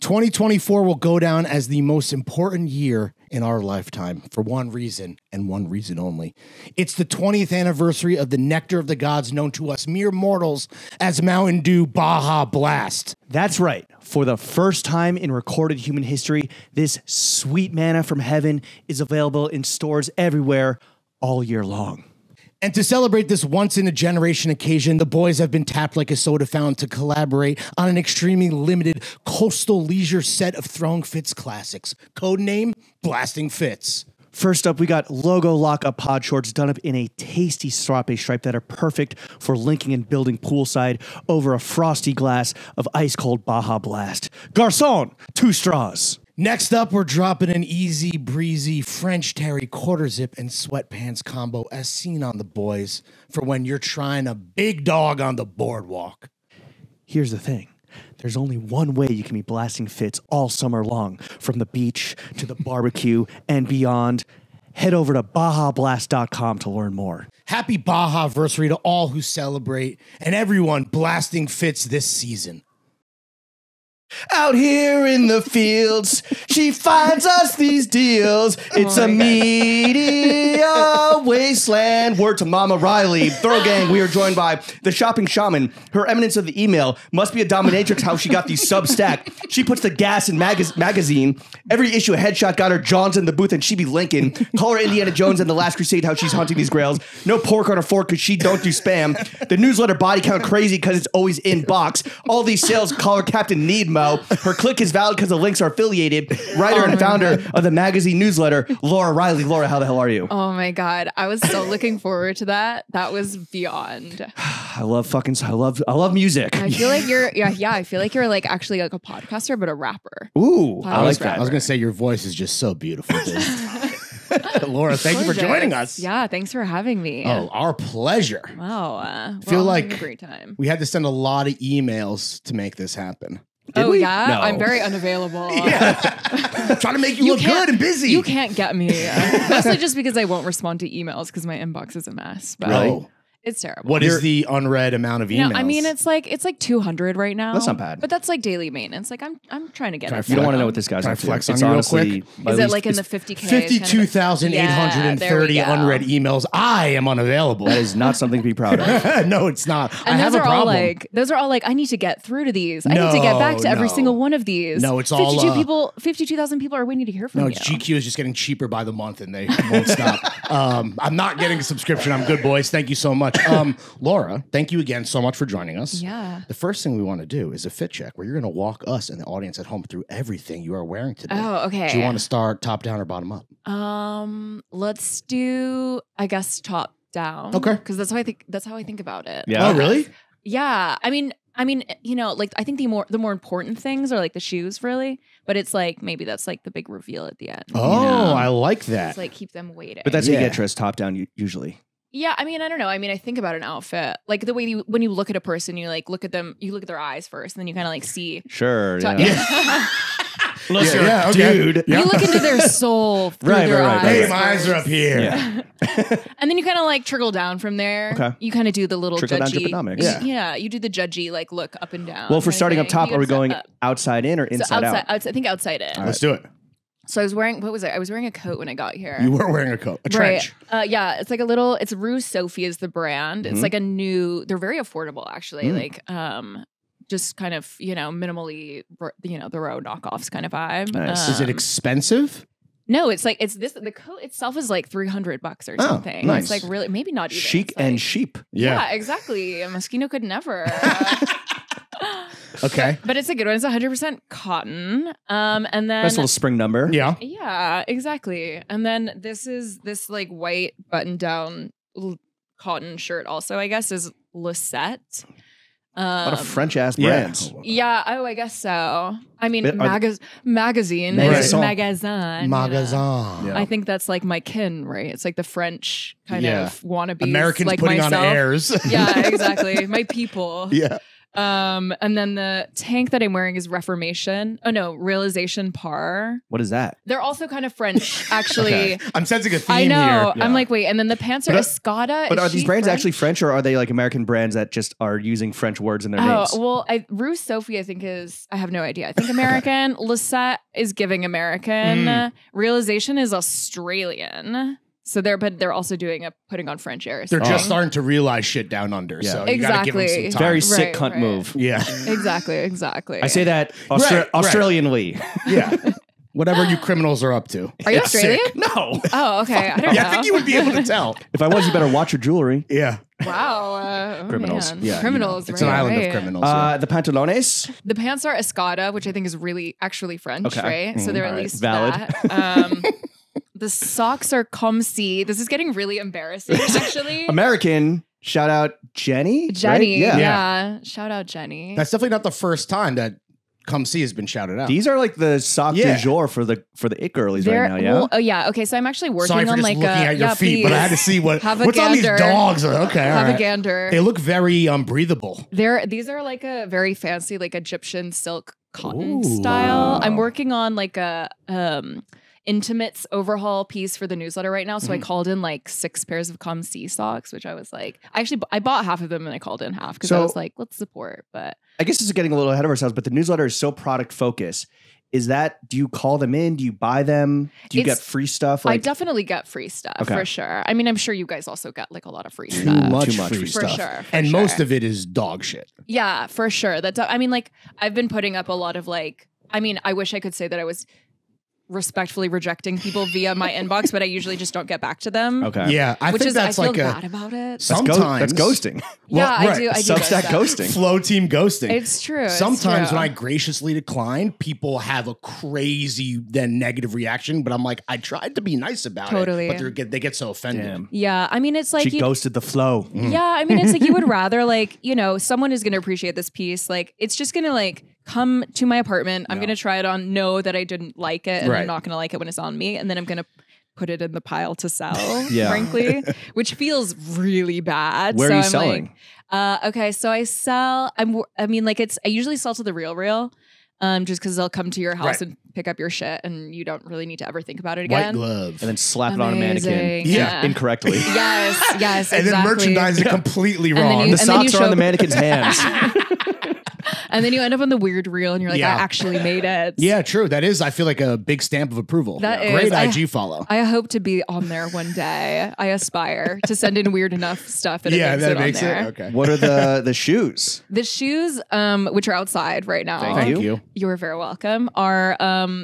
2024 will go down as the most important year in our lifetime for one reason and one reason only. It's the 20th anniversary of the nectar of the gods known to us mere mortals as Mountain Dew Baja Blast. That's right. For the first time in recorded human history, this sweet manna from heaven is available in stores everywhere all year long. And to celebrate this once-in-a-generation occasion, the boys have been tapped like a soda fountain to collaborate on an extremely limited coastal leisure set of Throwing Fits classics. Codename, Blasting Fits. First up, we got logo lock-up pod shorts done up in a tasty serape stripe that are perfect for linking and building poolside over a frosty glass of ice-cold Baja Blast. Garçon, two straws. Next up, we're dropping an easy breezy French terry quarter zip and sweatpants combo as seen on the boys for when you're trying a big dog on the boardwalk. Here's the thing. There's only one way you can be blasting fits all summer long, from the beach to the barbecue and beyond. Head over to BajaBlast.com to learn more. Happy Baja-versary to all who celebrate and everyone blasting fits this season. Out here in the fields, she finds us these deals. It's a media wasteland. Word to Mama Reilly. Thorough gang, we are joined by the shopping shaman. Her eminence of the email must be a dominatrix how she got these Substack. She puts the gas in Magasin. Every issue a headshot got her Johns in the booth and she be Lincoln. Call her Indiana Jones and the Last Crusade how she's hunting these grails. No pork on her fork because she don't do spam. The newsletter body count crazy because it's always in box. All these sales call her Captain Needma. Her click is valid because the links are affiliated. Writer and founder of the magazine newsletter, Laura Reilly. Laura, how the hell are you? Oh my God. I was so looking forward to that. That was beyond. I love music. I feel like you're, I feel like you're like actually like a podcaster, but a rapper. Ooh, I like that. I was going to say your voice is just so beautiful. Laura, thank you for joining us. Yeah, thanks for having me. Oh, our pleasure. Wow. I feel like a great time. We had to send a lot of emails to make this happen. Did we? No. I'm very unavailable. Yeah. Trying to make you look good and busy. You can't get me. Mostly just because I won't respond to emails because my inbox is a mess. But really? It's terrible. What is the unread amount of emails? No, I mean, it's like 200 right now. That's not bad. But that's like daily maintenance. Like I'm trying to get it. You don't want to know what this guy's flex on real quick. Is it like in the 50K? 52,830 unread emails. I am unavailable. That is not something to be proud of. No, it's not. And I have a problem. Those are all like, I need to get through to these. I need to get back to every single one of these. No, it's all 52,000 people are waiting to hear from you. No, GQ is just getting cheaper by the month and they won't stop. I'm not getting a subscription. I'm good, boys. Thank you so much. Laura, thank you again so much for joining us. Yeah. The first thing we want to do is a fit check where you're going to walk us and the audience at home through everything you are wearing today. Oh, okay. Do you want to start top down or bottom up? Let's do, I guess, top down. Okay. Because that's how I think about it. Yeah. Oh, really? Yeah. I mean, you know, like I think the more important things are like the shoes, really. But it's like maybe that's like the big reveal at the end. Oh, you know? I like that. It's like keep them waiting. But that's Beatrice top down usually. Yeah, I mean, I don't know. I mean, I think about an outfit like the way when you look at a person, you like look at them, you look at their eyes first, and then you kind of like see. Sure. Yeah. Dude. Yeah. You look into their soul. Right, their eyes. Hey, my eyes are up here. Yeah. And then you kind of like trickle down from there. Okay. You kind of do the little judgy. Yeah, you do the judgy like look up and down. Well, for starting up top, are we going outside in or inside out? I think outside in. All right. Let's do it. So I was wearing, what was it? I was wearing a coat when I got here. You were wearing a coat, a trench. Right. Yeah, it's like a little, it's Rue Sophie is the brand. It's like a new, they're very affordable actually. Like just kind of, you know, minimally, you know, the Row knockoffs kind of vibe. Nice. Is it expensive? No, it's like, it's this, the coat itself is like $300 or something. Nice. It's like really, maybe not even. Chic like, and cheap. Yeah, exactly. A Moschino could never. Okay. But it's a good one. It's 100% cotton. And then that's a little spring number. Yeah. Yeah, exactly. And then this is this like white button down cotton shirt also, I guess, is Lisette. A lot of French ass brands. Yeah. Oh, I guess so. I mean, Magasin. Yeah. I think that's like my kin, right? It's like the French kind of wannabes. Americans like putting myself on airs. Yeah, exactly. My people. Yeah. And then the tank that I'm wearing is Reformation. Oh no, Realization Par. What is that? They're also kind of French, actually. Okay. I'm sensing a theme here. I know. Yeah. I'm like, wait. And then the pants are Escada. But are these brands actually French, or are they like American brands that just are using French words in their names? Oh, well, Rue Sophie, I think is, I have no idea. I think American. Lisette is giving American. Realization is Australian. So but they're also putting on French airs. They're just starting to realize shit down under. Yeah. So you gotta give them some time. Very sick cunt move. Yeah. Exactly. I say that Australianly. Yeah. Whatever you criminals are up to. Are you Australian? Sick. No. Oh, okay. I don't know. I think you would be able to tell. If I was, you better watch your jewelry. Yeah. Wow. Criminals. Man. Yeah. Criminals. You know, it's an island of criminals. The pantalones? The pants are Escada, which I think is really actually French, right? So they're at least valid. The socks are Comme Si. This is getting really embarrassing, actually. American. Shout out Jenny. Jenny. Right? Yeah. Shout out Jenny. That's definitely not the first time that Comme Si has been shouted out. These are like the sock du jour for the it girlies right now. Yeah. Well, oh yeah. Okay. So I'm actually working Sorry for just looking at your feet, but I had to see what's on these dogs. Okay. Have a gander. They look very unbreathable. These are like a very fancy, like Egyptian silk cotton style. I'm working on like a intimates overhaul piece for the newsletter right now. So I called in like 6 pairs of Comme Si socks, which I was like, I bought half of them and I called in half because I was like, let's support. But I guess this is getting a little ahead of ourselves, but the newsletter is so product focused. Is that, do you call them in? Do you buy them? Do you get free stuff? Like, I definitely get free stuff for sure. I mean, I'm sure you guys also get like a lot of free stuff. Too much free stuff. For sure. Most of it is dog shit. Yeah, for sure. That's, I mean, like I've been putting up a lot of like, I mean, I wish I could say that I was respectfully rejecting people via my inbox, but I usually just don't get back to them. Okay. Yeah. I feel bad about it. Sometimes. That's ghosting. Well, yeah, right. I do Substack ghosting. Flow team ghosting. It's true. Sometimes when I graciously decline, people have a crazy negative reaction, but I'm like, I tried to be nice about it. But they get so offended. Damn. Yeah. I mean, it's like she ghosted the flow. Yeah. I mean, it's like you would rather like, you know, someone is going to appreciate this piece. Like it's just going to like come to my apartment. I'm going to try it on, know that I didn't like it, and I'm not going to like it when it's on me. And then I'm going to put it in the pile to sell, frankly, which feels really bad. Where are you selling? Like, okay, so I sell, I usually sell to the Real Real, just because they'll come to your house and pick up your shit and you don't really need to ever think about it again. White glove. And then slap it on a mannequin. Yeah. Incorrectly. Yes, and then merchandise it completely wrong. The socks are on the mannequin's hands. And then you end up on the weird reel and you're like, I actually made it. Yeah, true. That is, I feel like a big stamp of approval. That is. Great IG follow. I hope to be on there one day. I aspire to send in weird enough stuff. That makes it on there. Okay. What are the shoes? The shoes, which are outside right now. Thank you. You're very welcome. Are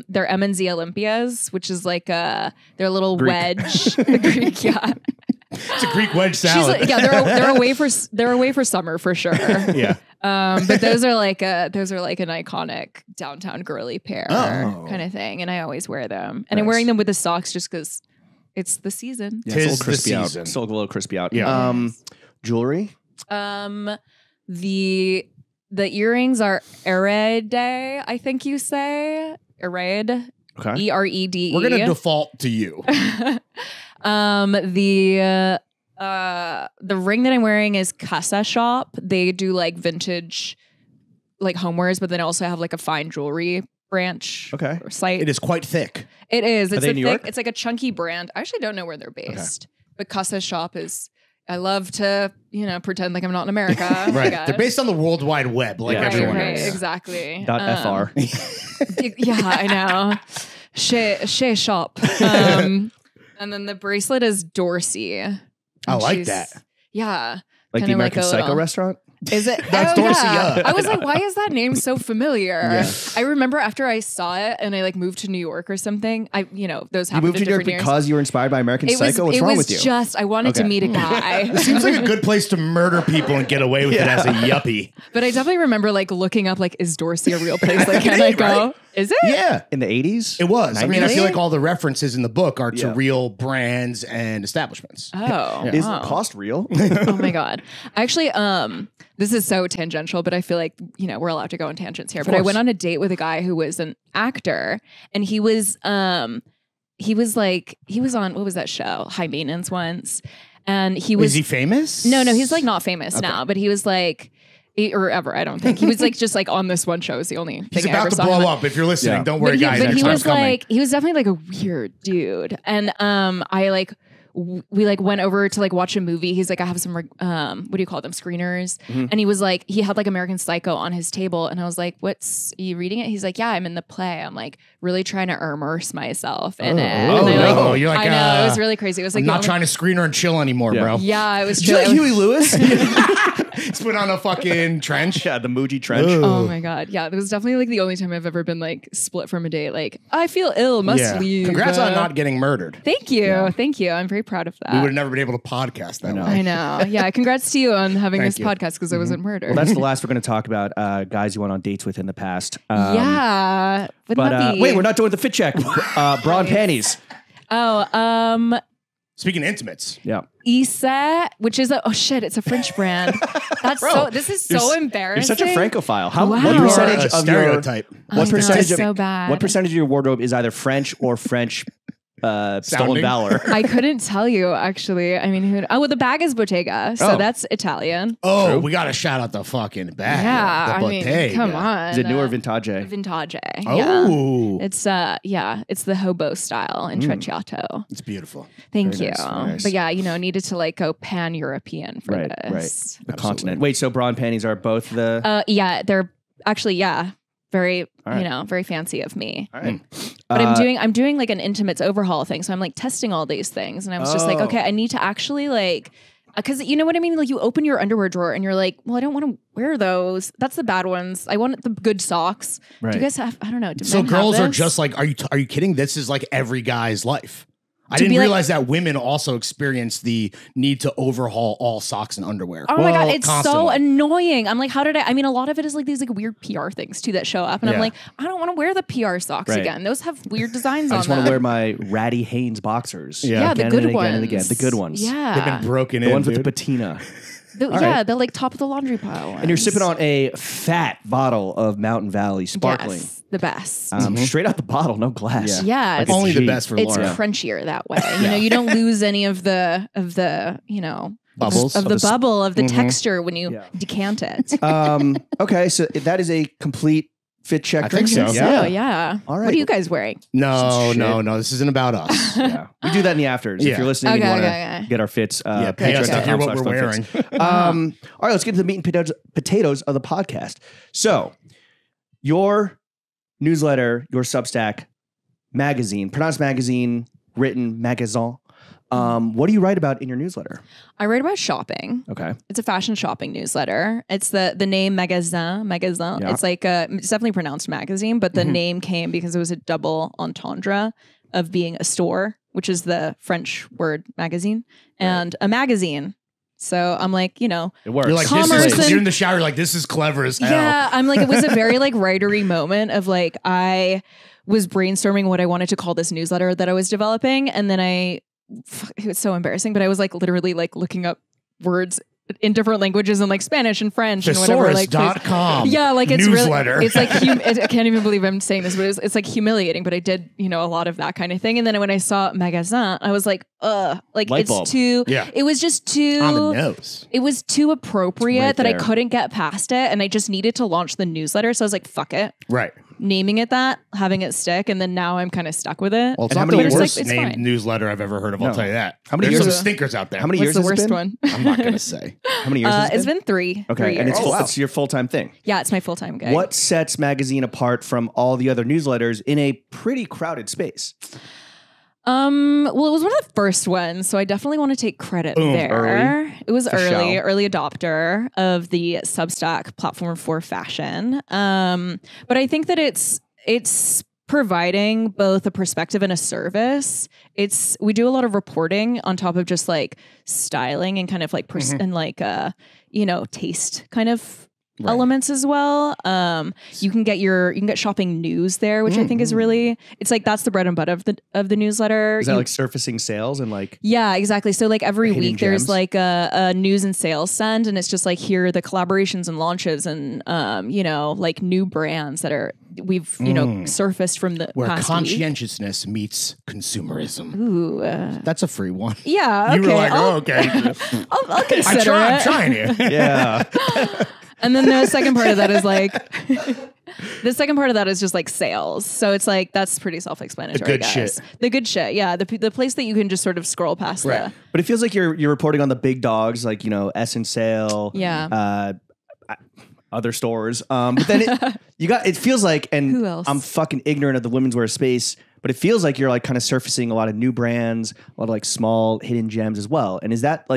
they're M&Z Olympias, which is like their little wedge. The Greek, yeah. It's a Greek wedge salad. Like, yeah, they're away for summer for sure. Yeah. But those are like an iconic downtown girly pair kind of thing, and I always wear them. And I'm wearing them with the socks just because it's the season. Yeah, it's crispy the season. Out. It's a little crispy out. Yeah. Jewelry. The earrings are Eredé, I think you say Eredé. Okay. E-R-E-D-E. We're gonna default to you. The ring that I'm wearing is Casa Shop. They do like vintage, like homewares, but then also have like a fine jewelry branch. Okay. Site. It is quite thick. It is. It's in New York? It's like a chunky brand. I actually don't know where they're based, but Casa Shop is. I love to, you know, pretend like I'm not in America. Right. They're based on the World Wide Web, like everyone else. Right. Exactly. .fr. Yeah, I know. Chez Shop. And then the bracelet is Dorsia. I like that. Yeah. Like the American Psycho restaurant? Is it? That's Dorsia. Yeah. I was like, why is that name so familiar? Yeah. I remember after I saw it and I like moved to New York or something. Those happened. You moved to New York because you were inspired by American Psycho? What's wrong with you? I wanted to meet a guy. It seems like a good place to murder people and get away with it as a yuppie. But I definitely remember like looking up like, is Dorsia a real place? Like, can I go? Is it? Yeah. In the 80s? It was. 90s? I mean, I feel like all the references in the book are to real brands and establishments. Oh. Yeah. Is the cost real? Oh my God. Actually, this is so tangential, but I feel like, you know, we're allowed to go on tangents here. But I went on a date with a guy who was an actor, and he was on, what was that show? High Maintenance once. And he was... Is he famous? No, he's like not famous now, but he was like... or ever. I don't think he was like just like on this one show is the only thing. He's about to blow up. If you're listening, don't worry, guys. But he was like, he was definitely like a weird dude, and I like. We like went over to like watch a movie. He's like, I have some, what do you call them? Screeners. Mm-hmm. And he was like, he had like American Psycho on his table. And I was like, what's, are you reading it? He's like, yeah, I'm in the play. I'm like really trying to immerse myself in it. Oh, and no. Like, you're like, I know, it was really crazy. It was like, I'm not trying to screen her and chill anymore, bro. Yeah, it was chill. Did you like Huey Lewis? He's put on a fucking trench. Yeah, the Muji trench. Ooh. Oh my God. Yeah, it was definitely like the only time I've ever been like split from a date. Like, I feel ill, must leave. Congrats on not getting murdered. Thank you. Yeah. Thank you. I'm very proud of that. We would have never been able to podcast that. I know. Yeah, congrats to you on having this podcast because I wasn't murdered. Well, that's the last we're going to talk about guys you went on dates with in the past. Yeah. But wait, we're not doing the fit check. Bra and panties. Oh, speaking of intimates. Yeah. Issa, which is a, oh shit, it's a French brand. That's Bro, so, this is so embarrassing. You're such a Francophile. How, wow. What percentage of stereotype. What percentage of your wardrobe is either French or French stolen valor? I couldn't tell you actually. I mean, well, the bag is Bottega, so that's Italian. Oh, true. We got to shout out the fucking bag. Yeah, the Bottega. I mean, come on. Is it newer Vintage? Vintage. Oh, yeah. It's it's the hobo style in Trecciato. It's beautiful. Thank you. Nice. But yeah, you know, needed to like go pan European for this. Right. The continent. Wait, so bra and panties are both the? Yeah, they're actually very, you know, very fancy of me. All right. But I'm doing like an intimates overhaul thing. So I'm like testing all these things. And I was just like, okay, I need to actually like, because you know what I mean? Like you open your underwear drawer and you're like, well, I don't want to wear those. That's the bad ones. I want the good socks. Right. Do you guys have, I don't know. So girls are just like, are you kidding? This is like every guy's life. I didn't realize that women also experience the need to overhaul all socks and underwear. Oh my God, it's so annoying. I'm like, how did I mean, a lot of it is like these like weird PR things too that show up. And I'm like, I don't want to wear the PR socks again. Those have weird designs on them. I just want to wear my Ratty Hanes boxers. Yeah, the good ones. Again and again. The good ones. Yeah. They've been broken in. The ones with the patina. Yeah, they're like top of the laundry pile. And you're sipping on a fat bottle of Mountain Valley Sparkling. Yes, the best. Straight out the bottle, no glass. Yeah, like it's only the best for Laura. It's crunchier that way. You know, you don't lose any of the you know bubbles of the bubble of the texture when you decant it. Okay, so that is a complete fit check. I think so. Yeah. All right. What are you guys wearing? No. This isn't about us. We do that in the afters. If you're listening, you want to get our fits. Pay us to hear what we're wearing. All right, let's get to the meat and potatoes of the podcast. So, your newsletter, your Substack, Magasin, pronounced Magasin, written Magasin. What do you write about in your newsletter? I write about shopping. Okay. It's a fashion shopping newsletter. It's the name Magasin. Yeah. It's like it's definitely pronounced Magasin, but the name came because it was a double entendre of being a store, which is the French word magazine, and a magazine. So I'm like, you know, it works. You're like, this is, you're in the shower, you're like, this is clever as hell. Yeah, I'm like, it was a very like writery moment of like, I was brainstorming what I wanted to call this newsletter that I was developing, and then it was so embarrassing, but I was like literally like looking up words in different languages in like Spanish and French Thesaurus. And whatever. Thesaurus.com. Yeah, like it's newsletter. Really, it's like, I can't even believe I'm saying this, but it's like humiliating, but I did, you know, a lot of that kind of thing. And then when I saw Magasin, I was like, it was just too, on the nose. It was too appropriate that I couldn't get past it. And I just needed to launch the newsletter. So I was like, fuck it. Right. Naming it that, having it stick, and then now I'm kind of stuck with it. Well, it's not the worst named newsletter I've ever heard of. I'll tell you that. How many years? There's some stinkers out there. How many years? The worst one. I'm not gonna say. How many years? It's been 3. Okay, 3 years. And it's your full time thing. Yeah, it's my full time gig. What sets Magasin apart from all the other newsletters in a pretty crowded space? Well, it was one of the first ones, so I definitely want to take credit there. Early. It was early adopter of the Substack platform for fashion. But I think that it's providing both a perspective and a service. We do a lot of reporting on top of just like styling and kind of like and like you know, taste kind of elements as well. You can get shopping news there, which I think is really, it's like, that's the bread and butter of the newsletter. Is that like surfacing sales and like? Yeah, exactly. So like every week there's like a news and sales send, and it's just like, here are the collaborations and launches and, you know, like new brands that we've, you know, surfaced from the where past conscientiousness week. Meets consumerism. Ooh, that's a free one. Yeah. Okay. You were like, I'll consider it. I'm trying here. Yeah. And then the second part of that is like, the second part of that is just like sales. So it's like, that's pretty self-explanatory. The good shit. The good shit. Yeah. The place that you can just sort of scroll past. Right. But it feels like you're reporting on the big dogs, like, you know, Essence Sale. Yeah. Other stores. But then it feels like, and who else? I'm fucking ignorant of the women's wear space, but it feels like you're like kind of surfacing a lot of new brands, a lot of like small hidden gems as well. And is that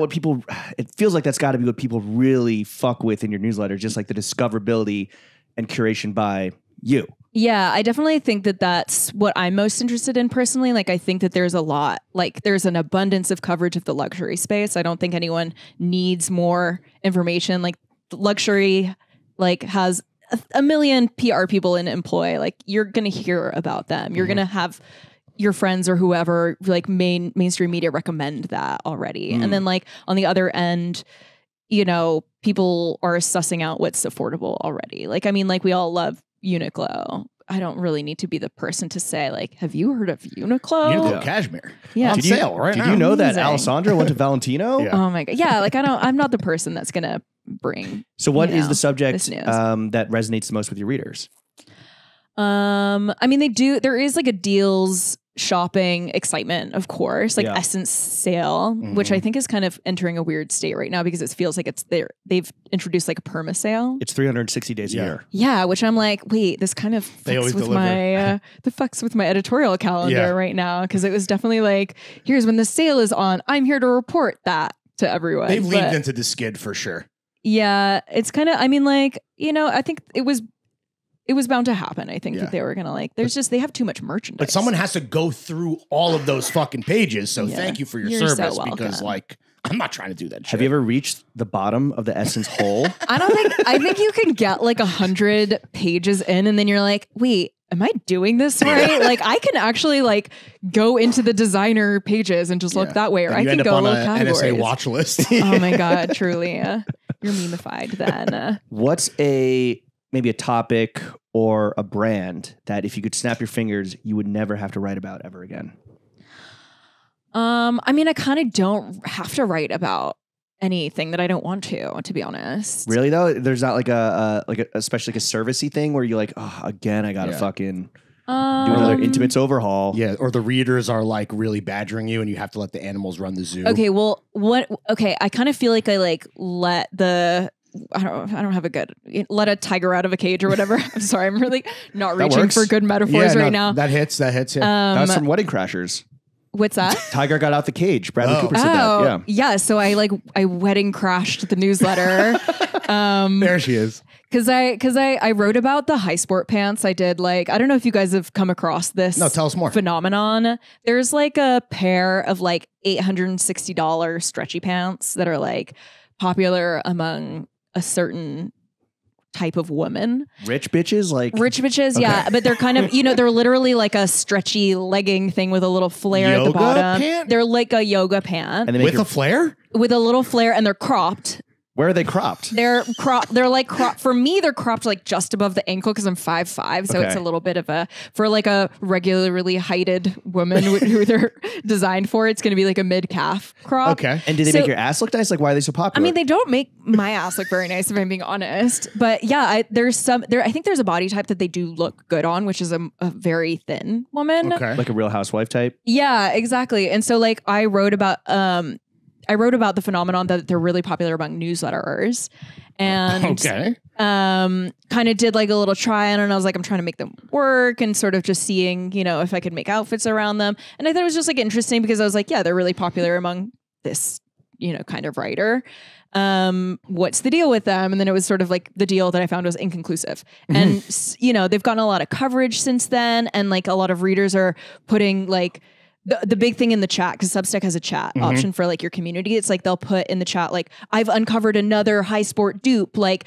what people, it feels like that's got to be what people really fuck with in your newsletter, just like the discoverability and curation by you. Yeah, I definitely think that that's what I'm most interested in personally. Like, I think that there's a lot, like there's an abundance of coverage of the luxury space. I don't think anyone needs more information. Like luxury, like has a million PR people in employ. Like you're going to hear about them. You're going to have your friends or whoever, like mainstream media recommend that already. And then like on the other end, you know, people are sussing out what's affordable already. Like, I mean, like we all love Uniqlo. I don't really need to be the person to say like, have you heard of Uniqlo? Uniqlo cashmere. Yeah. On sale right now. Did you know that Alessandra went to Valentino? Yeah. Oh my God. Yeah. Like I'm not the person that's going to bring. So what is the subject that resonates the most with your readers? I mean, there is like a deals, shopping excitement, of course, like Essence Sale, which I think is kind of entering a weird state right now because it feels like it's there. They've introduced like a perma sale. It's 360 days a year. Yeah. Which I'm like, wait, this kind of fucks with my editorial calendar right now. Cause it was definitely like, here's when the sale is on. I'm here to report that to everyone. They've leaned into the skid for sure. Yeah. It's kind of, I mean, like, you know, I think it was bound to happen. I think that they were going to like, they have too much merchandise. But someone has to go through all of those fucking pages. So thank you for your service because like, I'm not trying to do that shit. Have you ever reached the bottom of the Essence hole? I think you can get like 100 pages in and then you're like, wait, am I doing this right? Like I can actually like go into the designer pages and just look that way. Or I can go on a NSA watch list. Oh my God, truly. You're meme-ified then. What's maybe a topic or a brand that if you could snap your fingers, you would never have to write about ever again? I mean, I kind of don't have to write about anything that I don't want to be honest. Really though? There's not like a especially like a servicey thing where you're like, oh, again, I got to fucking do another intimates overhaul. Yeah. Or the readers are like really badgering you and you have to let the animals run the zoo. Okay. Well, I kind of feel like I like let the, I don't have a good, let a tiger out of a cage or whatever. I'm sorry. I'm really not reaching for good metaphors right now. That hits. Yeah. That was from Wedding Crashers. What's that? Tiger got out the cage. Bradley Cooper said that. Yeah. Yeah. So I wedding crashed the newsletter. There she is. Cause I wrote about the high sport pants. I did like, I don't know if you guys have come across this. No, tell us more. Phenomenon. There's like a pair of like $860 stretchy pants that are like popular among a certain type of woman. Rich bitches. Okay. Yeah. But they're kind of, you know, they're literally like a stretchy legging thing with a little flare at the bottom. They're like a yoga pant. And with a flare? With a little flare and they're cropped. Where are they cropped? They're like cropped. For me, they're cropped like just above the ankle because I'm 5'5". So it's a little bit of a, for like a regularly heighted woman who they're designed for, it's going to be like a mid-calf crop. Okay. And do they make your ass look nice? Like, why are they so popular? I mean, they don't make my ass look very nice if I'm being honest. But yeah, I think there's a body type that they do look good on, which is a very thin woman. Okay. Like a Real Housewife type? Yeah, exactly. And so like I wrote about... I wrote about the phenomenon that they're really popular among newsletterers and kind of did like a little try on and I was like, I'm trying to make them work and sort of just seeing, you know, if I could make outfits around them. And I thought it was just like interesting because I was like, yeah, they're really popular among this, you know, kind of writer. What's the deal with them? And then it was sort of like the deal that I found was inconclusive. And, you know, they've gotten a lot of coverage since then. And like a lot of readers are putting like, the big thing in the chat, because Substack has a chat option for like your community. It's like they'll put in the chat, like, I've uncovered another high sport dupe. Like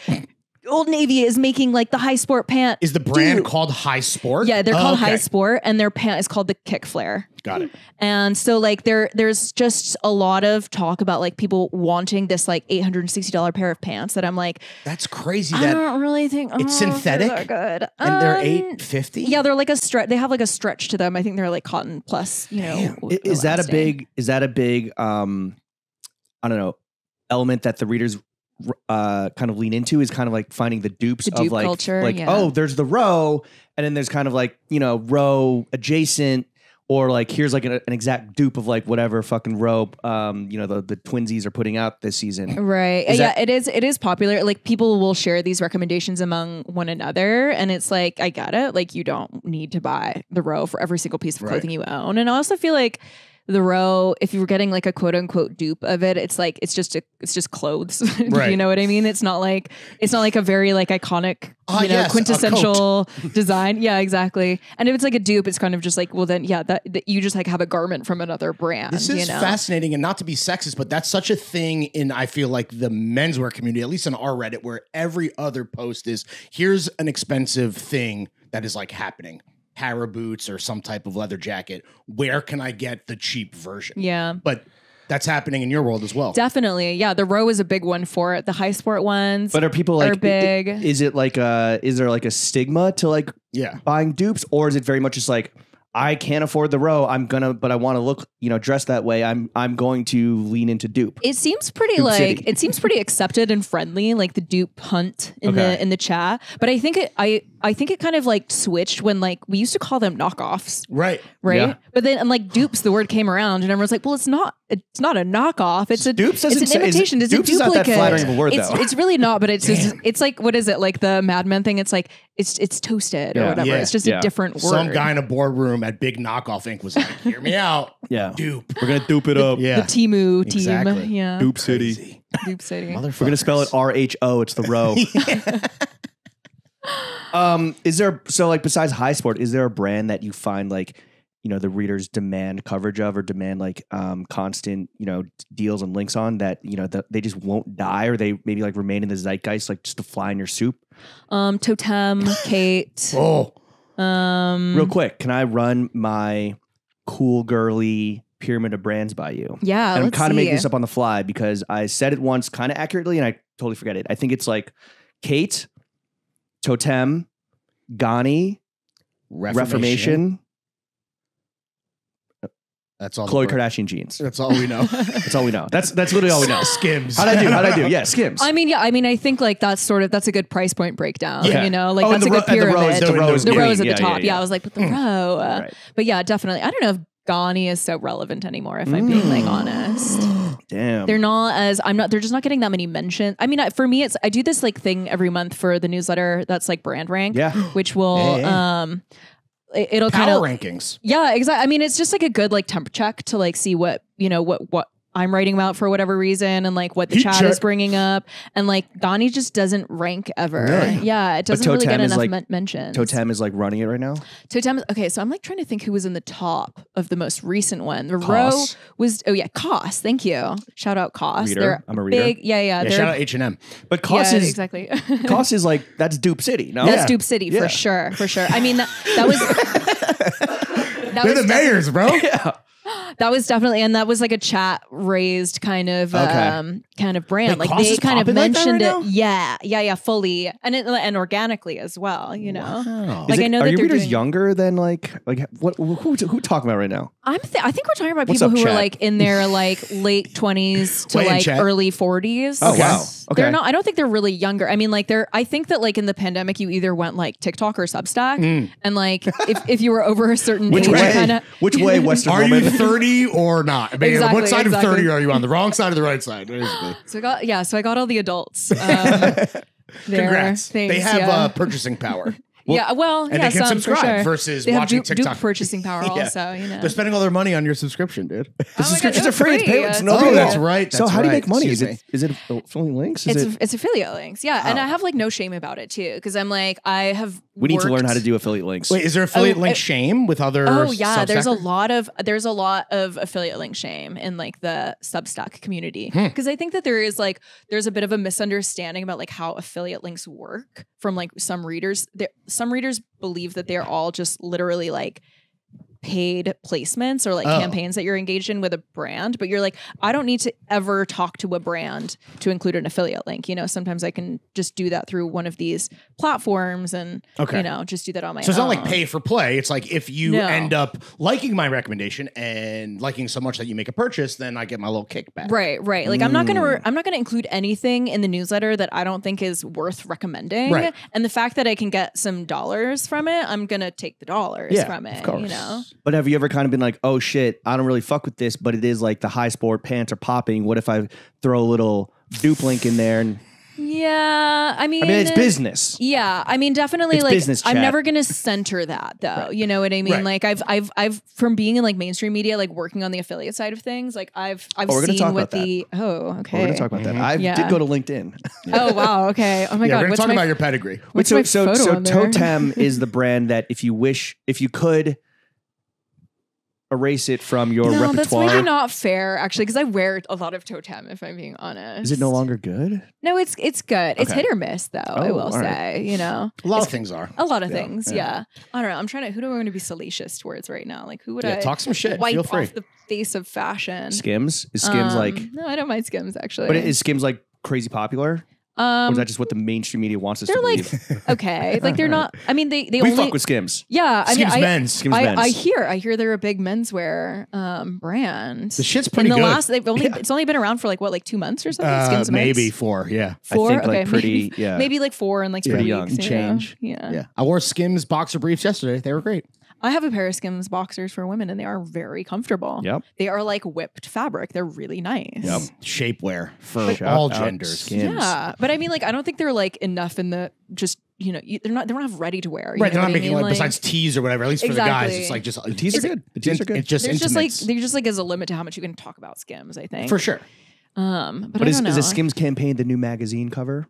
Old Navy is making like the high sport pant. Is the brand called High Sport? Yeah, they're called High Sport and their pant is called the Kick Flare. Got it. And so like there's just a lot of talk about like people wanting this like $860 pair of pants that I'm like, that's crazy. I don't really think it's synthetic. They're good. And they're $850. Yeah, they're like a stretch. They have like a stretch to them. I think they're like cotton plus, you know. Is that a big I don't know, element that the readers kind of lean into is kind of like finding the dupes of like culture, oh, there's the Row, and then there's kind of like, you know, Row adjacent, or like here's like an exact dupe of like whatever fucking Row, you know, the twinsies are putting out this season. Right. Yeah, it is popular. Like people will share these recommendations among one another, and it's like, I get it. Like you don't need to buy the Row for every single piece of clothing you own. And I also feel like the Row, if you were getting like a quote unquote dupe of it, it's like it's just clothes. You know what I mean? It's not like a very like iconic, quintessential design. Yeah, exactly. And if it's like a dupe, it's kind of just like, well, then that you just like have a garment from another brand. This is fascinating, and not to be sexist, but that's such a thing in, I feel like, the menswear community, at least on our Reddit, where every other post is here's an expensive thing that is like happening. Para boots or some type of leather jacket. Where can I get the cheap version? Yeah. But that's happening in your world as well. Definitely. Yeah. The Row is a big one for it. The high sport ones. But are people like, big? Is it like is there like a stigma to like buying dupes, or is it very much just like, I can't afford the Row, but I want to look, dressed that way. I'm going to lean into dupe. It seems pretty it seems pretty accepted and friendly, like the dupe hunt in the chat. But I think it kind of like switched when like we used to call them knockoffs. Right. Yeah. But then like dupes, the word came around and everyone's like, well, it's not a knockoff. It's an imitation. It's not that flattering of a word, though. It's really not, but it's like, what is it? Like the Mad Men thing. It's like, it's toasted or whatever. Yeah. It's just a different word. Some guy in a boardroom at Big Knockoff Inc. was like, hear me out. Dupe. We're going to dupe it up. The Temu team. Exactly. Yeah. Dupe City. Crazy. Dupe City. We're going to spell it R-H-O. It's the Row. Besides High Sport, is there a brand that you find like, the readers demand coverage of, or demand like constant, deals and links on, that, they just won't die, or they maybe like remain in the zeitgeist, like just the fly in your soup? Toteme, Khaite. Real quick, can I run my cool girly pyramid of brands by you? Yeah. And I'm kind of making this up on the fly because I said it once kind of accurately and I totally forget it. I think it's like Khaite, Toteme, Ghani, Reformation. That's all. Khloe Kardashian jeans. That's all we know. That's literally all we know. Skims. How'd I do? Yeah, Skims. I mean, I think like that's a good price point breakdown. Yeah. That's a good pyramid. The row is at the top. Yeah, I was like, but the Row. Right. But yeah, definitely. I don't know if Ghani is so relevant anymore, if I'm being like honest. Damn. They're just not getting that many mentions. I mean, for me, I do this like thing every month for the newsletter that's like brand rank, which will, it'll kind of rankings. Yeah, exactly. I mean, it's just like a good like temp check to like see what, what I'm writing about for whatever reason, and like what the chat is bringing up, and like Ghani just doesn't rank ever. Really? Yeah, it doesn't really get enough mentions. Toteme is like running it right now. Toteme. Okay, so I'm like trying to think who was in the top of the most recent one. The Row was Koss. Thank you. Shout out Koss. I'm a reader. Yeah. Shout out H&M. But Koss is exactly. Koss is like, that's Dupe City. No, that's Dupe City for sure. For sure. I mean that was. They're the mayors, bro. Yeah. That was definitely, and that was like a chat raised kind of kind of brand. Like they kind of mentioned it. Yeah, fully and organically as well. Wow. Like are your readers younger than like what? Who talking about right now? I think we're talking about people who are like in their like late 20s to like early 40s. Oh wow. Okay. I don't think they're really younger. I mean, like I think that like in the pandemic, you either went like TikTok or Substack, and like if you were over a certain age, which way Western woman. 30 or not? I mean, exactly, what side of 30 are you on? The wrong side or the right side? Basically. So I got all the adults. Congrats. Thanks, they have purchasing power. Well, and they can subscribe versus watching TikTok. Purchasing power also, They're spending all their money on your subscription, dude. The subscriptions are free. It's paid. It's no deal. That's right. So how do you make money? Is it affiliate links? It's affiliate links. Yeah. And I have like no shame about it too. Cause I'm like, we need to learn how to do affiliate links. Wait, is there affiliate link shame with other? Oh yeah. There's a lot of affiliate link shame in like the Substack community. Cause I think that there's a bit of a misunderstanding about like how affiliate links work from like some readers. Some readers believe that they're all just literally like paid placements or like campaigns that you're engaged in with a brand, but you're like, I don't need to ever talk to a brand to include an affiliate link. You know, sometimes I can just do that through one of these platforms and, you know, just do that on my own. So it's not like pay for play. It's like if you end up liking my recommendation and liking so much that you make a purchase, then I get my little kickback. Right, right. Like I'm not going to include anything in the newsletter that I don't think is worth recommending. Right. And the fact that I can get some dollars from it, I'm going to take the dollars from it, you know? But have you ever kind of been like, oh shit, I don't really fuck with this, but it is like the high sport pants are popping. What if I throw a little dupe link in there? And yeah, I mean it's business. Yeah, I mean definitely it's like business, I'm never going to center that though. Right. You know what I mean? Right. Like I've from being in like mainstream media, like working on the affiliate side of things, like I've seen what the we're going to talk about that. I did go to LinkedIn. Oh wow, okay. Oh my god. We're going to talk about your pedigree. Wait, so Toteme is the brand that if you could erase it from your repertoire. That's maybe not fair, actually, because I wear a lot of Toteme, if I'm being honest. Is it no longer good? No, it's good. Okay. It's hit or miss, though, I will say. Right. You know? A lot of things, yeah. I don't know. I'm trying to... Who do I want to be salacious towards right now? Like, who would I... Talk some shit. Feel free. Off the face of fashion. Skims? Is Skims like... No, I don't mind Skims, actually. But is Skims like crazy popular? Or is that just what the mainstream media wants us to believe? They're like, okay. Like they're not, I mean, they only fuck with Skims. Yeah. Skims men's. I hear they're a big menswear brand. The shit's pretty good. It's only been around for like, what, like 2 months or something? Skims maybe men's? 4. Yeah. 4? I think like pretty, yeah. Maybe like 4 and like 3 weeks. And change. Yeah. Yeah. I wore Skims boxer briefs yesterday. They were great. I have a pair of Skims boxers for women and they are very comfortable. Yep. They are like whipped fabric. They're really nice. Yep. Shapewear for all genders. Skims. Yeah. But I mean, like, I don't think they're like enough in the just, you know, they don't have ready to wear. Right. They're not making like besides tees or whatever, at least for the guys. It's like just tees are good. The tees are good. It's just intimates. There just is a limit to how much you can talk about Skims, I think. For sure. But I don't know. Is a Skims campaign the new magazine cover?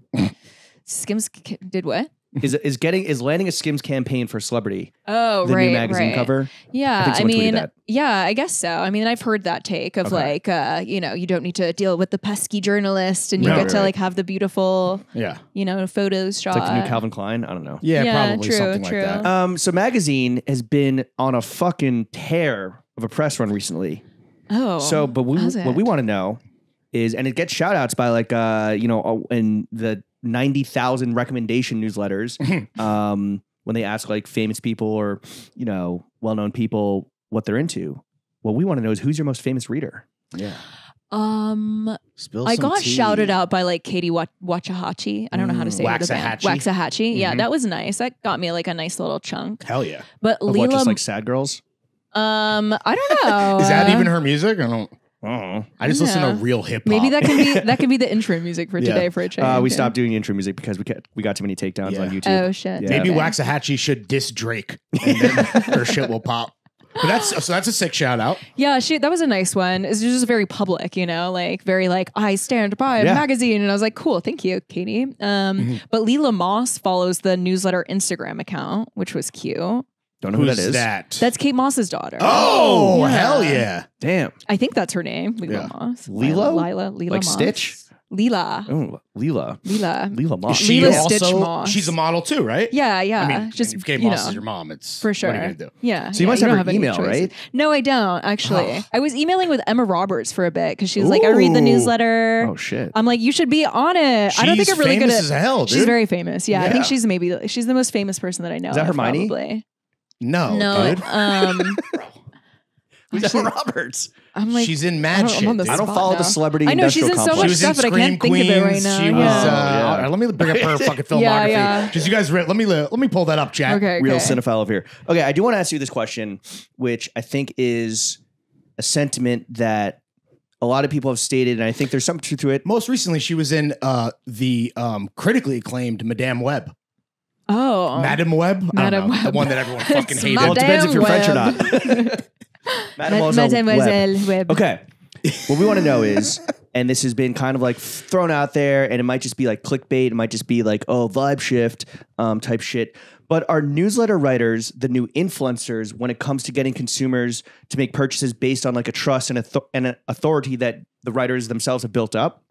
Skims did what? Is landing a Skims campaign for celebrity? Oh, the new magazine cover. Yeah, I mean, I guess so. I mean, I've heard that take of like, you know, you don't need to deal with the pesky journalist, and you get to like have the beautiful, you know, photos shot. It's like the new Calvin Klein. I don't know. Yeah, probably something like that. So Magasin has been on a fucking tear of a press run recently. Oh, so what we want to know is, and it gets shout outs by like, you know, in the 90,000 recommendation newsletters when they ask like famous people or, you know, well-known people what they're into. What we want to know is who's your most famous reader? Yeah. I got shouted out by like Katie Wachahachi. I don't know how to say Waxahachie. Waxahachie. Mm-hmm. Yeah, that was nice. That got me like a nice little chunk. Hell yeah. But Lila, just like sad girls? I don't know. Is that even her music? I just listen to real hip hop. Maybe that can be the intro music for today for a change. We stopped doing intro music because we got too many takedowns on YouTube. Oh shit! Yeah. Maybe Waxahachie should diss Drake, and then her shit will pop. But that's a sick shout out. Yeah, that was a nice one. It's just very public, you know, like very like I stand by a Magasin, and I was like, cool, thank you, Katie. But Lila Moss follows the newsletter Instagram account, which was cute. Don't know who that is. That's Kate Moss's daughter. Oh, hell yeah. Damn. I think that's her name. Lila Moss. Lila like Moss. Stitch? Lila. Oh, Lila. Lila Moss. Is she Lila also, Stitch Moss. She's a model too, right? Yeah, yeah. I mean, just, if Kate Moss is your mom, it's for sure. What are you gonna do? Yeah. So you must have her email, right? No, I don't, actually. I was emailing with Emma Roberts for a bit because she was like, I read the newsletter. Oh shit. I'm like, you should be on it. I don't think I'm really good at it. She's famous as hell, dude. She's very famous. Yeah, I think she's the most famous person that I know. Is that Hermione? Probably. No, dude. Who's Emma Roberts? I'm like, she's in Mad Shit. I don't follow the celebrity. I know she's in so much stuff, but I can't think of it right now. She was. Let me bring up her fucking filmography. Just you guys, let me pull that up, Jack. Okay, real cinephile over here. Okay, I do want to ask you this question, which I think is a sentiment that a lot of people have stated, and I think there's some truth to it. Most recently, she was in the critically acclaimed Madame Web. Oh, Madame Web? I don't know. The one that everyone fucking hated. Well, it depends if you're French or not. Mademoiselle Web. Okay. What we want to know is, and this has been kind of like thrown out there, and it might just be like clickbait. It might just be like, oh, vibe shift type shit. But are newsletter writers the new influencers when it comes to getting consumers to make purchases based on like a trust and an authority that the writers themselves have built up?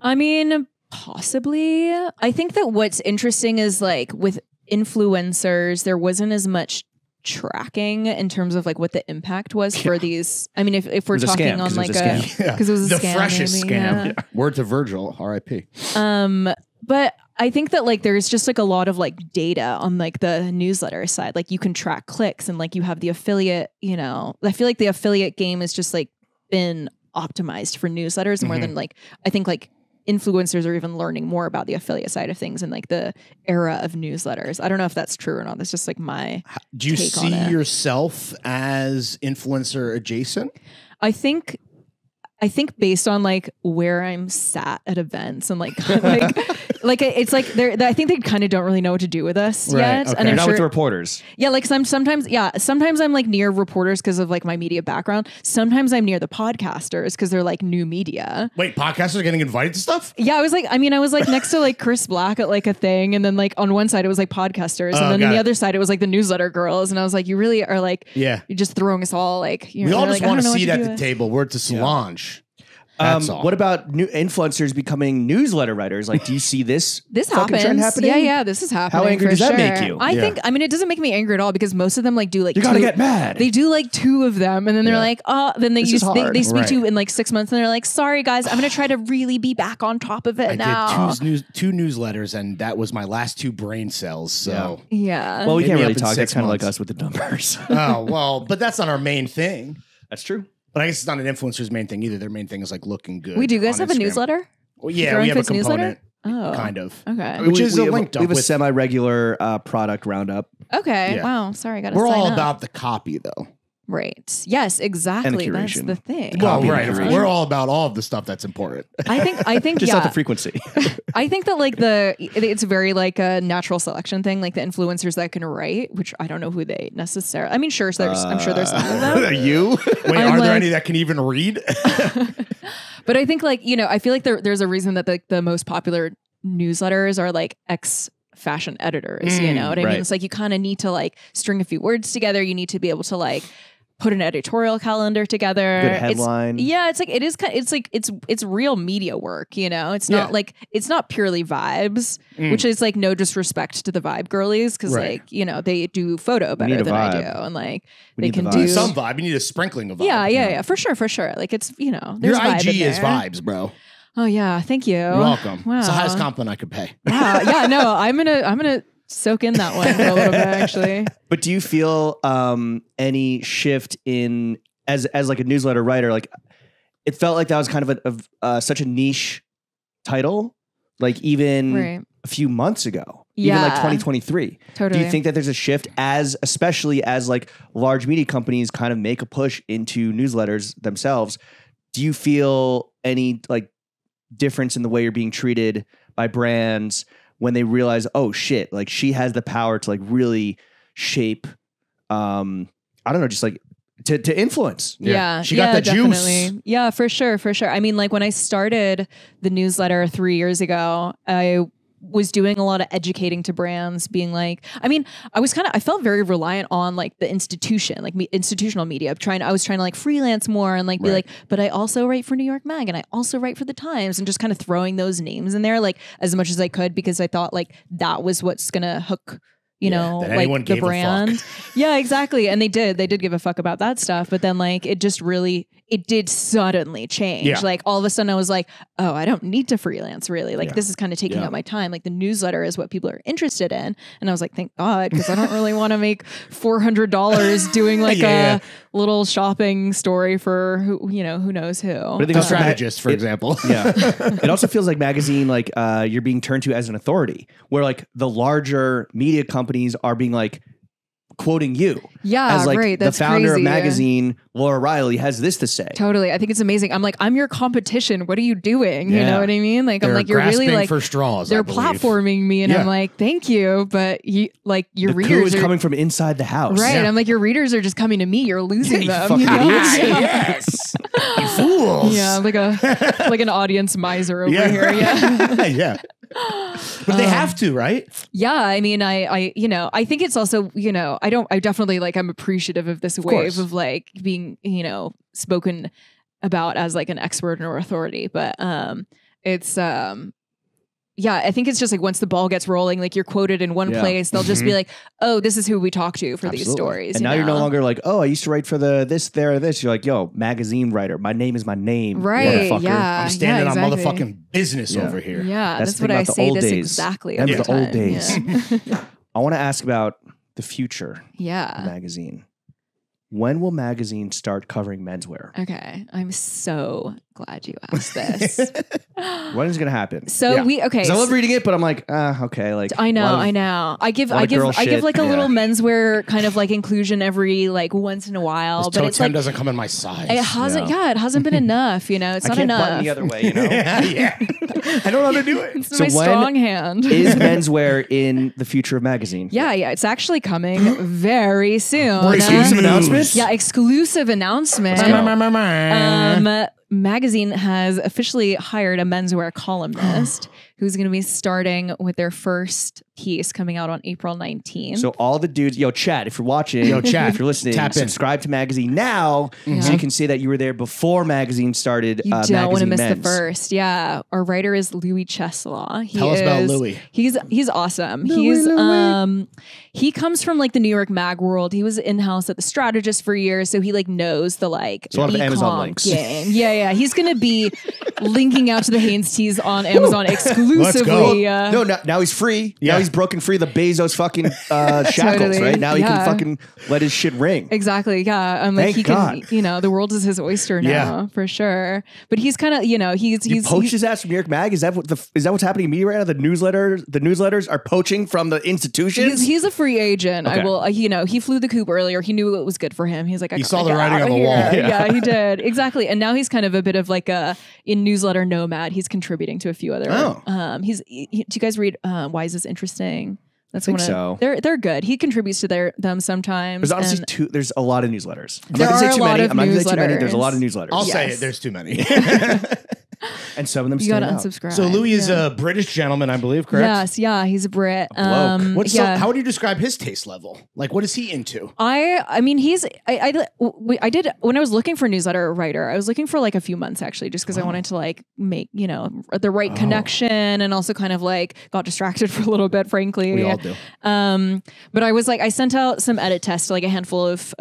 I mean... Possibly. I think that what's interesting is like with influencers, there wasn't as much tracking in terms of like what the impact was for these. I mean, if we're talking scam, on like a because it was a scam, the freshest maybe, scam. Yeah. Words of Virgil, R.I.P. But I think that like there's just like a lot of like data on like the newsletter side. Like you can track clicks and like you have the affiliate. You know, I feel like the affiliate game has just like been optimized for newsletters more than like I think like influencers are even learning more about the affiliate side of things in like the era of newsletters. I don't know if that's true or not. That's just like my Do you take see on it. Yourself as influencer adjacent? I think based on like where I'm sat at events and like like it's like I think they kind of don't really know what to do with us yet. Okay. And I'm not with the reporters. Yeah, like sometimes I'm like near reporters because of like my media background. Sometimes I'm near the podcasters because they're like new media. Wait, podcasters are getting invited to stuff? Yeah, I was like next to like Chris Black at like a thing, and then like on one side it was like podcasters, and then on the other side it was like the newsletter girls, and I was like, you really are like you're just throwing us all like you know. We all just like, want to see it at the table. We're at the Solange. What about new influencers becoming newsletter writers? Like, do you see this trend happening? Yeah, this is happening. How angry does that make you? I mean, it doesn't make me angry at all because most of them like do like you gotta get mad. They do like two of them, and then they're like, oh, then they speak to you in like 6 months, and they're like, sorry guys, I'm gonna try to really be back on top of it now. I did two newsletters, and that was my last two brain cells. So yeah. Well, we can't really talk. That's kind of like us with the numbers. Oh well, but that's not our main thing. That's true. But I guess it's not an influencer's main thing either. Their main thing is like looking good. Do you guys have a newsletter? Well, yeah, we have a component. Oh, kind of. Okay. Which is linked up. We have a semi-regular product roundup. Okay. Yeah. Wow. Sorry, I got to sign up. We're all about the copy, though. Right. Yes, exactly. And the curation. That's the thing. Well, right. We're all about all of the stuff that's important. I think just not the frequency. I think that like it's very like a natural selection thing, like the influencers that can write, which I don't know who they necessarily. I mean, sure, I'm sure there's some of them. Wait, are there any that can even read? But I think like, you know, I feel like there's a reason that like the most popular newsletters are like fashion editors, you know what I mean? It's like you kind of need to like string a few words together. You need to be able to like put an editorial calendar together. Good headline. It's like it is. It's like it's real media work. You know, it's not like it's not purely vibes, which is like no disrespect to the vibe girlies because like you know they do photo better than I do, and like they can do some vibe. You need a sprinkling of vibe. Yeah, for sure. Like it's you know there's your IG is vibes, bro. Oh yeah, thank you. You're welcome. Wow. It's the highest compliment I could pay. Wow. Yeah, no, I'm gonna soak in that one for a little bit actually. But do you feel any shift in as like a newsletter writer? Like it felt like that was kind of such a niche title, like even a few months ago, even like 2023. Totally. Do you think that there's a shift especially as like large media companies kind of make a push into newsletters themselves? Do you feel any like difference in the way you're being treated by brands when they realize, oh shit, like she has the power to like really shape, I don't know, just like to influence. Yeah. She got the definitely. Juice. Yeah, for sure. I mean, like when I started the newsletter 3 years ago, I was doing a lot of educating to brands, being like, I mean, I felt very reliant on like the institution, like institutional media. I was trying to like freelance more and like be like, but I also write for New York Mag and I also write for the Times, and just kind of throwing those names in there like as much as I could because I thought like that was what's gonna hook, you know, like the brand. Yeah, exactly. And they did give a fuck about that stuff. But then like, it did suddenly change. Yeah. Like all of a sudden I was like, oh, I don't need to freelance really. Like this is kind of taking up my time. Like the newsletter is what people are interested in. And I was like, thank God, because I don't really want to make $400 doing like a little shopping story for who knows who. But I think The Strategist, for example. Yeah. It also feels like Magasin, like you're being turned to as an authority where like the larger media companies are being like, quoting you as like the founder of Magasin, Laura Reilly has this to say. Totally. I think it's amazing. I'm like, I'm your competition. What are you doing? You know what I mean? Like, I'm like, you're really like for straws. They're platforming me. And I'm like, thank you. But like your readers are coming from inside the house. Right. Yeah. I'm like, your readers are just coming to me. You're losing them. You fucking idiots. Yes. You fools. Yeah. Like an audience miser over here. Yeah. But they have to, right? Yeah. I mean, I, you know, I think it's also, you know, I definitely like, I'm appreciative of this wave of like being, you know, spoken about as like an expert or authority, but it's, yeah, I think it's just like once the ball gets rolling, like you're quoted in one place, they'll just be like, oh, this is who we talk to for these stories. And now you're no longer like, oh, I used to write for the this, there, this. You're like, yo, magazine writer. My name is my name. Right. Motherfucker. Yeah. I'm standing on motherfucking business over here. Yeah. That's what I say this exactly. That's the old days. Yeah. I want to ask about the future of Magasin. When will Magasin start covering menswear? Okay. I'm so glad you asked this. When is it going to happen? So we, okay. Because I love reading it, but I'm like, okay. Like I know, I give like a little menswear kind of like inclusion every like once in a while. This but it's like, doesn't come in my size. It hasn't, it hasn't been enough, you know? It's not enough. I can't button the other way, you know? I don't know how to do it. It's so my strong hand. Is menswear in the future of Magasin? Yeah, yeah. It's actually coming very soon. More exclusive announcements? Yeah, exclusive announcement. Magasin has officially hired a menswear columnist who's going to be starting with their first piece coming out on April 19th. So all the dudes, yo, chat, if you're watching, yo, chat, if you're listening, subscribe to Magasin now so you can see that you were there before Magasin started. You don't want to miss the first. Yeah. Our writer is Louis Cheslaw. Tell us about Louis. He's awesome. He comes from like the New York mag world. He was in-house at The Strategist for years, so he like knows the like it's one of the Amazon links. Yeah, he's going to be linking out to the Hanes tees on Amazon exclusively. Now he's free. Yeah. Now he's broken free the Bezos fucking shackles, right? Now he can fucking let his shit ring. Exactly, yeah. Thank God. You know, the world is his oyster now, for sure. But he's kind of, you know, he's poached his ass from New York Mag? Is that, what's happening to me right now? The newsletters are poaching from the institutions? He's a free agent. Okay. I will, you know, he flew the coop earlier. He knew it was good for him. He's like, he saw the writing on the wall. Yeah, he did. Exactly. And now he's kind of a bit of like a newsletter nomad. He's contributing to a few other. Do you guys read Why Is This Interesting? That's I think so. They're good. He contributes to them sometimes. There's honestly there's a lot of newsletters. I'm not gonna say too many. I'm not gonna say too many. There's a lot of newsletters. I'll say it. There's too many. And some of them stand out. Unsubscribe. So Louis is a British gentleman, I believe, correct? Yes, yeah, he's a Brit. How would you describe his taste level? Like, what is he into? I mean, he's I did when I was looking for a newsletter writer, I was looking for like a few months actually, just because I wanted to like make the right connection, and also kind of like got distracted for a little bit, frankly. We all do. But I was like, I sent out some edit tests to like a handful of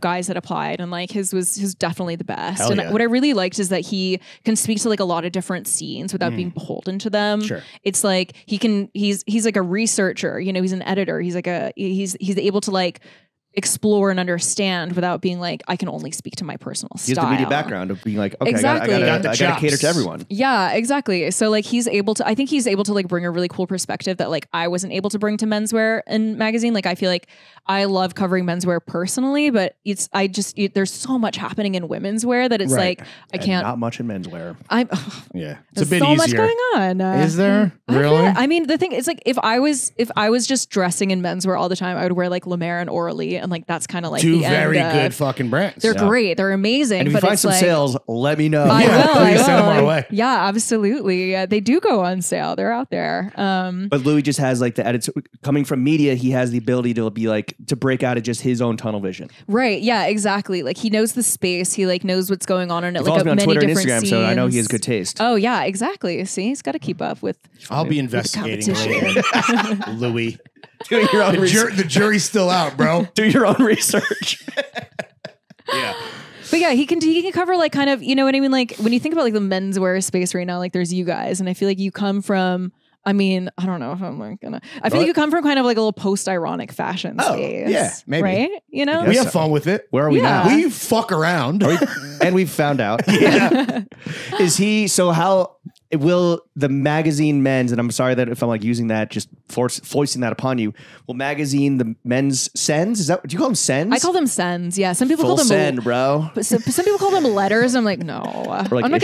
guys that applied, and like his was definitely the best. Hell and what I really liked is that he can speak to like a lot of different scenes without being beholden to them. Sure. It's like he's like a researcher, you know, he's an editor. He's like he's able to like explore and understand without being like, I can only speak to my personal style. He has the media background of being like, okay, I gotta cater to everyone. Yeah, exactly. So like I think he's able to like bring a really cool perspective that like I wasn't able to bring to menswear in Magasin. Like I feel like I love covering menswear personally, but there's so much happening in women's wear that it's like, I can't. Not much in menswear. It's a bit easier. There's so much going on. Is there? Really? I mean, the thing is like, if I was just dressing in menswear all the time, I would wear like Lemaire and Orly, and like that's kind of like two very good fucking brands. They're great. They're amazing. And if you find some sales, let me know. Please send them our way. Yeah, absolutely. They do go on sale. They're out there. But Louis just has like the edits coming from media. He has the ability to be like to break out of just his own tunnel vision. Right. Yeah. Exactly. Like he knows the space. He like knows what's going on in it. Like many different scenes. So I know he has good taste. Oh yeah. Exactly. See, he's got to keep up with. I'll be investigating later. Louis. Do your own research. The jury's still out, bro. Do your own research. Yeah. But yeah, he can cover like kind of, you know what I mean? Like when you think about like the menswear space right now, like there's you guys, and I feel like you come from, I mean, I don't know if I'm like gonna, I feel like you come from kind of like a little post-ironic fashion space. Oh, yeah, maybe. Right? You know? We have fun with it. Where are we now? We fuck around. And we've found out. Yeah. Will the Magasin men's, and I'm sorry that if I'm like using that, just foisting that upon you, will Magasin the men's sends? Is that, do you call them sends? I call them sends. Yeah. Some people call them send, bro. Some people call them letters. I'm like, no, like I'm not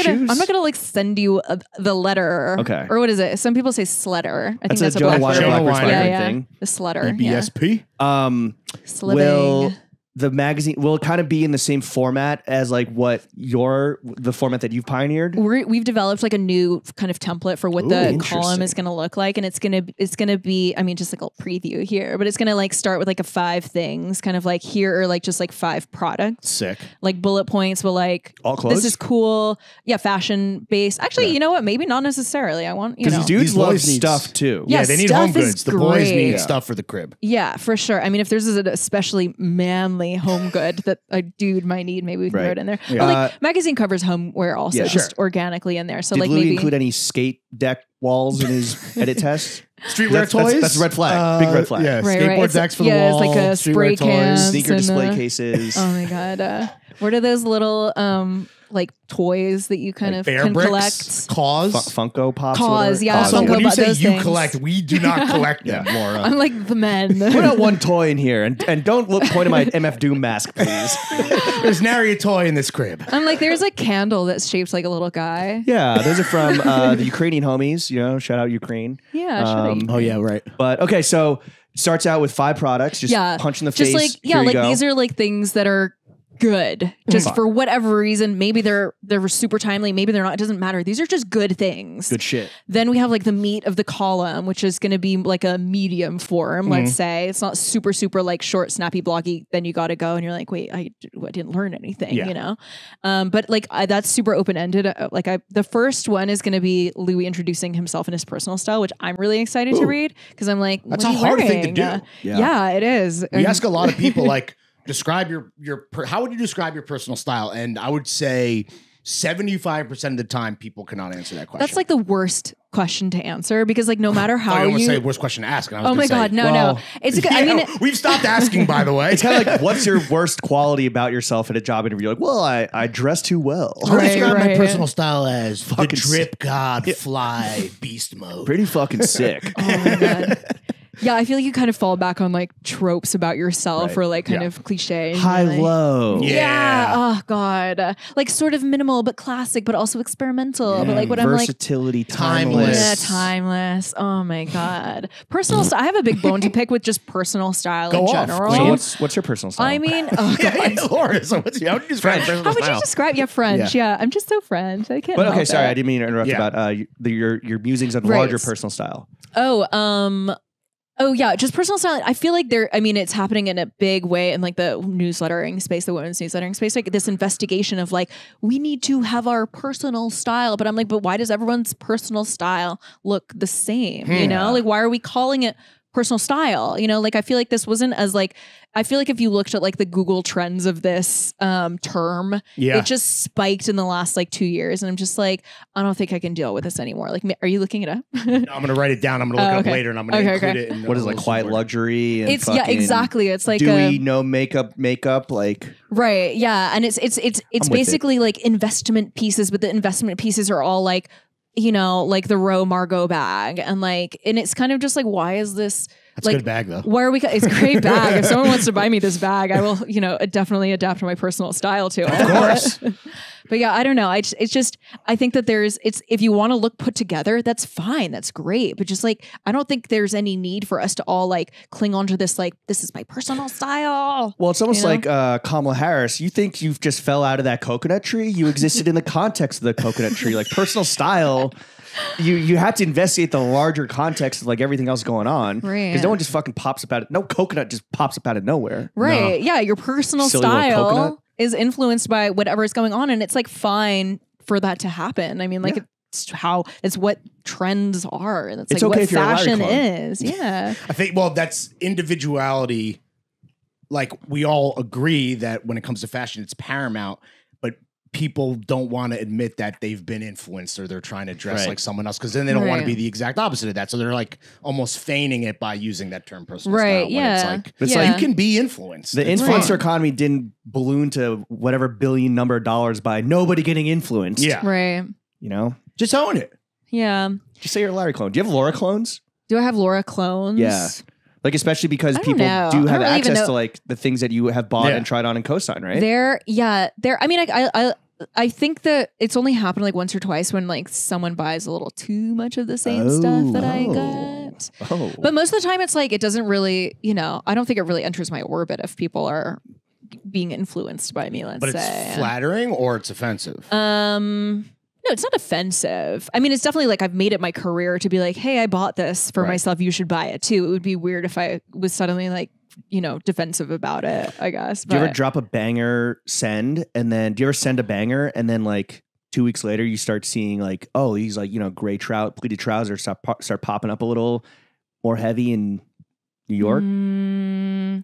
gonna like send you the letter. Okay. Or what is it? Some people say sletter. I think that's a Black Wire thing. The sletter. BSP. Slitting. Will the magazine will kind of be in the same format as like what the format that you've pioneered? We've developed like a new kind of template for what the column is going to look like. And it's going to be, I mean, just like a preview here, but it's going to like start with like a 5 things kind of like here, or like just like 5 products. Sick. Like bullet points will like, all clothes? This is cool. Yeah. Fashion based. Actually, you know what? Maybe not necessarily. I want, you know, because dudes love stuff too. Yeah. They need home goods. The boys need stuff for the crib. Yeah, for sure. I mean, if there's an especially manly home good that a dude might need, maybe we can throw it in there. Yeah. But like magazine covers homeware also just organically in there. So did like maybe include any skate deck walls in his edit tests? Streetwear toys? That's a red flag. Big red flag. Yeah, right, skateboard decks for the wall. It's like a spray can. Sneaker display cases. Oh my God. What are those little like toys that you kind of can collect? Funko Pops. Funko Pops. You collect, we do not collect them, Laura. I'm like the men. Put out one toy in here and don't point at my MF Doom mask, please. There's nary a toy in this crib. I'm like, there's a candle that's shaped like a little guy. Yeah, those are from the Ukrainian homies, you know, shout out Ukraine. Yeah, shout out Ukraine. Oh yeah, right. But okay, so starts out with 5 products, just punch in the face. Like, yeah, like these are like things that are good, just for whatever reason. Maybe they're super timely, maybe they're not, it doesn't matter. These are just good things, good shit. Then we have like the meat of the column, which is going to be like a medium form, let's say. It's not super super like short, snappy, bloggy. Then you gotta go and you're like, wait, I didn't learn anything, you know. But like that's super open-ended. Like the first one is going to be Louis introducing himself in his personal style, which I'm really excited to read, because I'm like, that's a hard thing to do. Yeah, it is. We ask a lot of people like, describe how would you describe your personal style? And I would say 75% of the time people cannot answer that question. That's like the worst question to answer, because like no matter how I almost say worst question to ask. And I was no. It's good. I mean, we've stopped asking, by the way. It's kind of like, what's your worst quality about yourself at a job interview? Like, well, I dress too well. I describe my personal style as fucking drip god fly beast mode. Pretty fucking sick. Oh my God. Yeah, I feel like you kind of fall back on like tropes about yourself, or like kind of cliche. High, like, low. Yeah. Oh God. Like sort of minimal, but classic, but also experimental. But like what I'm like. Versatility, timeless. Yeah, timeless. Oh my God. Personal style. I have a big bone to pick with just personal style in general. So what's your personal style? I mean, oh God. Laura, so how would you describe personal style? How would you describe? Yeah, French. Yeah. I'm just so French. I can't. But okay, sorry, I didn't mean to interrupt about your musings on larger personal style. Oh yeah, just personal style. I feel like it's happening in a big way in like the newslettering space, the women's newslettering space, like this investigation of like, we need to have our personal style. But I'm like, but why does everyone's personal style look the same? You know, like, why are we calling it personal style? You know, like, I feel like this wasn't as like, I feel like if you looked at like the Google trends of this term, it just spiked in the last like 2 years. And I'm just like, I don't think I can deal with this anymore. Like, are you looking it up? No, I'm going to write it down. I'm going to look it up later, and I'm going to include it. What is like quiet luxury? And it's exactly. It's like dewy, no makeup, like. Right. Yeah. And it's basically like investment pieces, but the investment pieces are all like, you know, like the Row Margot bag, and like, and it's kind of just like, why is this? That's like a good bag though. Why are we? It's a great bag. If someone wants to buy me this bag, I will, you know, definitely adapt my personal style to it. Of course. But yeah, I don't know. It's just, I think that if you want to look put together, that's fine. That's great. But just like, I don't think there's any need for us to all like cling on to this, like, this is my personal style. Well, it's almost like Kamala Harris. You think you've just fell out of that coconut tree? You existed in the context of the coconut tree, like personal style. You have to investigate the larger context of like everything else going on, right? Because no one just fucking pops up out of, no coconut just pops up out of nowhere, right? No. Yeah, your personal style is influenced by whatever is going on, and it's like fine for that to happen. I mean, like it's what trends are, and it's like what fashion is. Yeah, I think that's individuality. Like we all agree that when it comes to fashion, it's paramount. People don't want to admit that they've been influenced or they're trying to dress like someone else, because then they don't want to be the exact opposite of that. So they're like almost feigning it by using that term personal style. Yeah. It's like you can be influenced. The influencer economy didn't balloon to whatever billion number of dollars by nobody getting influenced. Yeah. Right. You know, just own it. Yeah. Just say you're a Larry clone. Do you have Laura clones? Do I have Laura clones? Yeah. Like, especially because people do have access to like the things that you have bought and tried on and co-signed, right? I mean, I think that it's only happened like once or twice when like someone buys a little too much of the same stuff that I got. But most of the time it's like, it doesn't really, you know, I don't think it really enters my orbit if people are being influenced by me, let's say. But it's flattering or it's offensive? No, it's not offensive. I mean, it's definitely like I've made it my career to be like, hey, I bought this for myself. You should buy it too. It would be weird if I was suddenly like, you know, defensive about it, I guess. Do you ever drop a banger send and then do you ever send a banger and then like 2 weeks later you start seeing like, oh, he's like, you know, gray trout, pleated trousers start popping up a little more heavy in New York?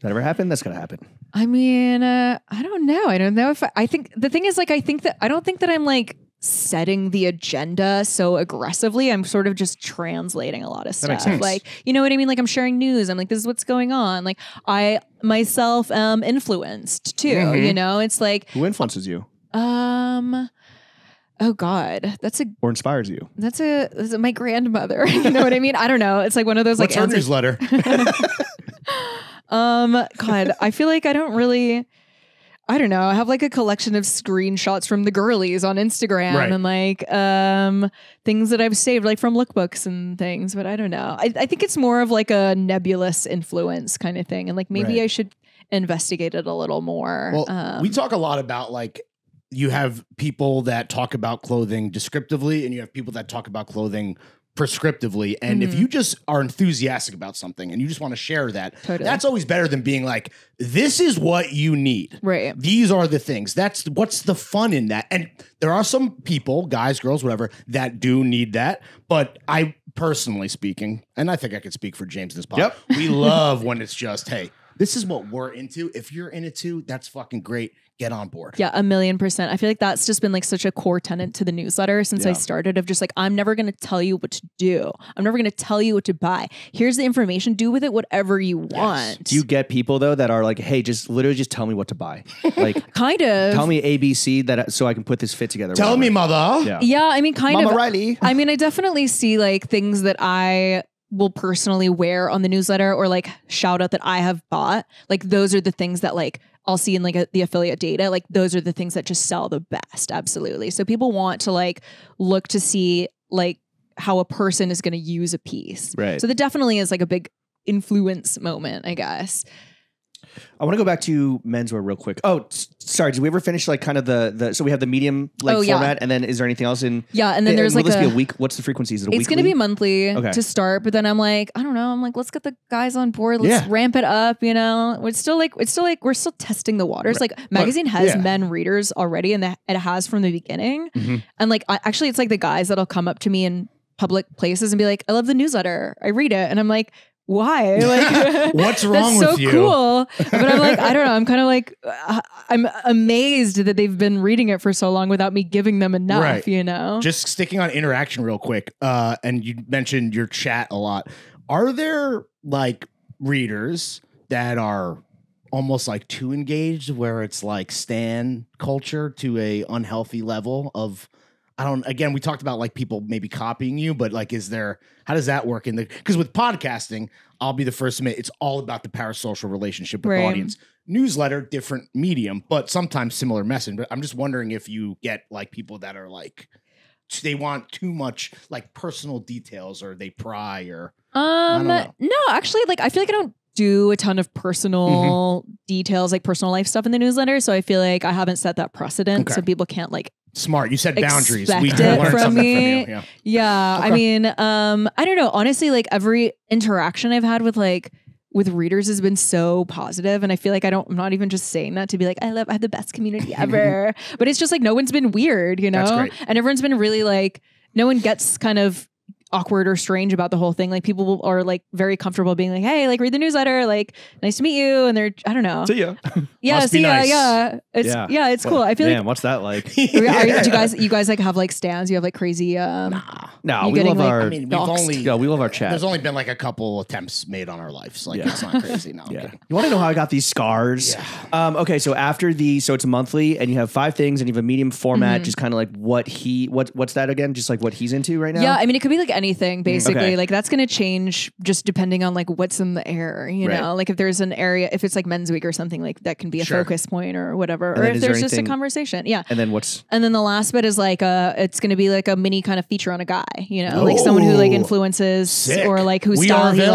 That ever happened? That's going to happen. I mean, I don't know. I don't know if I think the thing is like, I don't think that I'm like setting the agenda so aggressively. I'm sort of just translating a lot of stuff. Like, you know what I mean? Like I'm sharing news. I'm like, this is what's going on. Like I myself am influenced too, you know? It's like, who influences you? Oh God, that's a, or inspires you. That's my grandmother. You know what I mean? I don't know. It's like one of those like her newsletter. God, I feel like I don't know. I have like a collection of screenshots from the girlies on Instagram and like, things that I've saved like from lookbooks and things, but I don't know. I think it's more of like a nebulous influence kind of thing. And like, maybe I should investigate it a little more. Well, we talk a lot about like, you have people that talk about clothing descriptively and you have people that talk about clothing prescriptively. And if you just are enthusiastic about something and you just want to share that, that's always better than being like, this is what you need. Right. These are the things. That's what's the fun in that. And there are some people, guys, girls, whatever, that do need that. But I personally speaking, and I think I could speak for James this podcast, we love when it's just, hey, this is what we're into. If you're in it too, that's fucking great. Get on board. Yeah, 1,000,000%. I feel like that's just been like such a core tenet to the newsletter since I started of just like, I'm never going to tell you what to do. I'm never going to tell you what to buy. Here's the information. Do with it whatever you want. Do you get people though that are like, hey, just literally just tell me what to buy? Like kind of. Tell me ABC that so I can put this fit together. Tell me, mother. Yeah, I mean, kind of. Mama Reilly. I mean, I definitely see like things that I will personally wear on the newsletter or like shout out that I have bought. Like those are the things that like I'll see in like the affiliate data. Like those are the things that just sell the best. Absolutely. So people want to like look to see like how a person is going to use a piece. Right. So that definitely is like a big influence moment, I guess. I want to go back to menswear real quick. Oh, sorry. Did we ever finish like kind of the, so we have the medium like format and then is there anything else in? Yeah. And then there's like this be a week. What's the frequency? Is it a weekly? It's going to be monthly to start. But then I'm like, I don't know. I'm like, let's get the guys on board. Let's ramp it up. You know, we're still testing the waters. Like Magasin has men readers already and it has from the beginning. And like, actually it's like the guys that'll come up to me in public places and be like, I love the newsletter. I read it. And I'm like, why? Like, what's wrong with you? That's so cool. But I'm like, I don't know. I'm kind of like, I'm amazed that they've been reading it for so long without me giving them enough, you know? Just sticking on interaction real quick. And you mentioned your chat a lot. Are there like readers that are almost like too engaged where it's like stan culture to a unhealthy level of, again, we talked about like people maybe copying you, but like, how does that work in the, because with podcasting, I'll be the first to admit it's all about the parasocial relationship with audience. Newsletter, different medium, but sometimes similar message. But I'm just wondering if you get like people that are like, they want too much like personal details or they pry or. No, actually, like, I feel like I don't do a ton of personal details, like personal life stuff in the newsletter. So I feel like I haven't set that precedent. So people can't like. Smart. You said boundaries. We learned something from you. Yeah. I mean, I don't know. Honestly, like every interaction I've had with readers has been so positive. And I feel like I'm not even just saying that to be like, I have the best community ever. But it's just like, no one's been weird, you know? That's great. And everyone's been really like, no one gets kind of awkward or strange about the whole thing. Like people are like very comfortable being like, hey, like read the newsletter, like nice to meet you. And they're, I don't know. See ya. Yeah. See ya. Nice. Yeah. It's cool. I feel like, man, what's that like? Do you guys like have like stands? You have like crazy, no, we love our, we love our chat. There's only been like a couple attempts made on our lives. Like it's not crazy. No. Yeah. You want to know how I got these scars? Yeah. Okay. So so it's monthly and you have 5 things and you have a medium format, just kind of like what's that again? Just like what he's into right now. Yeah. I mean, it could be like anything basically. Like that's going to change just depending on like what's in the air, you know, like if there's an area, if it's like Men's Week or something, like that can be a focus point or whatever, or if there's just a conversation. Yeah. And then the last bit is like it's going to be like a mini kind of feature on a guy, you know, like someone who like influences or like whose style he likes. We are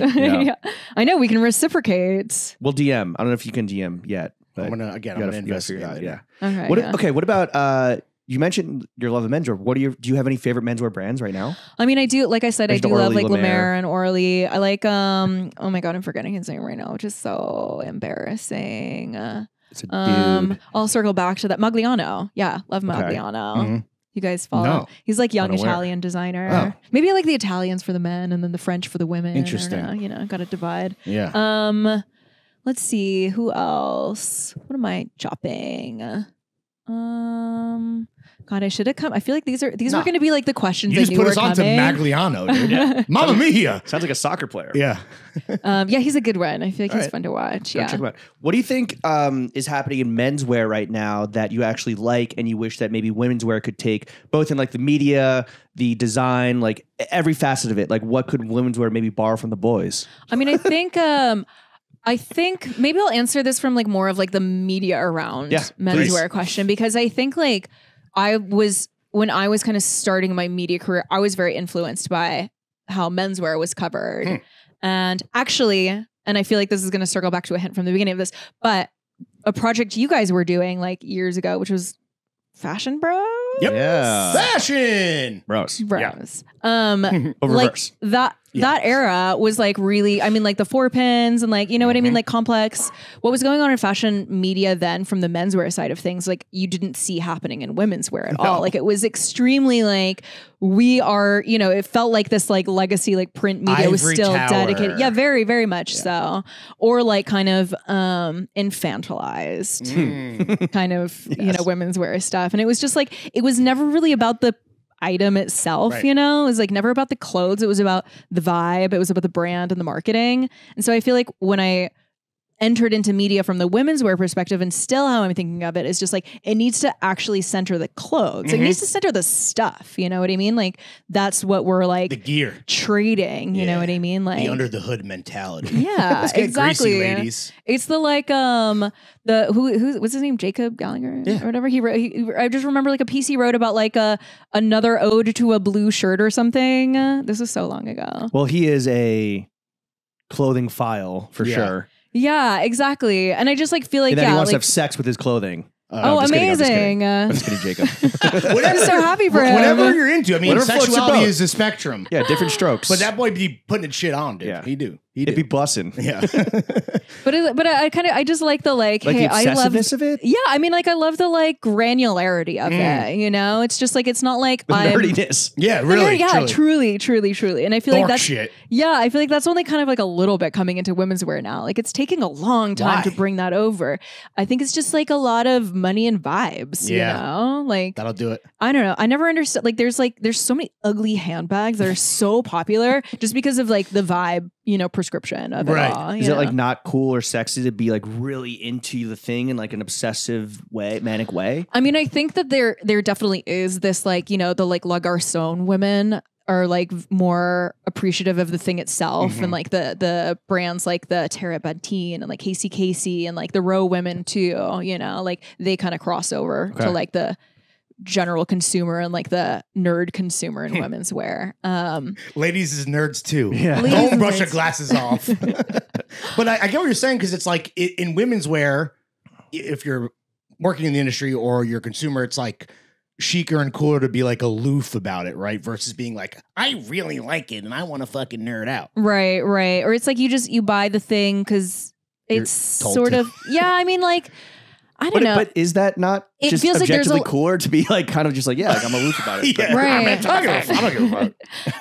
available, Louis. Yeah. I know we can reciprocate. We'll DM. I don't know if you can DM yet. I'm gonna investigate. Yeah. Okay. What about you mentioned your love of menswear. Do you have any favorite menswear brands right now? I mean, I do. Like I said, I do love like Lemaire and Orly. I like oh my god, I'm forgetting his name right now, which is so embarrassing. It's a dude. I'll circle back to that. Magliano. Yeah, love Magliano. Okay. Mm-hmm. You guys follow? No. He's like young Italian designer. Oh. Maybe I like the Italians for the men and then the French for the women. Interesting. Or, you know, got to divide. Yeah. Let's see. Who else? What am I shopping? God, I should have come. I feel like these were going to be like the questions. You just put us on to Magliano, dude. Yeah. Mamma mia! Sounds like a soccer player. Yeah. Yeah, he's a good one. I feel like he's fun to watch. Yeah. Check him out. What do you think is happening in menswear right now that you actually like and you wish that maybe women's wear could take, both in like the media, the design, like every facet of it? Like what could women's wear maybe borrow from the boys? I mean, I think I think maybe I'll answer this from like more of like the media around menswear question, because I think like when I was kind of starting my media career, I was very influenced by how menswear was covered. Mm. And actually, and I feel like this is going to circle back to a hint from the beginning of this, but a project you guys were doing like years ago, which was Fashion Bros. Yep. Yeah. Fashion Bros. Yeah. Like that. Yeah. That era was like really, I mean, like the 4 pins and like, you know what I mean? Like complex, what was going on in fashion media then from the menswear side of things, like you didn't see happening in women's wear at all. Like it was extremely like, we are, you know, it felt like this like legacy, like print media was still dedicated. Yeah, very, very much so. Or like kind of infantilized kind of, you know, women's wear stuff. And it was just like, it was never really about the item itself, you know? It was like never about the clothes. It was about the vibe. It was about the brand and the marketing. And so I feel like when I entered into media from the women's wear perspective, and still how I'm thinking of it is just like, it needs to actually center the clothes. Like, it needs to center the stuff. You know what I mean? Like that's what we're like the gear trading. You know what I mean? Like the under the hood mentality. Yeah, let's get exactly. Greasy, ladies. It's the like, the, who what's his name? Jacob Gallagher or whatever he wrote. I just remember like a piece he wrote about like another ode to a blue shirt or something. This was so long ago. Well, he is a clothing file for sure. Yeah, exactly. And I just like feel like, and then he wants like, to have sex with his clothing. Oh, amazing. I'm just kidding, Jacob. I'm so happy for him. Whatever you're into. I mean, sexuality is a spectrum. Yeah, different strokes. But that boy be putting his shit on, dude. Yeah. He do. He'd be bussing. Yeah. But I kind of, I just like the like hey, the obsessiveness of it? Yeah, I mean, like, I love the like granularity of it, you know? It's just like, it's not like the nerdiness. Yeah, really. Yeah, truly. And I feel like that's, yeah, I feel like that's only kind of like a little bit coming into women's wear now. Like, it's taking a long time to bring that over. I think it's just like a lot of money and vibes, you know? Like, that'll do it. I don't know. I never understood, like, there's so many ugly handbags that are so popular just because of like the vibe, you know, prescription of it all. Is it like not cool or sexy to be like really into the thing in like an obsessive way, manic way? I mean, I think that there definitely is this like, you know, the like La Garçon women are like more appreciative of the thing itself and like the brands like the Tara Bantine and like Casey Casey and like the Row women too, you know, like they kind of cross over to like the general consumer and like the nerd consumer in women's wear. Ladies is nerds too. Yeah. Don't brush your glasses off. But I get what you're saying, because it's like in women's wear, if you're working in the industry or you're a consumer, it's like chicer and cooler to be like aloof about it, right? Versus being like, I really like it and I want to fucking nerd out. Right. Or it's like you buy the thing because it's sort of, yeah, I mean like, I don't know. But is that not just objectively cooler to be like kind of just like, yeah, like I'm aloof about it? Yeah. Right. I don't give a fuck.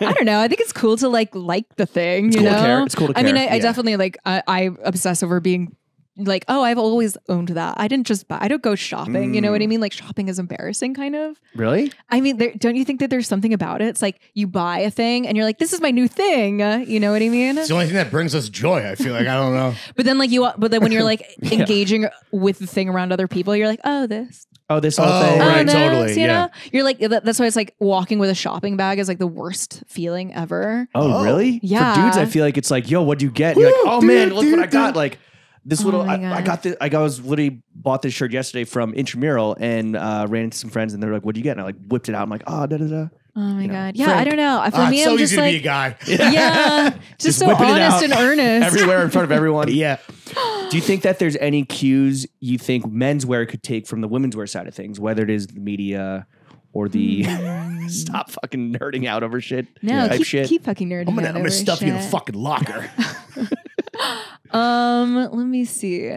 I don't know. I think it's cool to like the thing, it's you know? To care. It's cool to care. I mean, I definitely like, I obsess over being like, oh, I've always owned that. I didn't just buy, I don't go shopping. You know what I mean? Like shopping is embarrassing kind of. Really? I mean, don't you think that there's something about it? It's like you buy a thing and you're like, this is my new thing. You know what I mean? It's the only thing that brings us joy. I feel like, I don't know. But then like but then when you're like engaging with the thing around other people, you're like, oh, this. Oh, this whole thing. Right, totally. You know? You're like, that's why it's like walking with a shopping bag is like the worst feeling ever. Oh, really? Yeah. For dudes, I feel like it's like, yo, what'd you get? And you're like, oh man, look what I got. Like, this little, I got this, I was literally bought this shirt yesterday from Intramural and ran into some friends and they're like, what do you get? And I like whipped it out. I'm like, Oh my God. Yeah, Frank. I don't know. For me, I'm so just easy to be a guy. Yeah. Just so honest and earnest. Everywhere in front of everyone. Do you think that there's any cues you think menswear could take from the women's wear side of things, whether it is the media or the stop fucking nerding out over shit? No, keep fucking nerding out over shit. I'm going to stuff you in a fucking locker. Let me see.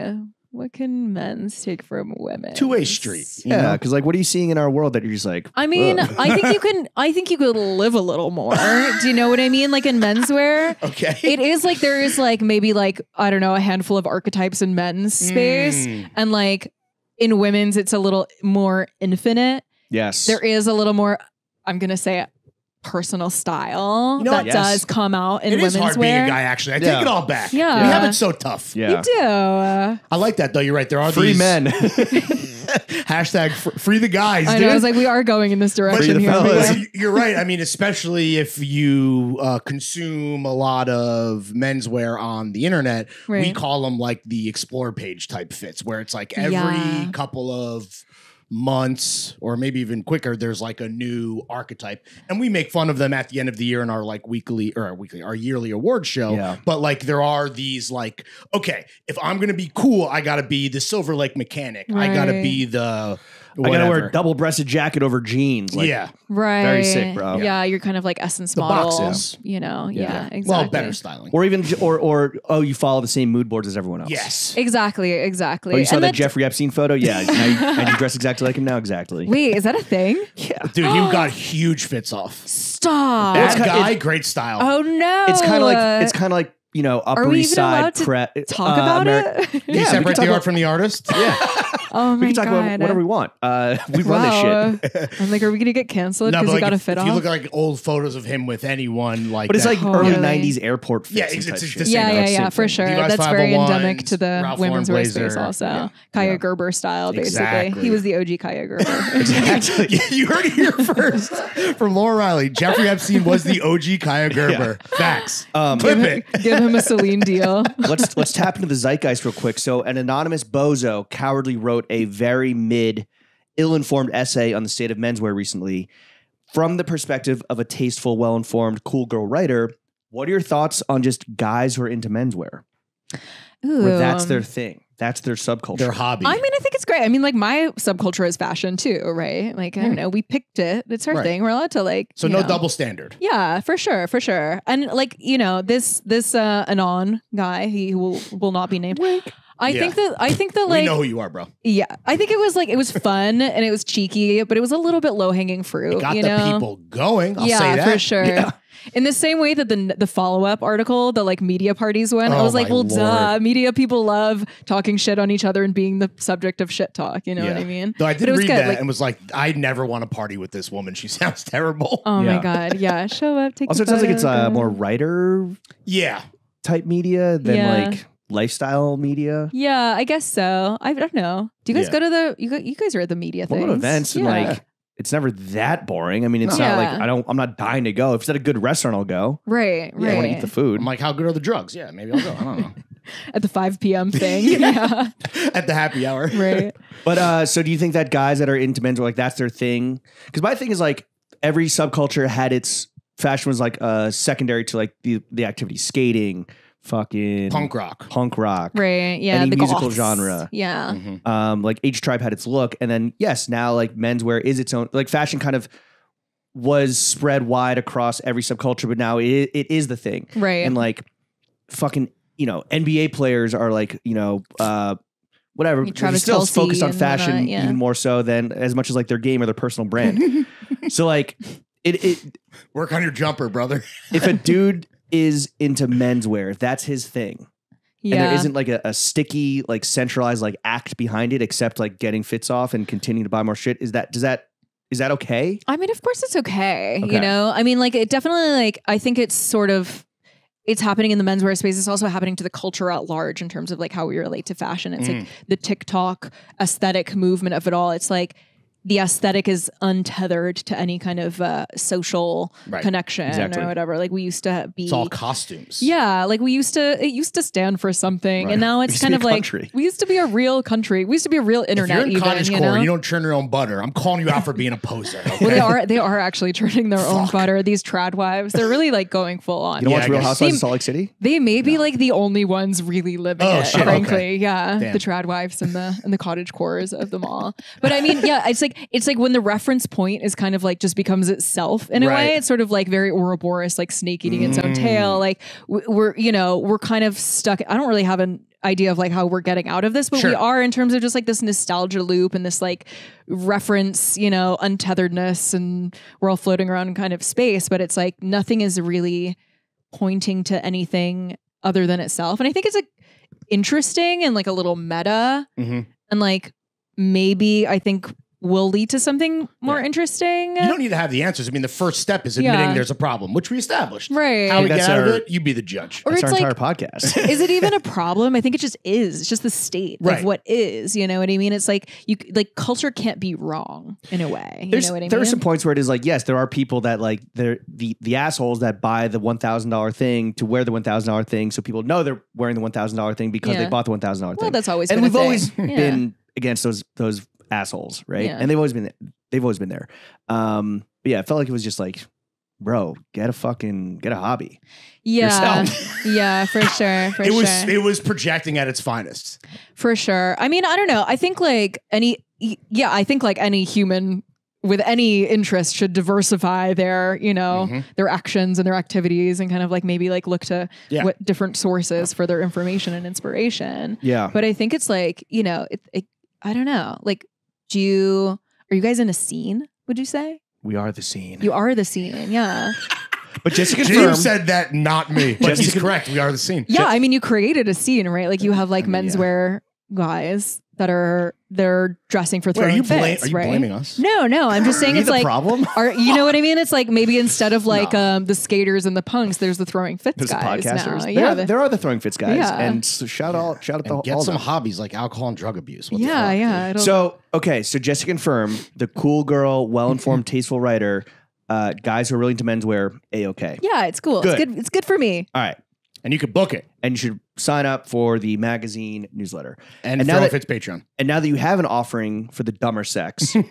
What can men's take from women? Two-way street. Yeah, because like, what are you seeing in our world that you're just like? I mean, ugh. I think you could live a little more. Do you know what I mean? Like in menswear, okay, it is like there is like maybe like I don't know a handful of archetypes in men's space, and like in women's, it's a little more infinite. Yes, there is a little more. I'm gonna say it. Personal style that does come out in women's wear. It is hard being a guy, actually. I take it all back. Yeah. We have it so tough. Yeah. You do. I like that, though. You're right. There are free men. Hashtag free the guys, dude. I know. I was like, we are going in this direction here. You're right. I mean, especially if you consume a lot of menswear on the internet, we call them like the explore page type fits, where it's like every couple of months or maybe even quicker there's like a new archetype, and we make fun of them at the end of the year in our like our yearly award show, but like there are these like, okay, if I'm gonna be cool, I gotta be the Silver Lake mechanic, I gotta be the whatever. I gotta wear a double-breasted jacket over jeans, like, very sick, bro. Yeah, you're kind of like essence the model boxes. You know, exactly. Well, better styling, or even or oh, you follow the same mood boards as everyone else. Yes, exactly. Oh, you saw that Jeffrey Epstein photo? Yeah, and you dress exactly like him now. Exactly. Wait, is that a thing? Yeah, dude, you got huge fits off. Stop. That guy, great style. Oh no, it's kind of like. You know, Upper East Side prep. Talk about it. You separate the art from the artist. Yeah. Oh my god. We can talk about whatever we want. We run this shit. I'm like, are we gonna get canceled because we got a fit off? If you look at like old photos of him with anyone, like, but it's like early '90s airport fits. Yeah, it's the same for sure. That's very endemic to the women's wear space. Also, Kaya Gerber style, basically. He was the OG Kaya Gerber. Exactly. You heard it here first from Laura Reilly. Jeffrey Epstein was the OG Kaya Gerber. Facts. Clip it. Give him a Celine deal. Let's tap into the zeitgeist real quick. So an anonymous bozo cowardly wrote a very ill-informed essay on the state of menswear recently from the perspective of a tasteful, well-informed, cool girl writer. What are your thoughts on just guys who are into menswear? Ooh. Where that's their thing. That's their subculture. Their hobby. I mean, I think it's great. I mean, like, my subculture is fashion too, right? Like, I don't know. We picked it. It's our thing. We're allowed to, like, so no double standard. Yeah, for sure. For sure. And like, you know, this Anon guy, he will not be named. Wink. I think that like, we know who you are, bro. Yeah. I think it was fun and it was cheeky, but it was a little bit low hanging fruit. It got the people going. I'll say that. Yeah, for sure. Yeah. In the same way that the follow-up article, the like media parties one, I was like, well, duh, media people love talking shit on each other and being the subject of shit talk. You know what I mean? Though I did read that, like, and was like, I never want to party with this woman. She sounds terrible. Oh my God. Yeah. Show up. Take also, it sounds like it's more writer type media than like lifestyle media. Yeah, I guess so. I don't know. Do you guys go to you guys are at the media things? Well, events and like, it's never that boring. I mean, it's not like I'm not dying to go. If it's at a good restaurant, I'll go. Right, right. I want to eat the food. I'm like, how good are the drugs? Yeah, maybe I'll go. I don't know. At the 5 p.m. thing. At the happy hour. Right. But so do you think that guys that are into menswear, like, that's their thing? Because my thing is like every subculture had its fashion was like secondary to like the activity, skating, fucking punk rock, right? Yeah, any the musical goths. Genre, yeah. Like each tribe had its look, and then now like menswear is its own. Like fashion kind of was spread wide across every subculture, but now it is the thing, right? And like fucking, you know, NBA players are like, you know, whatever. They're still Kelsey focused on fashion whatnot, even more so than as much as like their game or their personal brand. So like it work on your jumper, brother. If a dude is into menswear, that's his thing, and there isn't like a sticky like centralized like act behind it except like getting fits off and continuing to buy more shit, is that okay? I mean, of course it's okay. You know, I mean, like, it definitely, like, I think it's sort of, it's happening in the menswear space. It's also happening to the culture at large in terms of like how we relate to fashion. It's like the TikTok aesthetic movement of it all. It's like the aesthetic is untethered to any kind of social connection or whatever. Like we used to be, it's all costumes. Yeah, like we used to, it used to stand for something, and now it's kind of like we used to be a real country. We used to be a real internet. If you're in cottage core, you don't churn your own butter, I'm calling you out for being a poser. Okay? Well, they are actually churning their own butter. These trad wives, they're really like going full on. You don't watch Real Housewives of Salt Lake City? They may be like the only ones really living it. Shit. Frankly, yeah, damn. The trad wives and the cottage cores of them all. But I mean, yeah, it's like when the reference point is kind of like just becomes itself in a way. It's sort of like very Ouroboros, like snake eating its own tail. Like we're kind of stuck. I don't really have an idea of like how we're getting out of this, but we are in terms of just like this nostalgia loop and this like reference, untetheredness, and we're all floating around in kind of space, but it's like nothing is really pointing to anything other than itself. And I think it's like interesting and like a little meta and like maybe I think will lead to something more interesting. You don't need to have the answers. I mean, the first step is admitting there's a problem, which we established. Right. How we get out of it, you be the judge. Or it's our entire podcast. Is it even a problem? I think it just is. It's just the state of what is, you know what I mean? It's like, culture can't be wrong in a way. You know what I mean? There are some points where it is like, yes, there are people that like, they're the assholes that buy the $1,000 thing to wear the $1,000 thing. So people know they're wearing the $1,000 thing because they bought the $1,000 thing. Well, that's always been a thing. And we've always been against those assholes, right? Yeah. And they've always been there. But yeah, it felt like it was just like, bro, get a hobby. Yeah. Yeah, for sure. For it was projecting at its finest. For sure. I mean, I don't know. I think like any human with any interest should diversify their, their actions and their activities and kind of like maybe like look to what different sources for their information and inspiration. Yeah. But I think it's like, I don't know. Like, are you guys in a scene? Would you say we are the scene? You are the scene. Yeah. But just to confirm, Jim said that, not me. But he's correct. We are the scene. Yeah. I mean, you created a scene, right? Like you have like menswear guys that they're dressing for Throwing Fits. Are you blaming us? No. I'm just saying it's like problem. You know what I mean? It's like maybe instead of like the skaters and the punks, there's the Throwing Fits guys now. There are the Throwing Fits guys, and so shout out and get all some hobbies like alcohol and drug abuse. What the fuck? So just to confirm, the cool girl, well-informed, tasteful writer, guys who are really into menswear, A-okay. Yeah, it's cool. Good. It's good. It's good for me. All right. And you could book it. And you should sign up for the magazine newsletter. And now it's Patreon. And now that you have an offering for the dumber sex, do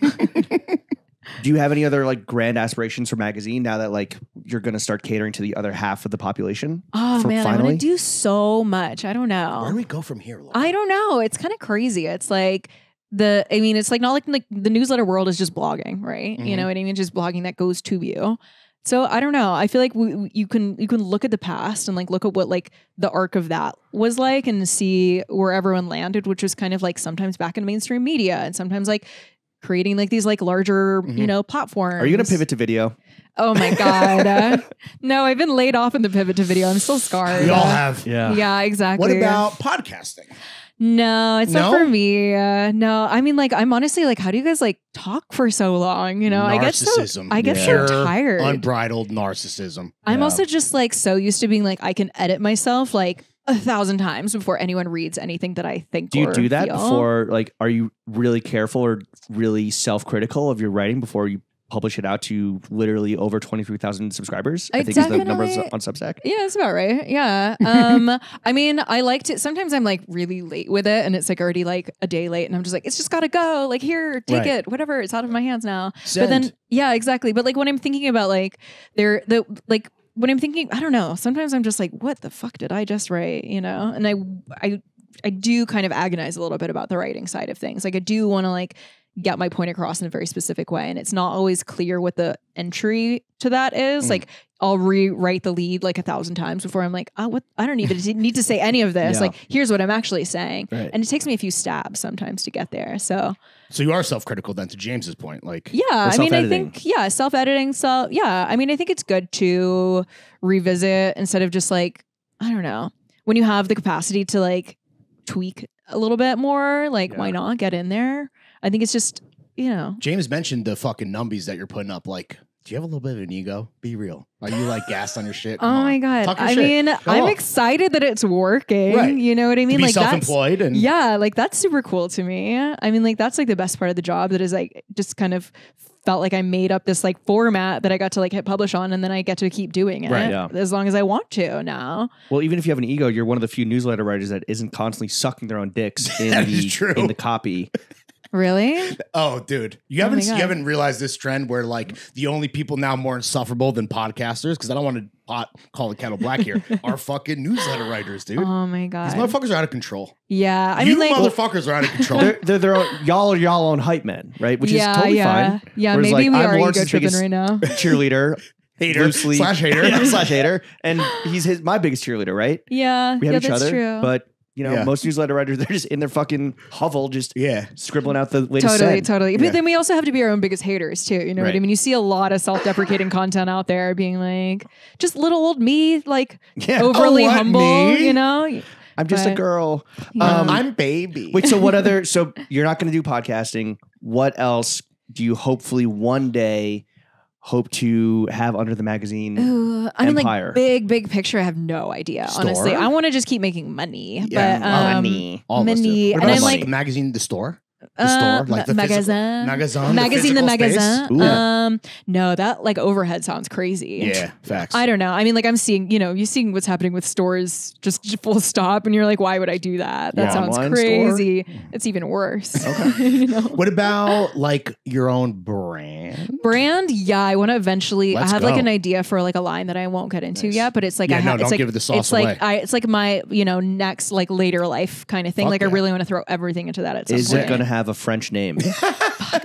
you have any other like grand aspirations for magazine now that like you're going to start catering to the other half of the population? Oh man, I want to do so much. I don't know. Where do we go from here, Laura? I don't know. It's kind of crazy. It's like... it's like not like the newsletter world is just blogging, right? You know what I mean? Just blogging that goes to you. So I don't know. I feel like you can look at the past and like look at what like the arc of that was like and see where everyone landed, which was kind of like sometimes back in mainstream media and sometimes like creating like these like larger, platforms. Are you going to pivot to video? Oh my God. No, I've been laid off in the pivot to video. I'm still scarred. We all have. Yeah, exactly. What about podcasting? No, it's not for me. No, I mean, like, I'm honestly like, how do you guys like talk for so long? You know, I get so tired. Unbridled narcissism. I'm also just like so used to being like, I can edit myself like 1,000 times before anyone reads anything that I think. Do you do that before? Like, are you really careful or really self-critical of your writing before you publish it out to literally over 23,000 subscribers? I think is the numbers on Substack. Yeah, that's about right. Yeah. I mean, I liked it. Sometimes I'm like really late with it and it's like already like a day late and I'm just like, it's just gotta go. Like here, take it, whatever. It's out of my hands now. Send. But then, yeah, exactly. But like when I'm thinking about like when I'm thinking, I don't know, sometimes I'm just like, what the fuck did I just write? You know? And I do kind of agonize a little bit about the writing side of things. Like I do want to like get my point across in a very specific way. And it's not always clear what the entry to that is. Like I'll rewrite the lead like 1,000 times before I'm like, oh, what? I don't even need to say any of this. Yeah. Like, here's what I'm actually saying. Right. And it takes me a few stabs sometimes to get there. So you are self-critical then, to James's point. Like, yeah, I mean, I think, yeah, self-editing. So yeah, I mean, I think it's good to revisit instead of just like, I don't know, when you have the capacity to like tweak a little bit more, like why not get in there? I think it's just, James mentioned the fucking numbies that you're putting up like Do you have a little bit of an ego? Be real. Are you like gassed on your shit? Come on. My God. Talk your shit. Mean, I'm excited that it's working. Right. You know what I mean? To be like self-employed. And yeah, like that's super cool to me. I mean, like that's like the best part of the job that is like just kind of felt like I made up this like format that I got to like hit publish on, and then I get to keep doing it as long as I want to now. Well, even if you have an ego, you're one of the few newsletter writers that isn't constantly sucking their own dicks in, in the copy. Really? Oh, dude. You haven't realized this trend where like the only people now more insufferable than podcasters, because I don't want to call the kettle black here, are fucking newsletter writers, dude. Oh my God. These motherfuckers are out of control. Yeah. I mean, like, motherfuckers are out of control. Y'all are y'all own hype men, right? Which is totally fine. Yeah, whereas, maybe like, we are ego tripping right now. Cheerleader. Hater. Slash hater. Yeah, slash hater. And he's my biggest cheerleader, right? Yeah. We have each other. True. But you know, most newsletter writers, they're just in their fucking hovel, just scribbling out the latest Totally. But then we also have to be our own biggest haters too. You know what I mean? You see a lot of self-deprecating content out there being like, just little old me, like overly humble, you know? I'm just a girl. I'm baby. Wait, so what other, so you're not going to do podcasting. What else do you hopefully one day hope to have under the magazine empire? Like big picture, I have no idea. Store? Honestly, I want to just keep making money. Yeah, but money. And I'm like the magazine, the store. The store, like the Magasin. No, that like overhead sounds crazy. Yeah, facts. I don't know. I mean, like I'm seeing, you know, you're seeing what's happening with stores, just full stop, and you're like, why would I do that? That sounds crazy. Store? It's even worse. Okay. You know? What about like your own brand? Brand? Yeah, I want to eventually. I have like an idea for like a line that I won't get into yet, but it's like it's like my next like later life kind of thing. I really want to throw everything into that. At some point. Is it gonna have a French name?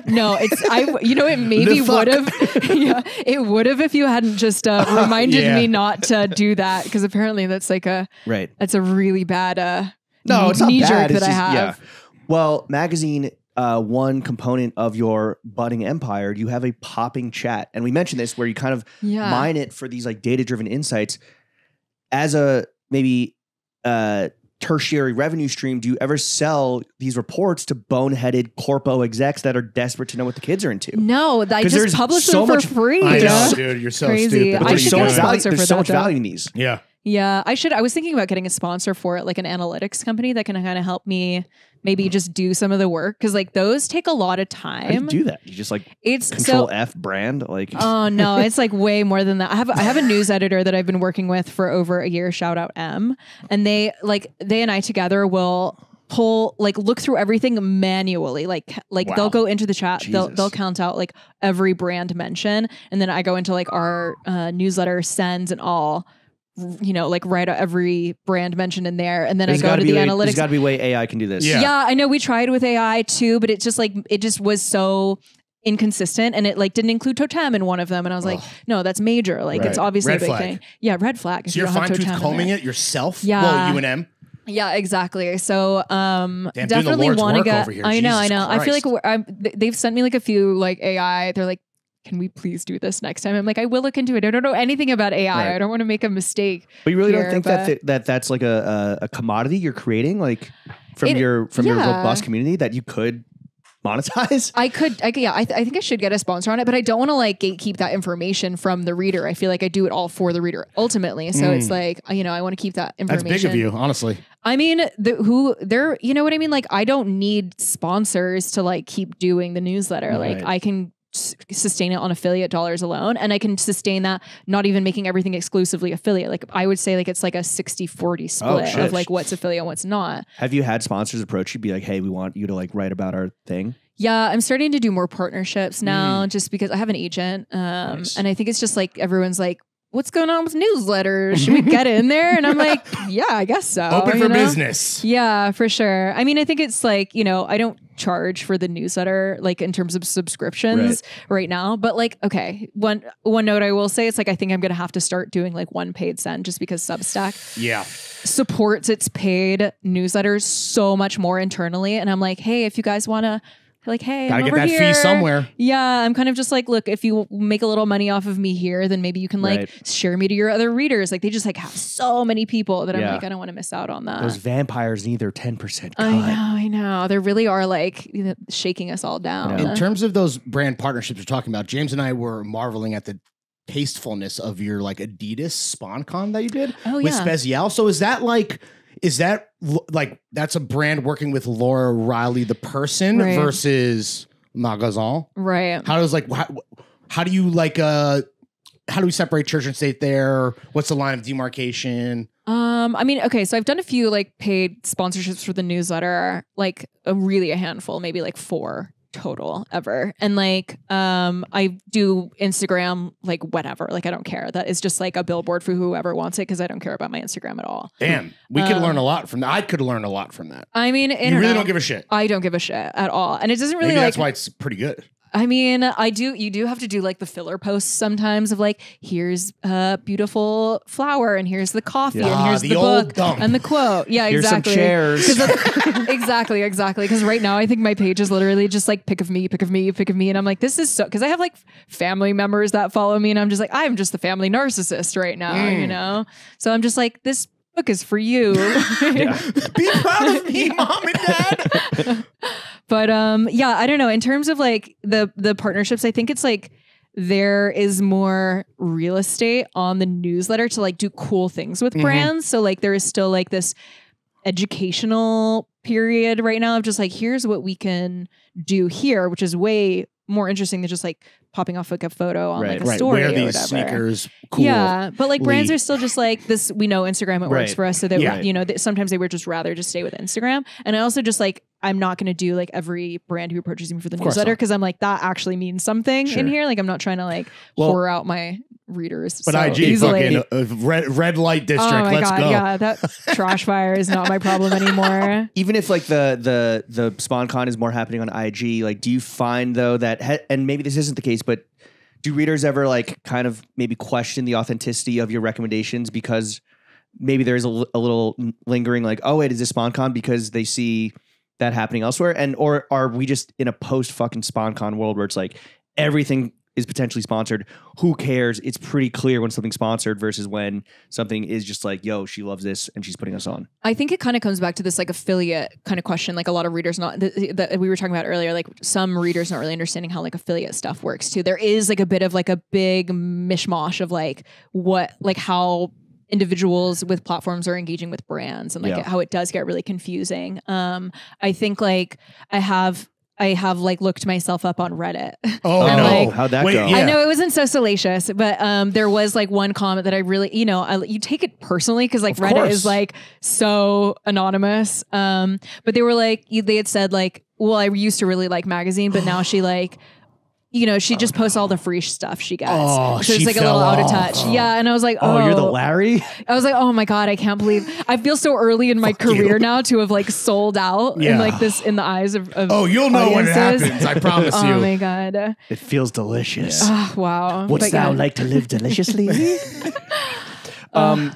No, it's it maybe would have. Yeah, it would have if you hadn't just reminded me not to do that, because apparently that's like a that's a really bad knee jerk that I have. Yeah. Well, Magasin, one component of your budding empire, you have a popping chat, and we mentioned this where you kind of mine it for these like data driven insights as a maybe tertiary revenue stream. Do you ever sell these reports to boneheaded corpo execs that are desperate to know what the kids are into? No, I just publish them for free. I know, dude, you're so stupid. But there's so much value in these. Yeah. Yeah, I should. I was thinking about getting a sponsor for it, like an analytics company that can kind of help me maybe just do some of the work, because like those take a lot of time. How do you do that? You just like Control F brand, like. Oh no, it's like way more than that. I have a news editor that I've been working with for over a year. Shout out M, and they and I together will pull, like, look through everything manually, like they'll go into the chat, they'll count out like every brand mention, and then I go into like our newsletter sends and all. You know, like write every brand mentioned in there, and then I go to the analytics. There's got to be a way AI can do this. Yeah. I know we tried with AI too, but it's just like it just was so inconsistent, and it like didn't include Toteme in one of them, and I was like, no, that's major. Like it's obviously a big thing. Yeah, red flag. So you're fine tooth combing it yourself. Yeah, well, U&M. Yeah, exactly. So definitely want to get. I know. Christ. I feel like they've sent me like a few like AI. They're like, can we please do this next time? I'm like, I will look into it. I don't know anything about AI. Right. I don't want to make a mistake. But you really don't think that's like a commodity you're creating, like from your robust community that you could monetize? I think I should get a sponsor on it, but I don't want to like gatekeep that information from the reader. I feel like I do it all for the reader ultimately. So it's like, I want to keep that information. That's big of you, honestly. I mean, you know what I mean? Like, I don't need sponsors to like keep doing the newsletter. Right. Like I can sustain it on affiliate dollars alone, and I can sustain that not even making everything exclusively affiliate. Like I would say like it's like a 60/40 split of like what's affiliate and what's not. Have you had sponsors approach you, be like, hey, we want you to like write about our thing? Yeah, I'm starting to do more partnerships now just because I have an agent. And I think it's just like everyone's like, what's going on with newsletters? Should we get in there? And I'm like, yeah, I guess so. Open for business. Yeah, for sure. I mean, I think it's like, I don't charge for the newsletter, like in terms of subscriptions right now, but like, okay. One note I will say, it's like, I think I'm going to have to start doing like one paid send, just because Substack supports its paid newsletters so much more internally. And I'm like, hey, if you guys want to like, hey, gotta get that fee somewhere. Yeah, I'm kind of just like, look, if you make a little money off of me here, then maybe you can like share me to your other readers. Like they just like have so many people that I'm like, I don't want to miss out on that. Those vampires need their 10% cut. I know. They really are like, you know, shaking us all down. In terms of those brand partnerships you're talking about, James and I were marveling at the tastefulness of your like Adidas SpawnCon that you did with Spezial. So is that like... Is that like, that's a brand working with Laura Reilly, the person, versus Magasin? Right. How does like, how do you like, how do we separate church and state there? What's the line of demarcation? I mean, okay, so I've done a few like paid sponsorships for the newsletter, like really a handful, maybe like 4 total ever. And like, I do Instagram, like whatever, like, I don't care. That is just like a billboard for whoever wants it. 'Cause I don't care about my Instagram at all. Damn. We could learn a lot from that. I could learn a lot from that. I mean, you really don't give a shit. I don't give a shit at all. And it doesn't really, maybe that's why it's pretty good. I mean, you do have to do like the filler posts sometimes of like, here's a beautiful flower and here's the coffee and here's the book and the quote. Yeah, here's exactly. Here's some chairs. Exactly, exactly. Because right now I think my page is literally just like, pick of me, pick of me, pick of me. And I'm like, this is so, because I have like family members that follow me and I'm just like, I'm just the family narcissist right now, you know? So I'm just like, this book is for you. Be proud of me, mom and dad. But yeah, I don't know. In terms of like the partnerships, I think it's like there is more real estate on the newsletter to like do cool things with brands. So like there is still like this educational period right now of just like, here's what we can do here, which is way more interesting than just like popping off like a photo on like a story. Wear these sneakers. Cool. Yeah, but like brands are still just like this. We know Instagram, it works for us. So that you know, sometimes they would just rather just stay with Instagram. And I also just like, I'm not going to do like every brand who approaches me for the newsletter because I'm like, that actually means something in here. Like I'm not trying to like whore out my readers. But so IG fucking red light district. Oh my God, let's go. Yeah, that trash fire is not my problem anymore. Even if like the SpawnCon is more happening on IG, like do you find though that, and maybe this isn't the case, but do readers ever like kind of maybe question the authenticity of your recommendations because maybe there's a little lingering like, oh wait, is this SpawnCon? Because they see that happening elsewhere, and or are we just in a post fucking SpawnCon world where it's like everything is potentially sponsored? Who cares? It's pretty clear when something's sponsored versus when something is just like, yo, she loves this and she's putting us on. I think it kind of comes back to this like affiliate kind of question. Like a lot of readers not that we were talking about earlier, like some readers not really understanding how like affiliate stuff works too. There is like a bit of like a big mishmash of like what, like how individuals with platforms are engaging with brands and like how it does get really confusing. I think like I have like looked myself up on Reddit. Oh no, like, how'd that go? Yeah. I know it wasn't so salacious, but there was like one comment that I really, you know, you take it personally because like Reddit is like so anonymous. But they were like, they had said like, well, I used to really like Magasin, but now she like, you know, she just posts all the free stuff she gets. Oh, so it's like a little out of touch. Oh. Yeah. And I was like, oh, you're the Larry. I was like, oh my God, I can't believe I feel so early in my career now to have like sold out in like this, in the eyes of oh, you'll know audiences. When it happens. I promise you. Oh my God. It feels delicious. Oh, wow. What's that like to live deliciously? Well,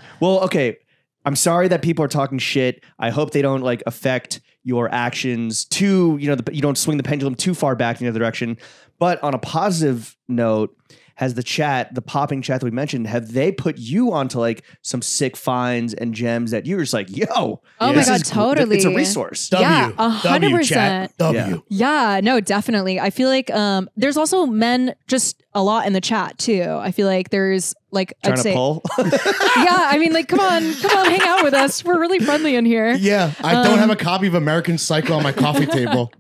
okay. I'm sorry that people are talking shit. I hope they don't like affect your actions too, you know, you don't swing the pendulum too far back in the other direction. But on a positive note, has the chat, the popping chat that we mentioned, have they put you onto like some sick finds and gems that you were just like, yo, my God, totally. It's a resource. Yeah, 100%. Yeah, no, definitely. I feel like there's also men just a lot in the chat too. I feel like there's like, I'd say, pull? Yeah, I mean, like, come on, hang out with us. We're really friendly in here. Yeah, I don't have a copy of American Psycho on my coffee table.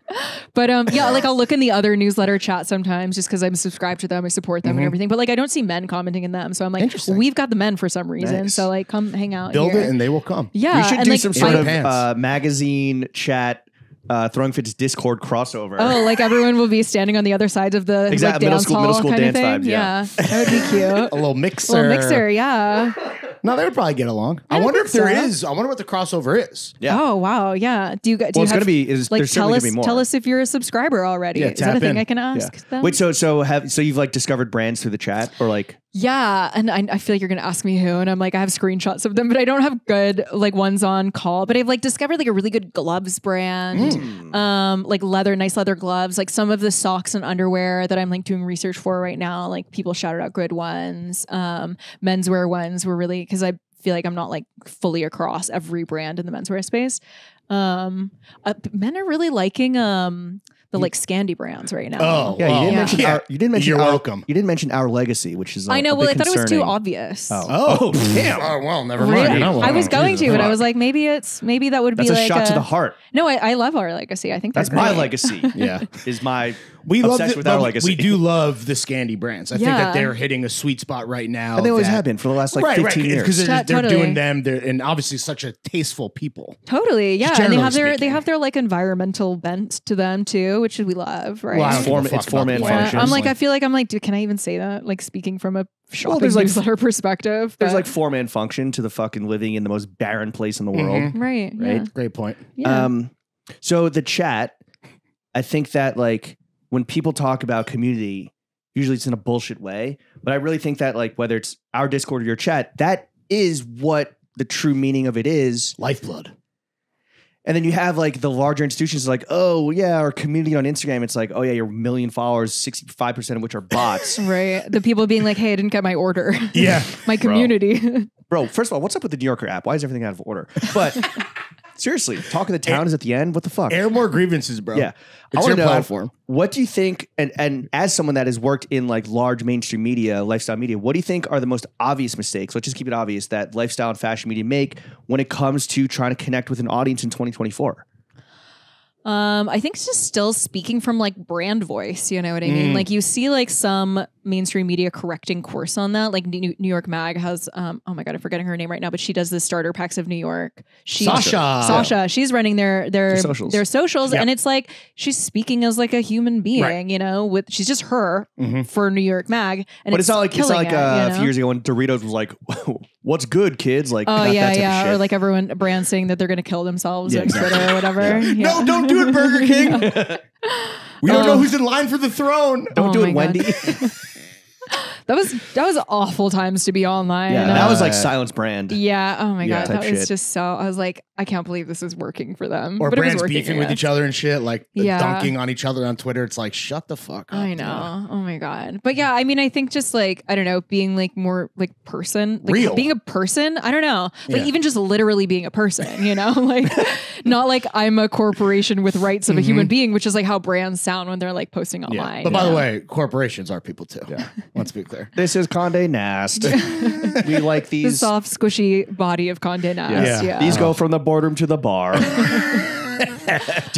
But yeah, like I'll look in the other newsletter chat sometimes just because I'm subscribed to them, I support them and everything. But like, I don't see men commenting in them, so I'm like, we've got the men for some reason. Nice. So like, come hang out. Build it, and they will come. Yeah, we should do like, some sort of Magasin chat. Throwing Fits Discord crossover. Oh, like everyone will be standing on the other side of the exactly, like middle school dance vibes. Yeah, that would be cute. A little mixer. Yeah. No, they would probably get along. I wonder if there is. I wonder what the crossover is. Yeah. Oh wow. Yeah. Do you? Do well, it's going to be. Is, like, there's certainly going to be more. Tell us if you're a subscriber already. Yeah, is that a thing I can ask? Them? Wait. So you've like discovered brands through the chat or like? Yeah. And I feel like you're going to ask me who, and I'm like, I have screenshots of them, but I don't have good like ones on call, but I've like discovered like a really good gloves brand, like leather, nice leather gloves, like some of the socks and underwear that I'm like doing research for right now. Like people shouted out good ones. Menswear ones were really, cause I feel like I'm not like fully across every brand in the menswear space. Men are really liking, the like Scandi brands right now. Oh, yeah! You didn't mention Our Legacy, which is I know. Well, I thought it was too obvious. Oh damn! Oh well, never mind. Really? I was going to, but I was like, maybe that would be like a shot to the heart. No, I love Our Legacy. I think that's my legacy. Yeah, is my Our Legacy. We do love the Scandi brands. I think that they're hitting a sweet spot right now. And they always have been for the last like 15 years because they're doing them. And obviously such a tasteful people. Totally, yeah. And they have their like environmental bent to them too, which we love, right? Well, it's form and function. I'm like, I feel like I'm like, dude, can I even say that? Like speaking from a shopping newsletter perspective. There's like form and function to the fucking living in the most barren place in the world. Right. Yeah. Great point. Yeah. So the chat, I think that like when people talk about community, usually it's in a bullshit way, but I really think that like whether it's our Discord or your chat, that is what the true meaning of it is. Lifeblood. And then you have like the larger institutions like, oh yeah, our community on Instagram. It's like, oh yeah, your 1 million followers, 65% of which are bots. Right. The people being like, hey, I didn't get my order. Yeah. My community. Bro, first of all, what's up with the New Yorker app? Why is everything out of order? But seriously, talk of the town is at the end. What the fuck? Air more grievances, bro. Yeah. It's your platform. What do you think, and as someone that has worked in like large mainstream media, lifestyle media, what do you think are the most obvious mistakes? Let's just keep it obvious that lifestyle and fashion media make when it comes to trying to connect with an audience in 2024. I think it's just still speaking from like brand voice, you know what I mean? Like you see like some mainstream media correcting course on that. Like New York Mag has, oh my God, I'm forgetting her name right now, but she does the starter packs of New York. Sasha, she's running their socials. Yep. And it's like, she's speaking as like a human being, you know, with, she's just her for New York Mag. And but it's not like a few years ago when Doritos was like, what's good, kids? Like, that type of shit. Or like everyone, a brand saying that they're going to kill themselves on Twitter or whatever. Yeah. Yeah. No, don't do it, Burger King. We don't know who's in line for the throne. Don't do it, Wendy. that was awful times to be online. Yeah, that was like silence brand. Yeah. Oh my God. That was just so, I was like, I can't believe this is working for them. Or brands beefing with each other and shit, like dunking on each other on Twitter. It's like, shut the fuck up. I know. Yeah. Oh my God. But yeah, I mean, I think just like, I don't know, being like more like person, like real. Being a person, I don't know. Like even just literally being a person, you know, like not like I'm a corporation with rights of a human being, which is like how brands sound when they're like posting online. Yeah. But by the way, corporations are people too. Yeah. Let's be clear. This is Condé Nast. We like these. The soft, squishy body of Condé Nast. Yeah. Yeah. These go from the boardroom to the bar. Do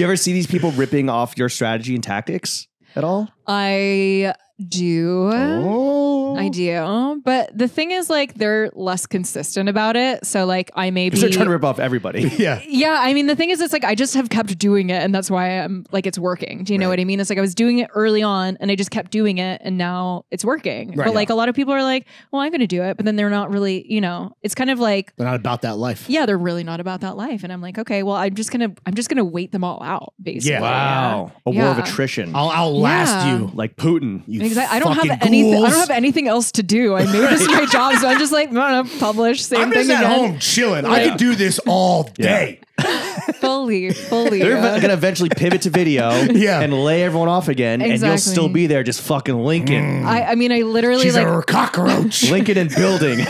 you ever see these people ripping off your strategy and tactics at all? I do. Oh. I do. But the thing is, like, they're less consistent about it. So, like, I may be. Because they're trying to rip off everybody. Yeah. Yeah. I mean, the thing is, it's like, I just have kept doing it. And that's why I'm like, it's working. Do you know what I mean? It's like, I was doing it early on and I just kept doing it. And now it's working. Right, but like, a lot of people are like, well, I'm going to do it. But then they're not really, you know, it's kind of like. They're not about that life. Yeah. They're really not about that life. And I'm like, okay, well, I'm just going to wait them all out, basically. Yeah. Wow. Yeah. A war of attrition. I'll last you. Like Putin. Exactly. I don't have anything else to do. I made this my job, so I'm just like, no, publish. I'm just at home chilling. Like, I could do this all day. Fully. They're gonna eventually pivot to video, and lay everyone off again, and you'll still be there, just fucking Lincoln. I mean, I literally she's like a cockroach, Lincoln and building.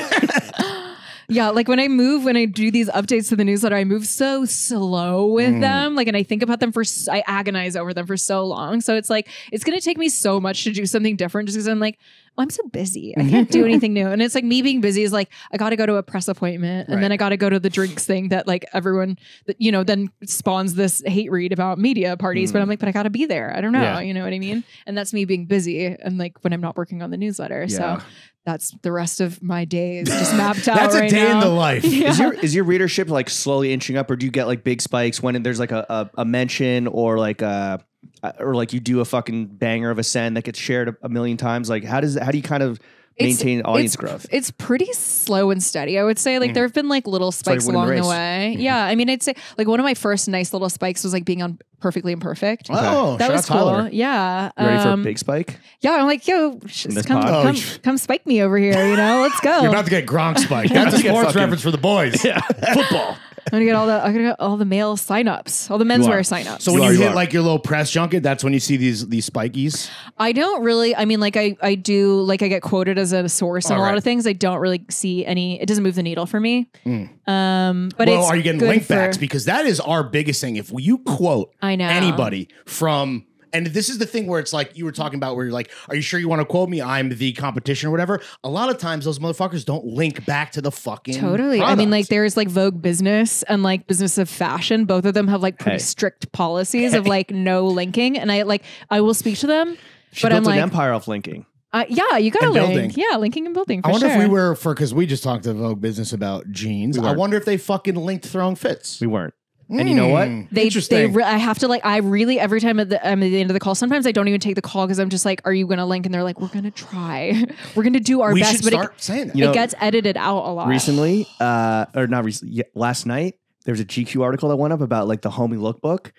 Yeah, like when I do these updates to the newsletter, I move so slow with them. Like, and I think about them I agonize over them for so long. So it's like, it's going to take me so much to do something different just because I'm like, oh, I'm so busy. I can't do anything new. And it's like me being busy is like, I got to go to a press appointment and then I got to go to the drinks thing that like everyone, you know, then spawns this hate read about media parties. But I'm like, but I got to be there. I don't know. Yeah. You know what I mean? And that's me being busy and like when I'm not working on the newsletter. Yeah. So that's the rest of my day is just mapped out. That's a day in the life. Yeah. Is your readership like slowly inching up, or do you get like big spikes when there's like a mention or like you do a fucking banger of a send that gets shared a million times? Like how do you kind of maintain audience growth. It's pretty slow and steady, I would say. Like, there have been like little spikes along the way. Yeah. I mean, I'd say like one of my first nice little spikes was like being on Perfectly Imperfect. Okay. Oh, that was cool. Yeah. You ready for a big spike? Yeah. I'm like, yo, come spike me over here. You know, let's go. You're about to get Gronk spiked. That's a sports reference for the boys. Yeah. Football. I'm gonna get all the male signups, all the menswear signups. So when you hit like your little press junket, that's when you see these spikies. I don't really. I mean, like I do. Like I get quoted as a source on a lot of things. I don't really see any. It doesn't move the needle for me. But well, are you getting link backs? Because that is our biggest thing. If you quote anybody from. And this is the thing where it's like you were talking about where you're like, are you sure you want to quote me? I'm the competition or whatever. A lot of times those motherfuckers don't link back to the fucking product. I mean, like there's like Vogue Business and like Business of Fashion. Both of them have like pretty strict policies of like no linking. And I will speak to them. But I'm like, an empire of linking. Yeah, you gotta link. Building. Yeah, linking and building. For I wonder if we were because we just talked to Vogue Business about jeans. I wonder if they fucking linked Throwing Fits. We weren't. And you know what? Interesting. I have to like, I really, every time I'm at the end of the call, sometimes I don't even take the call because I'm just like, are you going to link? And they're like, we're going to try. We're going to do our best. But it gets edited out a lot. Recently, or not recently, last night, there was a GQ article that went up about like the homie lookbook.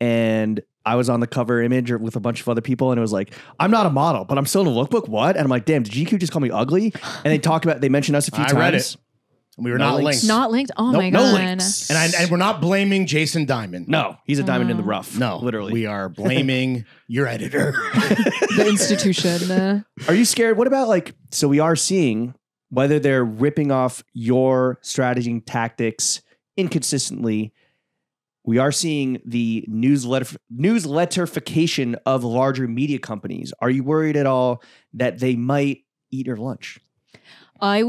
And I was on the cover image with a bunch of other people. And it was like, I'm not a model, but I'm still in a lookbook. What? And I'm like, damn, did GQ just call me ugly? And they talked about, they mentioned us a few times. I read it. We were not linked. Not linked. Oh my God. No links. And we're not blaming Jason Diamond. No, he's a diamond in the rough. No, literally. We are blaming your editor, the institution. Are you scared? What about like, so we are seeing whether they're ripping off your strategy and tactics inconsistently. We are seeing the newsletterification of larger media companies. Are you worried at all that they might eat your lunch? I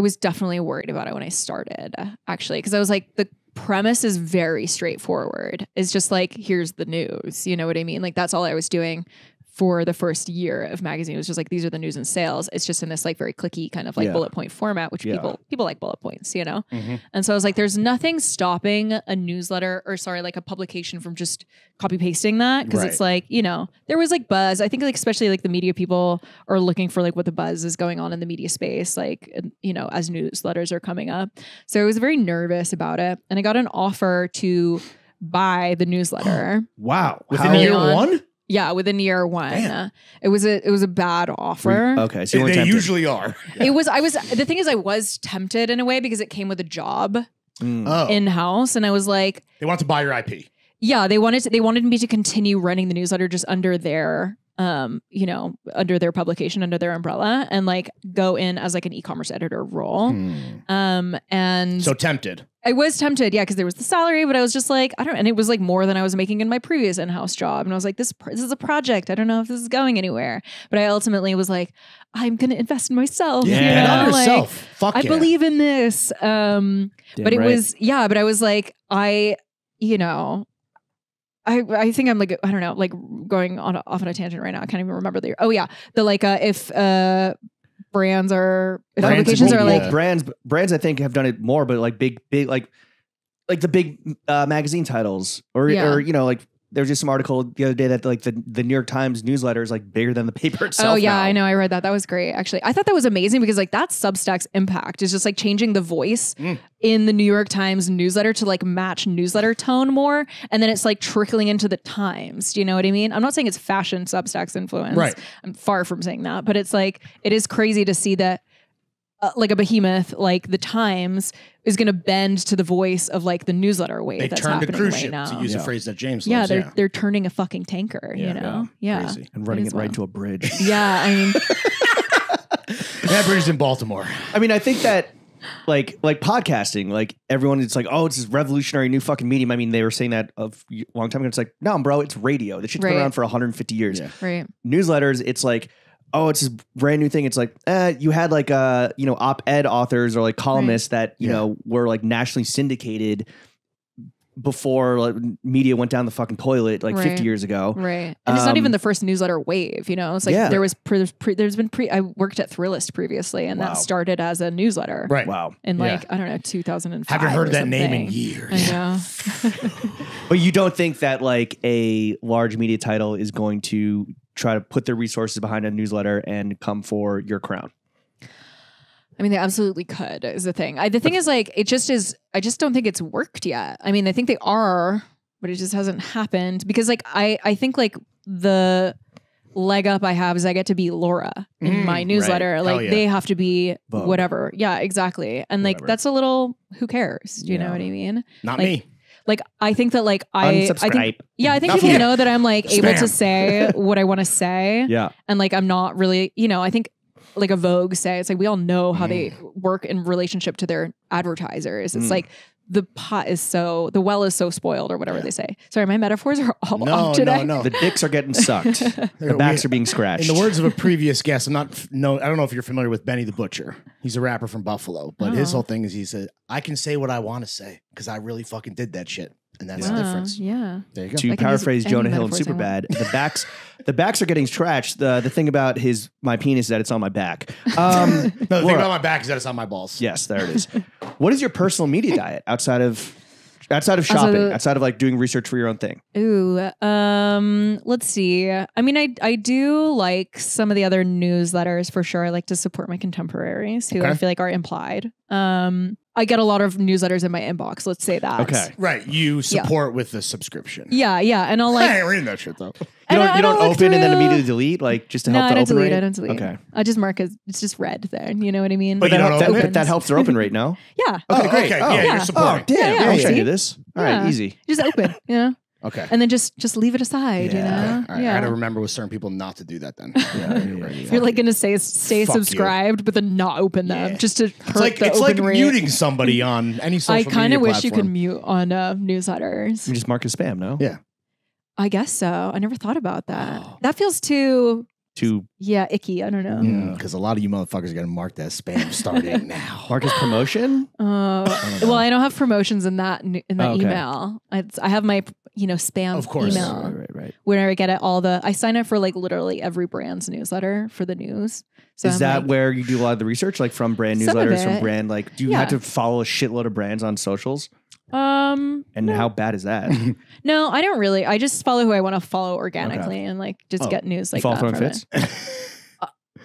was definitely worried about it when I started, actually, because I was like, the premise is very straightforward. It's just like, here's the news. You know what I mean? Like, that's all I was doing for the first year of Magasin. It was just like, these are the news and sales. It's just in this like very clicky kind of like bullet point format, which people like bullet points, you know? And so I was like, there's nothing stopping a newsletter or like a publication from just copy pasting that. Cause it's like, you know, there was like buzz. I think like, especially like the media people are looking for like what the buzz is going on in the media space, like, you know, as newsletters are coming up. So I was very nervous about it. And I got an offer to buy the newsletter. Wow. Within year one? Yeah, within year one. It was a bad offer. Okay, so they usually are. Yeah. The thing is I was tempted in a way because it came with a job in-house, and I was like, they want to buy your IP. Yeah, they wanted me to continue running the newsletter just under their you know, under their publication, under their umbrella, and like go in as like an e-commerce editor role. And so tempted. I was tempted, yeah, because there was the salary, but I was just like, I don't, and it was like more than I was making in my previous in-house job. And I was like, this is a project. I don't know if this is going anywhere. But I ultimately was like, I'm going to invest in myself. Yeah, you know? Like, yourself. Fuck I believe in this. But it was, yeah, but I was like, you know, I think I'm like, I don't know, like going off on a tangent right now. I can't even remember the, brands I think have done it more, but like big, like the big magazine titles or, you know, like there was just some article the other day that like the New York Times newsletter is like bigger than the paper itself. Oh yeah. Now. I know. I read that. That was great. Actually, I thought that was amazing because like that's Substack's impact is just like changing the voice in the New York Times newsletter to like match newsletter tone more. And then it's like trickling into the Times. Do you know what I mean? I'm not saying it's fashion Substack's influence. Right. I'm far from saying that, but it's like, it is crazy to see that like a behemoth, like the Times is going to bend to the voice of like the newsletter wave. They turned a cruise ship now. To use a phrase that James loves. Yeah, they're turning a fucking tanker, you know? Yeah. Crazy. And running it right to a bridge. Yeah, I mean. That bridge is in Baltimore. I mean, I think that like podcasting, like everyone, it's like, oh, it's this revolutionary new fucking medium. I mean, they were saying that a long time ago. It's like, no, bro, it's radio. That shit's been around for 150 years. Yeah. Right. Newsletters, it's like, oh, it's this brand new thing. It's like, you had like, you know, op-ed authors or like columnists that, you know, were like nationally syndicated before like, media went down the fucking toilet like 50 years ago. Right. And it's not even the first newsletter wave, you know, it's like I worked at Thrillist previously and that started as a newsletter. Right. Wow. In like, I don't know, 2005. Haven't heard that name in years. I know. But you don't think that like a large media title is going to try to put their resources behind a newsletter and come for your crown? I mean, they absolutely could, is the thing. I just don't think it's worked yet. I mean, I think they are, but it just hasn't happened because like, I think like the leg up I have is I get to be Laura in my newsletter. Right. Like they have to be Vogue. Whatever. Yeah, exactly. And like, that's a little, who cares? Do you know what I mean? Not like, me. Like, I think that like, I think people know that I'm like able to say what I want to say. Yeah. And like, I'm not really, you know, I think like a Vogue say, it's like, we all know how they work in relationship to their advertisers. It's like, the well is so spoiled or whatever they say. Sorry, my metaphors are all off today. No. The dicks are getting sucked. The backs are being scratched. In the words of a previous guest, I don't know if you're familiar with Benny the Butcher. He's a rapper from Buffalo, but his whole thing is he said, I can say what I want to say because I really fucking did that shit. And that's the difference. Yeah. There you go. To paraphrase Jonah Hill in Superbad, the backs are getting scratched. The thing about my penis is that it's on my back. No, the thing about my back is that it's on my balls. Yes, there it is. What is your personal media diet outside of shopping, outside of like doing research for your own thing? Ooh, let's see. I mean, I do like some of the other newsletters for sure. I like to support my contemporaries who I feel like are implied. I get a lot of newsletters in my inbox. Let's say that. Okay. Right. You support with the subscription. Yeah. Yeah. And I'll like. I ain't reading that shit though. You don't open and then immediately delete, like just to help the open rate? I don't delete. Okay. I just mark as, it's just red there. You know what I mean? But that helps their open rate now. Yeah. Okay, great. Okay. Oh, yeah. You're supporting. Oh, damn. I wish I knew this. All right. Easy. Just open. You know? Okay. And then just leave it aside, you know? Okay. All right. I got to remember with certain people not to do that then. You're like going to say, stay subscribed, but then not open them just to hurt the open rate. Muting somebody on any social media platform. I kind of wish you could mute on newsletters. You just mark as spam, no? Yeah. I guess so. I never thought about that. Oh. That feels too icky. I don't know. Because a lot of you motherfuckers are going to mark that spam starting now. Mark as promotion? Well, I don't have promotions in that email. I have my spam of course. Email. Right. Whenever I get it, I sign up for like literally every brand's newsletter for the news. So is that like, where you do a lot of the research, like from brand newsletters, from brand? Like, do you have to follow a shitload of brands on socials? How bad is that? No, I don't really. I just follow who I want to follow organically and like just get news like that. Throwing Fits?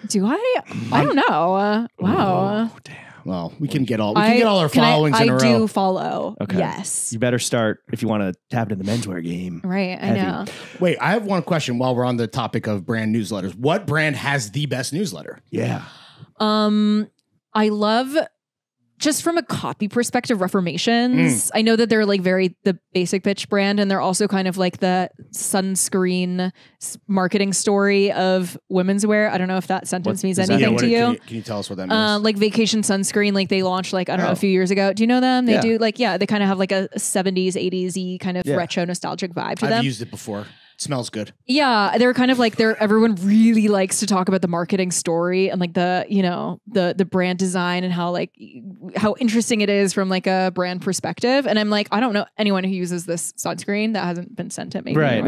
Do I? I don't know. Wow. Oh, damn. Well, we can get all our followings in a row. I do follow. Okay. Yes. You better start if you want to tap into the menswear game. Right. Heavy. I know. Wait, I have one question while we're on the topic of brand newsletters. What brand has the best newsletter? Yeah. I love. Just from a copy perspective, Reformations. I know that they're like very the basic bitch brand, and they're also kind of like the sunscreen marketing story of women's wear. I don't know if that sentence means anything to you. Can you tell us what that means? Like Vacation Sunscreen, like they launched like, I don't know, a few years ago. Do you know them? They do like, they kind of have like a 70s, 80s-y kind of retro nostalgic vibe to them. I've used it before. Smells good. Yeah, they're kind of like everyone really likes to talk about the marketing story and like the brand design and how interesting it is from like a brand perspective. And I'm like, I don't know anyone who uses this sunscreen that hasn't been sent to me. Right.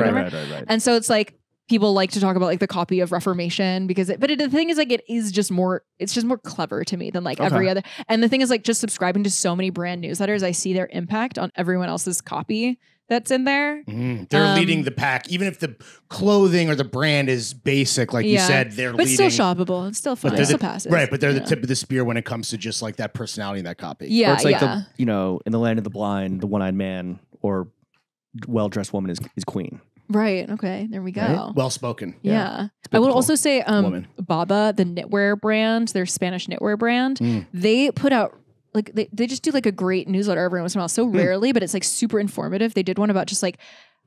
And so it's like people like to talk about like the copy of Reformation because the thing is like it is just more, it's just more clever to me than like every other. And the thing is like just subscribing to so many brand newsletters, I see their impact on everyone else's copy that's in there. They're leading the pack. Even if the clothing or the brand is basic, like you said, they're leading. But it's still shoppable. It's still fun. It still passes. Right, but they're the tip of the spear when it comes to just like that personality and that copy. Yeah, or it's like the, in the land of the blind, the one-eyed man or well-dressed woman is queen. Right. Okay. There we go. Right? Well spoken. Yeah. I would also say Baba, the knitwear brand, their Spanish knitwear brand, they put out like they just do like a great newsletter every once in a while. So rarely, but it's like super informative. They did one about just like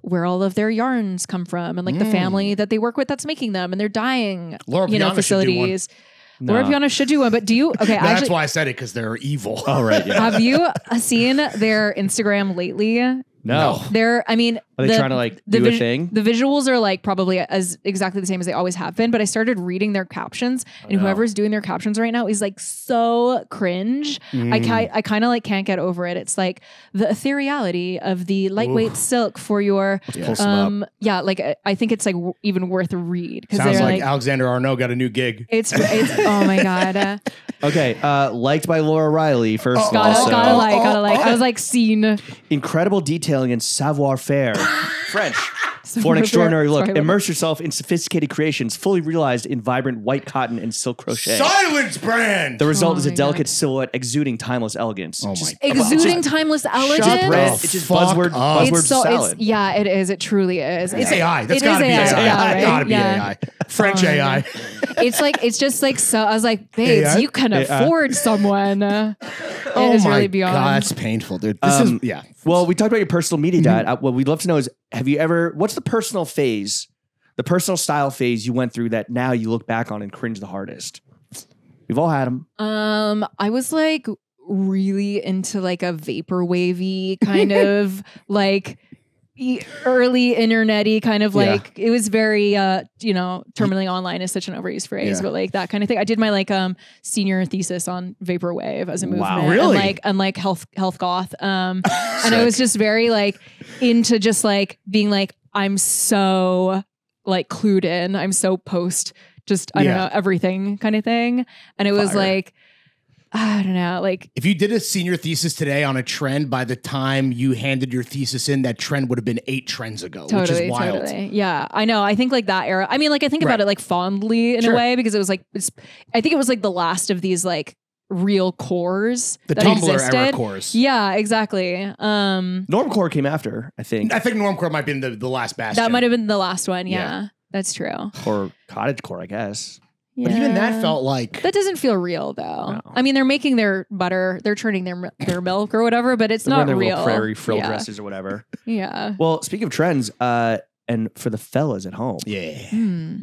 where all of their yarns come from and like the family that they work with that's making them and their dyeing facilities. Laura Piana should do one, but do you? Okay, that's why I said it because they're evil. Oh right. Yeah. Have you seen their Instagram lately? No. Are they trying to like do a thing? The visuals are like probably as exactly the same as they always have been, but I started reading their captions and whoever's doing their captions right now is like so cringe. I kind of like can't get over it. It's like the ethereality of the lightweight silk for your, like I think it's like even worth a read. Sounds like Alexander Arnault got a new gig. It's oh my God. Okay. Liked by Laura Reilly first. Gotta like. I was like, scene. Incredible detail and savoir-faire. French. For an extraordinary look, immerse yourself in sophisticated creations fully realized in vibrant white cotton and silk crochet. Silence brand! The result is a delicate silhouette exuding timeless elegance. Oh my God. Exuding timeless elegance? It's just buzzword salad. Yeah, it is. It truly is. It's AI. That's gotta be AI. Gotta be AI. French AI. It's like, it's just like, so I was like, babes, you can afford someone. It is really beyond. God, that's painful, dude. This is, yeah. Well, we talked about your personal media diet. What we'd love to know is, have you ever, what's the personal phase, the personal style phase you went through that now you look back on and cringe the hardest? We've all had them. I was like really into like a vapor wavy kind of like early internet-y kind of like, it was very, you know, terminally online is such an overused phrase, but like that kind of thing. I did my like senior thesis on vaporwave as a movement. Wow, really? And like health goth. And I was just very like into just like being like, I'm so like clued in. I'm so post just, I don't know, everything kind of thing. And it was like, I don't know. Like, if you did a senior thesis today on a trend, by the time you handed your thesis in, that trend would have been 8 trends ago, which is wild. Totally. Yeah, I know. I think like that era. I mean, like I think about it like fondly in a way because it was like, I think it was like the last of these like real cores. The Tumblr era cores. Yeah, exactly. Normcore came after. I think normcore might have been the last bastion. That might have been the last one. Yeah, that's true. Or cottagecore, I guess. Yeah. But even that felt like... That doesn't feel real, though. No. I mean, they're making their butter, they're churning their milk or whatever, but it's not real. Prairie frill dresses or whatever. Yeah. Well, speaking of trends, and for the fellas at home,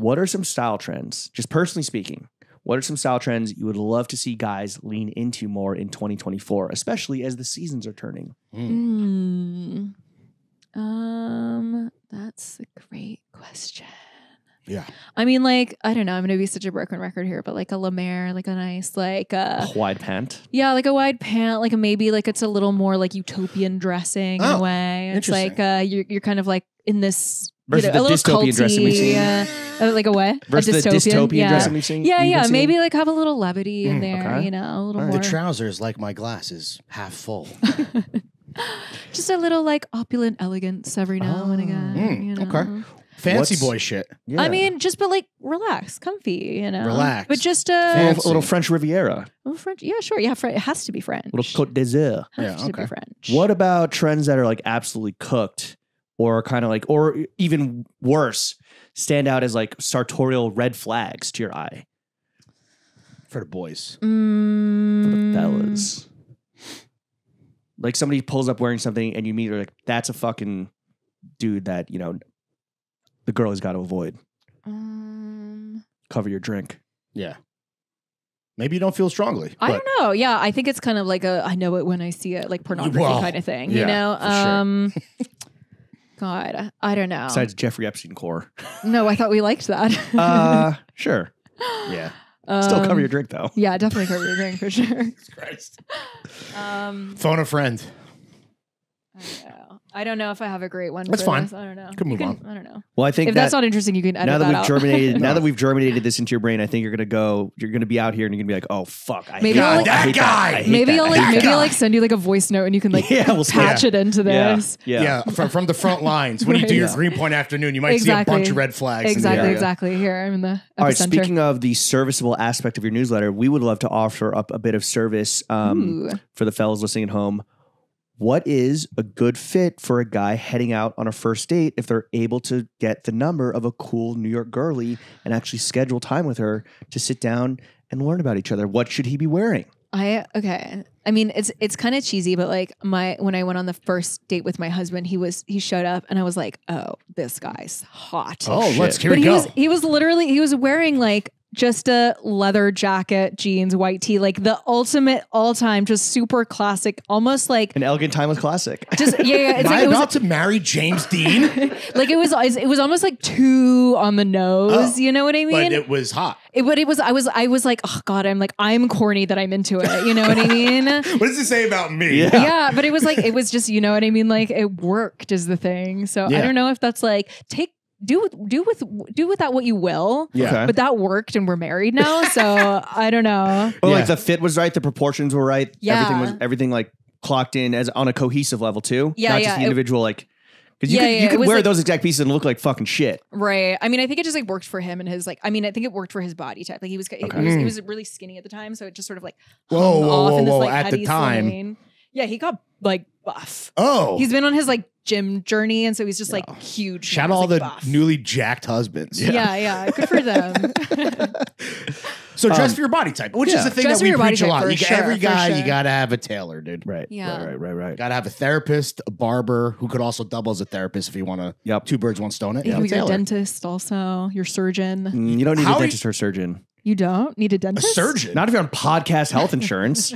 what are some style trends, just personally speaking, what are some style trends you would love to see guys lean into more in 2024, especially as the seasons are turning? That's a great question. Yeah. I mean, like, I don't know. I'm going to be such a broken record here, but like a Lemaire, like a nice, like a wide pant. Yeah. Like a wide pant, like a, maybe like it's a little more like utopian dressing in a way. It's like, you're kind of like in this, versus you know, a little dystopian dressing we've seen. Like a what? Versus a dystopian, dressing we've seen. Yeah. Yeah. Maybe like have a little levity in there, you know, a little more. The trousers, like my glasses, half full. Just a little like opulent elegance every now and again. You know? Okay. Fancy boy shit. Yeah. I mean, just but like relax, comfy, you know. Relax, but just a little French Riviera. Oh, French, yeah, sure, yeah. It has to be French. A little Côte d'Azur. Yeah, okay. To be French. What about trends that are like absolutely cooked, or kind of like, or even worse, stand out as like sartorial red flags to your eye? For the boys, for the fellas. Like somebody pulls up wearing something, and you meet her like, that's a fucking dude that you know. The girl has got to avoid. Cover your drink. Yeah. Maybe you don't feel strongly. I don't know. Yeah. I think it's kind of like a, I know it when I see it, like pornography kind of thing, you know? Sure. God, I don't know. Besides Jeffrey Epstein core. No, I thought we liked that. Sure. Yeah. Still cover your drink though. Yeah, definitely cover your drink for sure. Jesus Christ. Phone a friend. I don't know. I don't know if I have a great one. That's fine. I don't know. Could move on. I don't know. Well, I think if that's not interesting, you can edit that out. Now that we've germinated this into your brain, I think you're gonna be out here and you're gonna be like, oh fuck, I hate that guy. Maybe I'll like send you like a voice note and you can like patch it into this. Yeah, from the front lines. When you do your Greenpoint afternoon, you might see a bunch of red flags. Exactly. Here I'm in the epicenter. All right. Speaking of the serviceable aspect of your newsletter, we would love to offer up a bit of service for the fellas listening at home. What is a good fit for a guy heading out on a first date if they're able to get the number of a cool New York girly and actually schedule time with her to sit down and learn about each other? What should he be wearing? Okay. I mean, it's kind of cheesy, but like when I went on the first date with my husband, he showed up and I was like, oh, this guy's hot. Oh, shit. Let's, here we go. He was wearing like just a leather jacket, jeans, white tee, like the ultimate all time, just super classic, almost like an elegant timeless classic. Just yeah. Am I about to marry James Dean? Like it was almost like too on the nose. You know what I mean? But it was hot. I was like, oh God, I'm corny that I'm into it. You know what I mean? What does it say about me? Yeah, but it was just, you know what I mean? Like it worked is the thing. So I don't know if that's like do with that what you will. Yeah. Okay. But that worked and we're married now. So I don't know. But like the fit was right. The proportions were right. Yeah. Everything like clocked in as on a cohesive level too. Yeah. Not just the individual like Because you could wear like, those exact pieces and look like fucking shit. Right. I mean, I think it just like worked for him and his like, I mean, I think it worked for his body type. Like he was really skinny at the time. So it just sort of like, hung off in this, like, at the time. Lane. Yeah. He got like buff. Oh. He's been on his like gym journey. And so he's just like huge. Shout out all like, the buff. Newly jacked husbands. Yeah. Yeah. Good for them. So dress for your body type, which is the thing that we preach a lot. Every guy, you got to have a tailor, dude. Right. Yeah. Right. Got to have a therapist, a barber who could also double as a therapist if you want to. Yep. Two birds, one stone. It. You can be your dentist also, your surgeon. You don't need a dentist or surgeon. You don't need a dentist? A surgeon. Not if you're on podcast health insurance.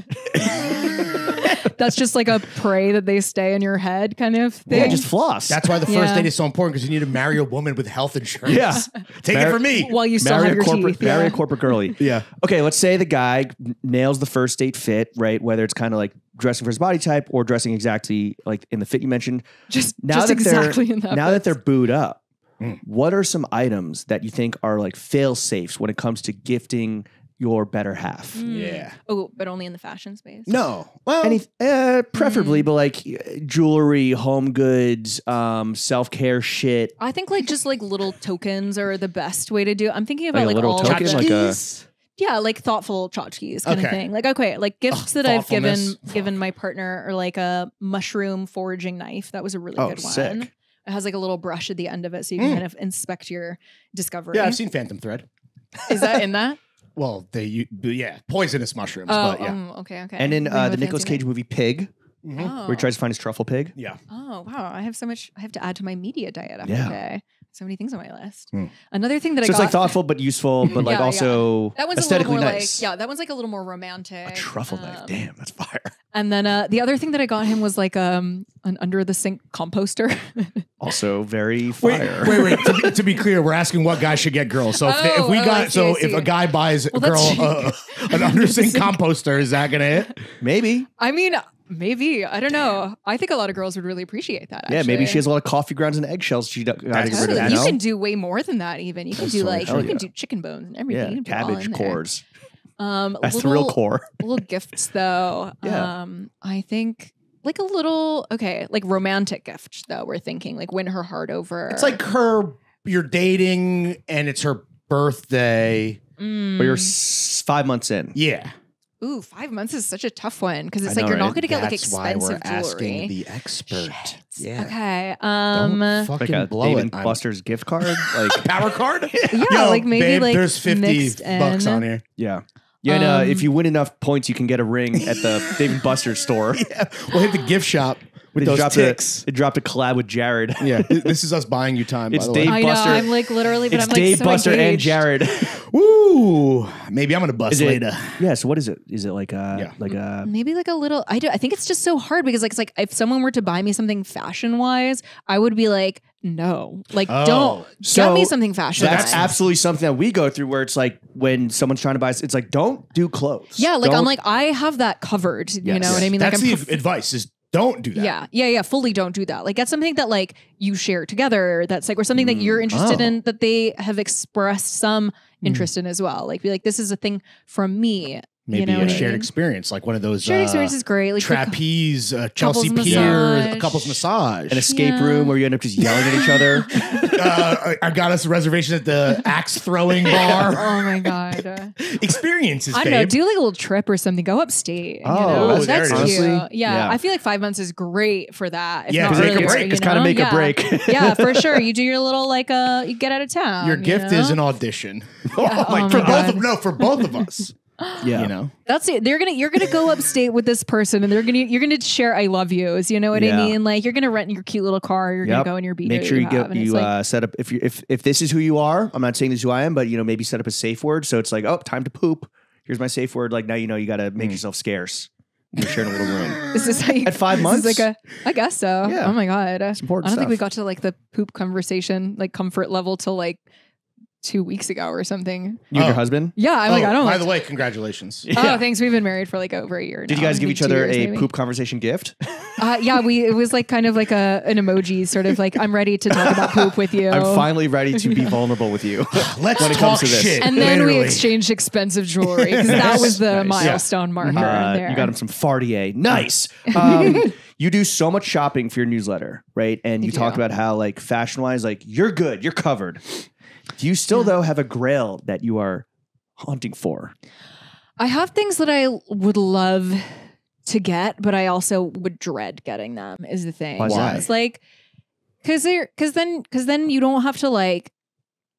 That's just like a prey that they stay in your head kind of thing. Yeah, just floss. That's why the first date is so important, because you need to marry a woman with health insurance. Yeah. Take it from me. While you still have your teeth. Marry a corporate girly. Yeah. Okay, let's say the guy nails the first date fit, right? Whether it's kind of like dressing for his body type or dressing exactly like in the fit you mentioned. Now that they're booed up, what are some items that you think are like fail-safes when it comes to gifting your better half? Yeah. Oh, but only in the fashion space? No. Well, preferably, but like jewelry, home goods, self-care shit. I think like just like little tokens are the best way to do it. I'm thinking about like all tokens, like a... Yeah, like thoughtful tchotchkes kind of thing. Like, okay, like gifts that I've given my partner are like a mushroom foraging knife. That was a really good one. Sick. It has like a little brush at the end of it so you can kind of inspect your discovery. Yeah, I've seen Phantom Thread. Is that in that? Well, poisonous mushrooms. But yeah. Okay. And in the Nicolas Cage movie Pig, where he tries to find his truffle pig. Yeah. Oh, wow. I have so much I have to add to my media diet every day. So many things on my list. Another thing that I got. So it's like thoughtful but useful, but like also aesthetically nice. Like, yeah, that one's like a little more romantic. A truffle knife. Damn, that's fire. And then the other thing that I got him was like an under the sink composter. Also very fire. Wait. To be clear, we're asking what guy should get girls. So if a guy buys a girl an under sink composter, is that gonna hit? Maybe. I mean. Maybe. I don't know. I think a lot of girls would really appreciate that. Actually. Yeah, maybe she has a lot of coffee grounds and eggshells. You can do way more than that even. You can do chicken bones and everything. Yeah, cabbage cores. That's the real core. Little gifts though. Yeah. I think like a little, like romantic gift though. We're thinking like win her heart over. It's like you're dating and it's her birthday. But you're 5 months in. Yeah. Ooh, 5 months is such a tough one because it's like you're not going to get like expensive jewelry. That's why we're asking the expert. Shit. Yeah. Okay. Don't fucking like blow it. Buster's gift card, like power card. Yeah, yo, like maybe babe, like there's $50 on here. Yeah. Yeah. And, if you win enough points, you can get a ring at the Dave & Buster's store. Yeah. We'll hit the gift shop. It dropped a collab with Jared. Yeah, this is us buying you time. It's by the way. Dave Buster. I know, I'm like literally, but it's I'm like Dave so Buster engaged. And Jared. Woo! Maybe I'm gonna bust later. Yeah. So what is it? Is it like a maybe like a little? I think it's just so hard because like it's like if someone were to buy me something fashion wise, I would be like. No, like don't get me something fashion. That's absolutely something that we go through where it's like when someone's trying to buy, it's like, don't do clothes. Yeah. Like I'm like, I have that covered. Yes. You know what I mean? That's like, the advice is don't do that. Yeah. Yeah. Yeah. Fully don't do that. Like that's something that like you share together. That's like, or something that you're interested in that they have expressed some interest in as well. Like be like, this is a thing from me. Maybe a shared experience, like one of those shared experience is great. Like trapeze, Chelsea Pier, a couple's massage, an escape room where you end up just yelling at each other. I got us a reservation at the axe throwing bar. Oh my god! Experiences. I don't know. Do like a little trip or something. Go upstate. That's cute. Honestly, yeah, I feel like 5 months is great for that. Yeah, not really, make a break. Yeah, for sure. You do your little like you get out of town. Your gift is an audition. For both of us. Yeah, you know that's it. You're gonna go upstate with this person, and you're gonna share "I love yous." You know what I mean? Like you're gonna rent your cute little car. You're gonna go in your beater. Make sure you set up if this is who you are. I'm not saying this is who I am, but you know maybe set up a safe word. So it's like time to poop. Here's my safe word. Like now you know you gotta make yourself scarce. You're sharing a little room. This is like, at 5 months. This is like I guess so. Yeah. Oh my god, it's important. I don't think we got to like the poop conversation, like comfort level till like. 2 weeks ago or something. You and your husband? Yeah, I'm like, I don't know. By the way, congratulations. Yeah. Oh, thanks. We've been married for like over a year now. Did you guys give each other a poop conversation gift? Yeah, it was like kind of like an emoji sort of like, I'm ready to talk about poop with you. I'm finally ready to be vulnerable with you. Let's when it comes to this. Shit, and then we exchanged expensive jewelry because that was the milestone marker. You got him some Fartier. Nice. you do so much shopping for your newsletter, right? And you talked about how, like, fashion-wise, like, you're good, you're covered. Do you still, though, have a grail that you are hunting for? I have things that I would love to get, but I also would dread getting them, is the thing. Why? It's like, because then you don't have to, like,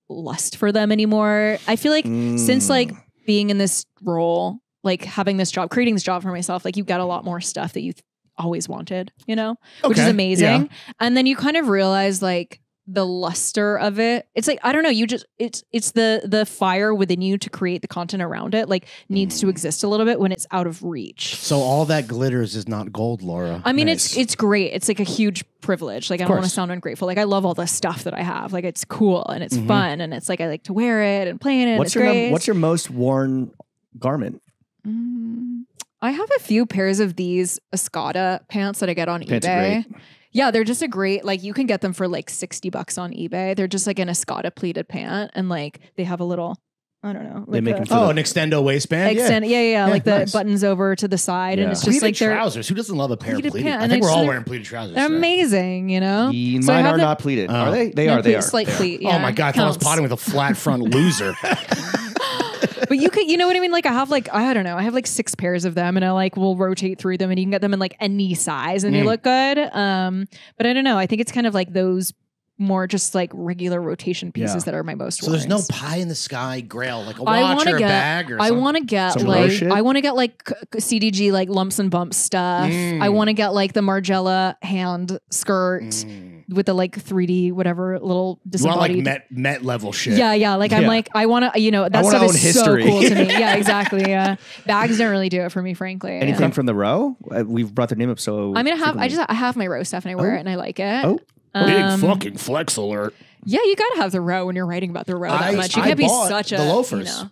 lust for them anymore. I feel like since, like, being in this role, like, having this job, creating this job for myself, like, you get a lot more stuff that you always wanted, you know, which is amazing. Yeah. And then you kind of realize, like, the luster of it. It's like, I don't know, you just, it's the fire within you to create the content around it, like, needs to exist a little bit when it's out of reach. So all that glitters is not gold, Laura. I mean, it's great. It's like a huge privilege. Like, I don't want to sound ungrateful. Like, I love all the stuff that I have. Like, it's cool and it's fun. And it's like, I like to wear it and play in it. What's your most worn garment? I have a few pairs of these Escada pants that I get on eBay. Yeah, they're just a great, like, you can get them for like $60 on eBay. They're just like an Escada pleated pant, and like they have a little, I don't know. Like they make an extendo waistband. Yeah. Like the buttons over to the side, and it's just pleated, like, trousers. Who doesn't love a pair of pleated? I think we're all wearing pleated trousers. They're amazing, you know. Mine are not pleated. Are they? They are. They are slight pleat. Oh my god! I was potting with a flat front loser. But you could, you know what I mean? Like, I have like, I don't know, I have like 6 pairs of them, and I like will rotate through them, and you can get them in like any size, and they look good. But I don't know. I think it's kind of like those more just like regular rotation pieces that are my most. So there's no pie in the sky grail, like a watch or a bag or something. I want to get like CDG, like lumps and bumps stuff. I want to get like the Margiela hand skirt with the like 3D whatever little disembodied. You want like Met level shit. Yeah. Like I'm like, I want to, you know, that stuff is history. So cool to me. Yeah, exactly. Yeah. Bags don't really do it for me, frankly. Anything from the Row? We've brought their name up so. I mean, I have my Row stuff, and I wear it, and I like it. Big fucking flex alert. Yeah, you gotta have the Row when you're writing about the Row that much. You can't be such a... the loafers. You know.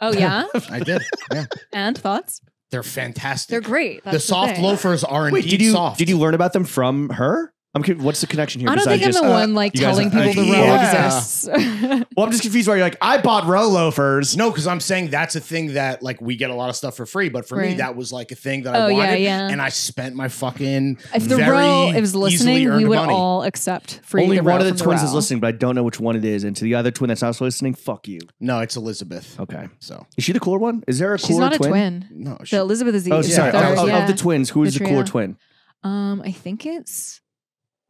Oh, yeah? I did, yeah. And thoughts? They're fantastic. They're great. That's the soft loafers are indeed soft. Did you learn about them from her? What's the connection here? I don't think I'm the one like telling people the Row exists. Well, I'm just confused why you're like, I bought Row loafers. No, because I'm saying that's a thing that like we get a lot of stuff for free, but for me that was like a thing that I wanted, and I spent my fucking. If the Row is listening, we would all accept free. Only one of the twins is listening, but I don't know which one it is. And to the other twin that's not listening, fuck you. No, it's Elizabeth. Okay, so is she the cooler one? Is there a cooler twin? She's not a twin. No, so Elizabeth is the. Oh, sorry. Of the twins, who is the cooler twin? I think it's.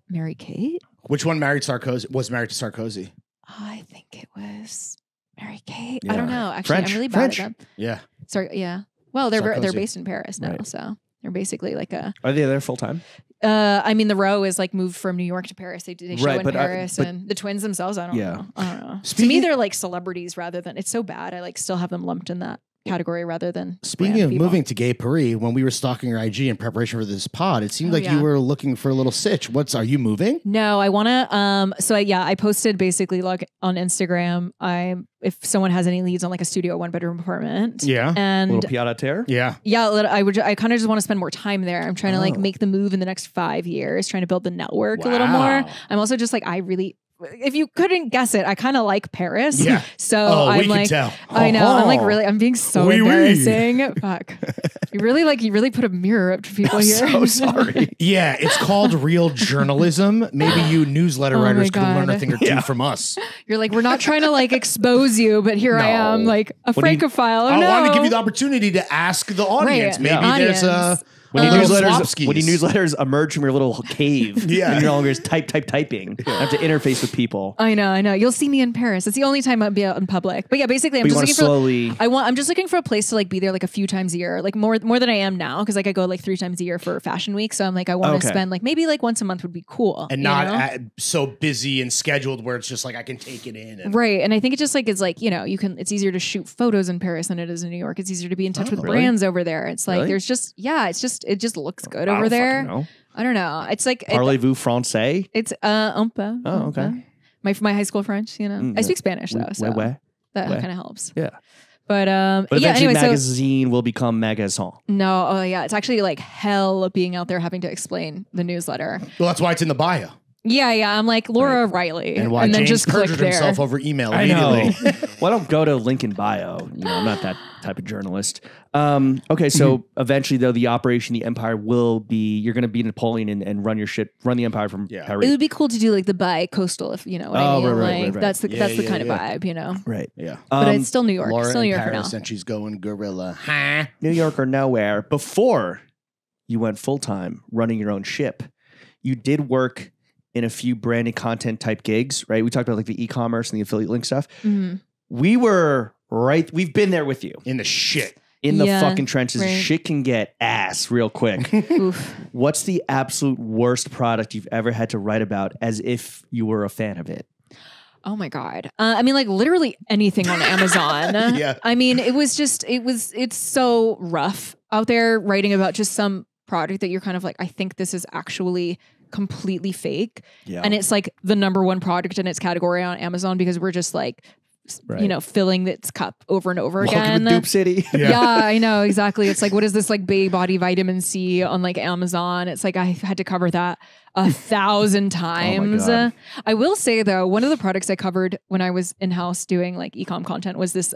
Mary Khaite? Which one was married to Sarkozy? Oh, I think it was Mary Khaite. Yeah. I don't know. Actually, I'm really bad at them. Yeah. Sorry. Yeah. Well, they're based in Paris now, so they're basically like a. Are they there full time? I mean, the Row is like moved from New York to Paris. They show in Paris, and the twins themselves. I don't know. To me, they're like celebrities rather than. It's so bad. I like still have them lumped in that category rather than. Speaking of people. Moving to Gay Paris, when we were stalking your IG in preparation for this pod, it seemed like you were looking for a little sitch. Are you moving? No, I want to. I posted basically like on Instagram. If someone has any leads on like a studio, 1-bedroom apartment. Yeah. And a little pied à terre. Yeah. Yeah. I kind of just want to spend more time there. I'm trying to like make the move in the next 5 years, trying to build the network a little more. I'm also just like, if you couldn't guess it, I kind of like Paris. Yeah. So I'm like, I know. I'm like, really, I'm being so embarrassing. Fuck. You really put a mirror up to people here. I'm so sorry. Yeah. It's called real journalism. Maybe you newsletter writers could learn a thing or two from us. You're like, we're not trying to like expose you, but here I am like a Francophile. I want to give you the opportunity to ask the audience. Right. Maybe there's a... When your newsletters emerge from your little cave, you're no longer typing. You have to interface with people. I know. You'll see me in Paris. It's the only time I'll be out in public. But yeah, basically, I'm just looking for a place to like be there like a few times a year, like more than I am now, because like I go like 3 times a year for Fashion Week. So I'm like, I want to spend like maybe like once a month would be cool, and not so busy and scheduled where it's just like I can take it in. And I think it just like is like, you know, it's easier to shoot photos in Paris than it is in New York. It's easier to be in touch with brands over there. It's like it just looks good over there. I don't know. It's like parlez-vous français. It's un peu. Oh, okay. My high school French. You know, I speak Spanish though, so that kind of helps. Yeah. But yeah, anyway, magazine will become Magasin. No, it's actually like hell being out there having to explain the newsletter. Well, that's why it's in the bio. Yeah. I'm like Laura Reilly. And why James just perjured himself over email immediately. I know. Well, I don't go to link in bio. You know, I'm not that type of journalist. Okay, so eventually, though, the operation, the empire will be, you're going to be Napoleon and run your shit, run the empire from Paris. It would be cool to do like the bi-coastal, if you know what I mean. Right. That's the kind of vibe, you know? Right, yeah. But it's still New York. Laura still New York Paris, for now. And she's going guerrilla. Huh? New York or nowhere. Before you went full-time running your own ship, you did work in a few branded content type gigs, right? We talked about like the e-commerce and the affiliate link stuff. Mm-hmm. We were we've been there with you. In the shit. In the fucking trenches. Right. Shit can get ass real quick. What's the absolute worst product you've ever had to write about as if you were a fan of it? Oh my God. I mean, like literally anything on Amazon. I mean, it's so rough out there writing about just some product that you're kind of like, I think this is actually completely fake. Yeah. And it's like the #1 product in its category on Amazon because we're just like, you know, filling its cup over and over again. Welcome to Dupe City. Yeah, I know. Exactly. It's like, what is this like Bay Body Vitamin C on like Amazon? It's like, I had to cover that 1,000 times. Oh, I will say though, one of the products I covered when I was in-house doing like e-com content was this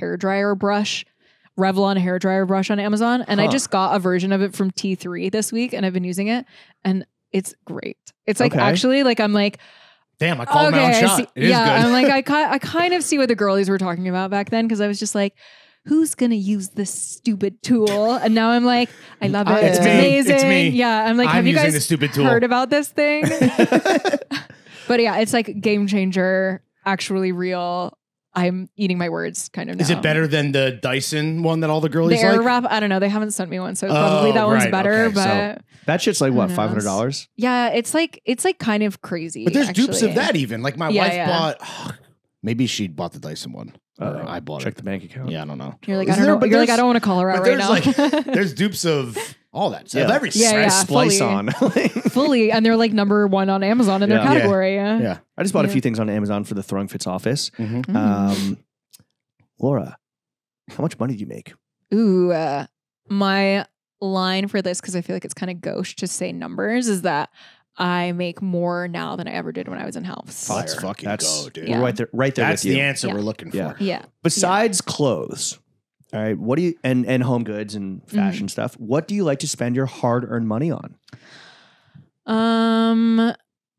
hairdryer brush. Revlon hairdryer brush on Amazon. And I just got a version of it from T3 this week and I've been using it and it's great. It's like, actually like, I'm like, damn, I called my own shot. It is good. I'm like, I kind of see what the girlies were talking about back then because I was just like, who's going to use this stupid tool? And now I'm like, I love it. It's amazing. It's me. Yeah. I'm like, have you guys heard about this thing? But yeah, it's like game changer, actually real. I'm eating my words kind of now. Is it better than the Dyson one that all the girlies like? The Airwrap, I don't know. They haven't sent me one, so probably that one's better. Okay. But so that shit's like what, $500? Yeah, it's like kind of crazy. But there's dupes of that even. Like my wife bought. Oh, maybe she bought the Dyson one. I bought it. Check the bank account. Yeah, I don't know. You're like, I don't want to call her out right now. Like, there's dupes of all that. So every splice on. Fully. And they're like #1 on Amazon in their category. Yeah. I just bought a few things on Amazon for the Throwing Fits office. Mm-hmm. Laura, how much money do you make? Ooh, my line for this, because I feel like it's kind of gauche to say numbers, is that I make more now than I ever did when I was in house. Let's fucking go, dude. Yeah. Right there. That's with you. The answer we're looking for. Yeah. Besides clothes, all right, what do you and home goods and fashion stuff? What do you like to spend your hard earned money on?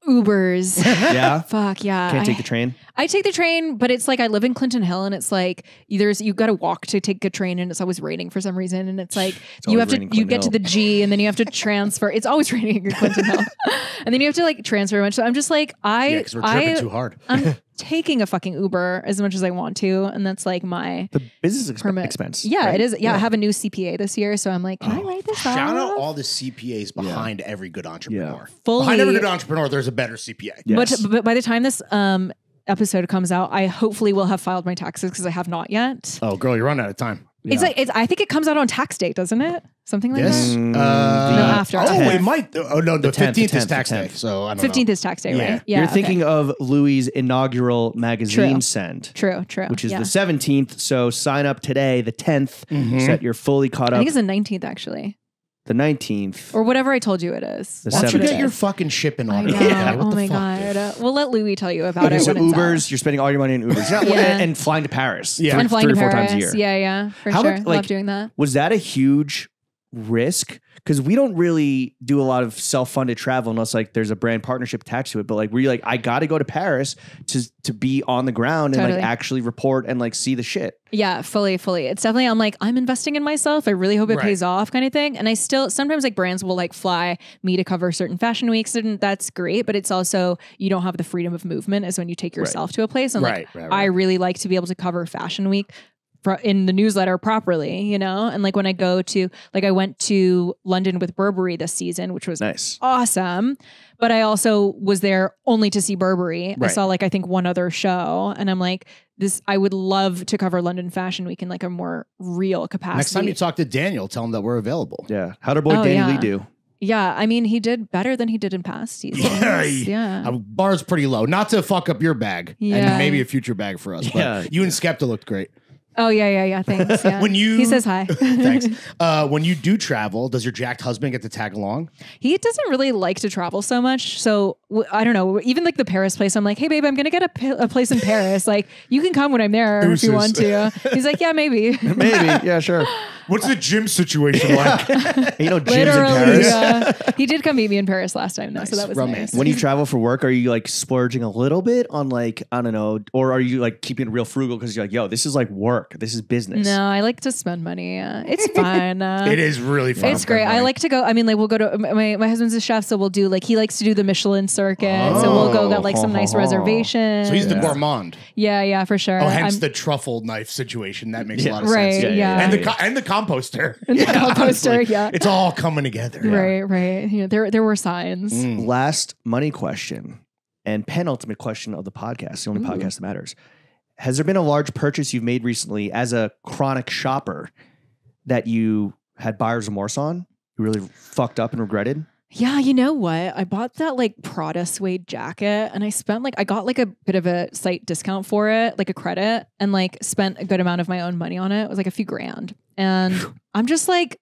Ubers. Yeah. Fuck yeah. Can't take the train. I take the train, but it's like I live in Clinton Hill, and it's like you got to walk to take a train, and it's always raining for some reason, and it's like you get to the G, and then you have to transfer. It's always raining in Clinton Hill, and then you have to like transfer. So I'm just like because we're tripping too hard. I'm taking a fucking Uber as much as I want to, and that's like the business expense. Yeah, right? It is. Yeah, I have a new CPA this year, so I'm like, can I write this out? Shout out all the CPAs behind every good entrepreneur. Fully. Behind every good entrepreneur, there's a better CPA. Yes. But by the time this episode comes out, I hopefully will have filed my taxes because I have not yet. Oh, girl, you're running out of time. Yeah. It's like I think it comes out on tax day, doesn't it? Something like that. No, after. Oh, it might. Oh no, the 15th is tax day. So I don't know. 15th is tax day, right? Yeah. You're thinking of Louis' inaugural magazine send. True. Which is the 17th. So sign up today, the 10th, so that you're fully caught up. I think it's the 19th, actually. The 19th. Or whatever I told you it is. Why don't you get your fucking ship in order? Yeah. Oh my God. We'll let Louis tell you about it. So Ubers, you're spending all your money in Ubers. And flying to Paris. Yeah. And flying to Paris. 4 times a year. Yeah. For sure. Love doing that. Was that a huge risk? Because we don't really do a lot of self-funded travel unless like there's a brand partnership attached to it. But like, were you like, I got to go to Paris to be on the ground and like actually report and like see the shit? Yeah, fully. It's definitely, I'm like, I'm investing in myself. I really hope it pays off kind of thing. And I still, sometimes like brands will like fly me to cover certain fashion weeks and that's great. But it's also, you don't have the freedom of movement as when you take yourself to a place. And like, I really like to be able to cover fashion week in the newsletter properly, you know? And like when I go to, like I went to London with Burberry this season, which was awesome. But I also was there only to see Burberry. I saw like, I think one other show and I'm like, I would love to cover London Fashion Week in like a more real capacity. Next time you talk to Daniel, tell him that we're available. Yeah. How'd our boy Danny Lee do? Yeah, I mean, he did better than he did in past seasons. Yeah. Bar's pretty low. Not to fuck up your bag and maybe a future bag for us, but you and Skepta looked great. Oh, yeah. Thanks. Yeah. He says hi. Thanks. When you do travel, does your jacked husband get to tag along? He doesn't really like to travel so much. So I don't know. Even like the Paris place, I'm like, hey, babe, I'm going to get a place in Paris. Like, you can come when I'm there if you want to. He's like, yeah, maybe. Maybe. Yeah, sure. What's the gym situation like? You know, gyms literally, in Paris. Yeah. He did come meet me in Paris last time, though, nice. So that was nice. When you travel for work, are you like splurging a little bit on like, I don't know, or are you like keeping real frugal because you're like, yo, this is like work. This is business. No, I like to spend money. It's fun. It is really fun. It's great. I like to go. I mean, like we'll go to my husband's a chef, so we'll do like he likes to do the Michelin circuit, so we'll go get like some nice reservations. So he's the gourmand. Yeah, for sure. Oh, hence the truffle knife situation. That makes a lot of sense. Yeah. And the composter. And the composter. Honestly, yeah. It's all coming together. Yeah. Right. You know, there were signs. Last money question and penultimate question of the podcast. The only podcast that matters. Has there been a large purchase you've made recently as a chronic shopper that you had buyer's remorse on? You really fucked up and regretted? Yeah, you know what? I bought that like Prada suede jacket and I got like a bit of a slight discount for it, like a credit, and like spent a good amount of my own money on it. It was like a few grand. And I'm just like,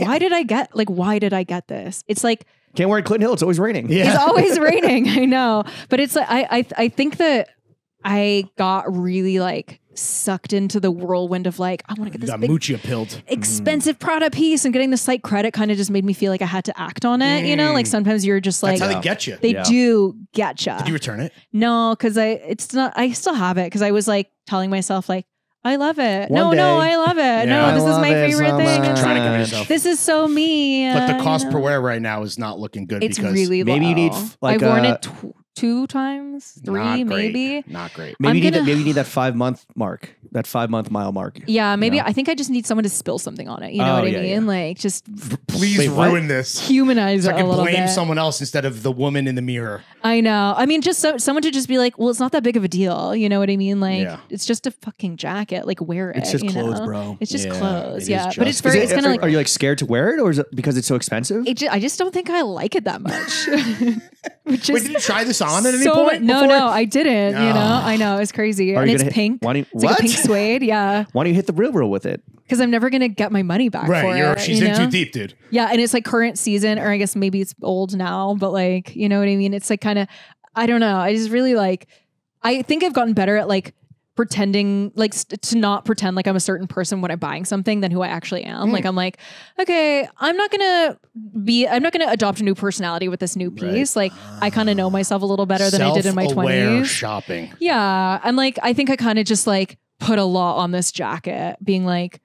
why did I get this? It's like, can't wear it in Clinton Hill. It's always raining. Yeah. It's always raining. I know. But it's like, I think that I got really like sucked into the whirlwind of like, I want to get this big expensive Prada piece, and getting the slight credit kind of just made me feel like I had to act on it. You know, like sometimes you're just like, that's how they get you. They do get you. Did you return it? No, because I still have it. Cause I was like telling myself like, I love it. No, I love it. Yeah. No, this is my favorite thing. This is so me. But the cost per wear right now is not looking good. It's because really low. Maybe you need like I've worn it 2 times, 3 maybe. Not great. Maybe you need that 5 month mark, that 5 month mile mark. Yeah, maybe. You know? I think I just need someone to spill something on it. You know what I mean? Yeah. Like just please ruin this. Humanize it a little bit. I can blame someone else instead of the woman in the mirror. I know. I mean, just someone to just be like, well, it's not that big of a deal. You know what I mean? Like it's just a fucking jacket. Like wear it. It's just clothes, bro. It's just clothes. Yeah, but it's very. It's kind of like. Are you like scared to wear it, or is it because it's so expensive? I just don't think I like it that much. Wait, did you try this on at any point? No, I didn't. You know, I know it's crazy, and it's pink. It's like a pink suede. Yeah. Why don't you hit the real with it? Because I'm never gonna get my money back. Right. For it, she's in too deep, dude. Yeah, and it's like current season, or I guess maybe it's old now, but like you know what I mean. It's like kind of, I don't know. I just really like. I think I've gotten better at like pretending, like to not pretend like I'm a certain person when I'm buying something than who I actually am. Like I'm like, okay, I'm not gonna adopt a new personality with this new piece. Like I kind of know myself a little better than I did in my 20s. Shopping. Yeah, and like I think I kind of just like put a law on this jacket, being like,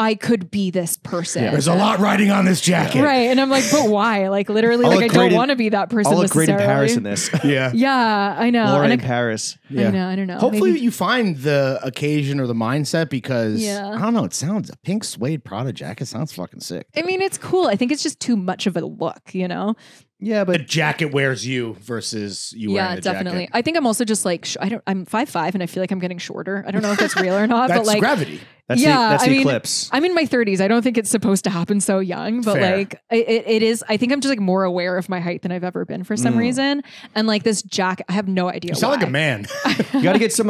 I could be this person. Yeah. There's a lot riding on this jacket. Right. And I'm like, but why? Like literally, like I don't want to be that person. I'll look great in Paris in this. Yeah. Yeah, I know. Laura in Paris. Yeah. I know, I don't know. Hopefully you find the occasion or the mindset because, I don't know, it sounds, a pink suede Prada jacket sounds fucking sick. I mean, it's cool. I think it's just too much of a look, you know? Yeah, but the jacket wears you versus you wearing the definitely. Jacket. I think I'm also just like, I'm 5'5" and I feel like I'm getting shorter. I don't know if that's real or not, that's but like gravity. That's the eclipse. I'm in my 30s. I don't think it's supposed to happen so young, but like it is. I think I'm just like more aware of my height than I've ever been for some reason. And like this jacket, I have no idea. You sound like a man. You got to get some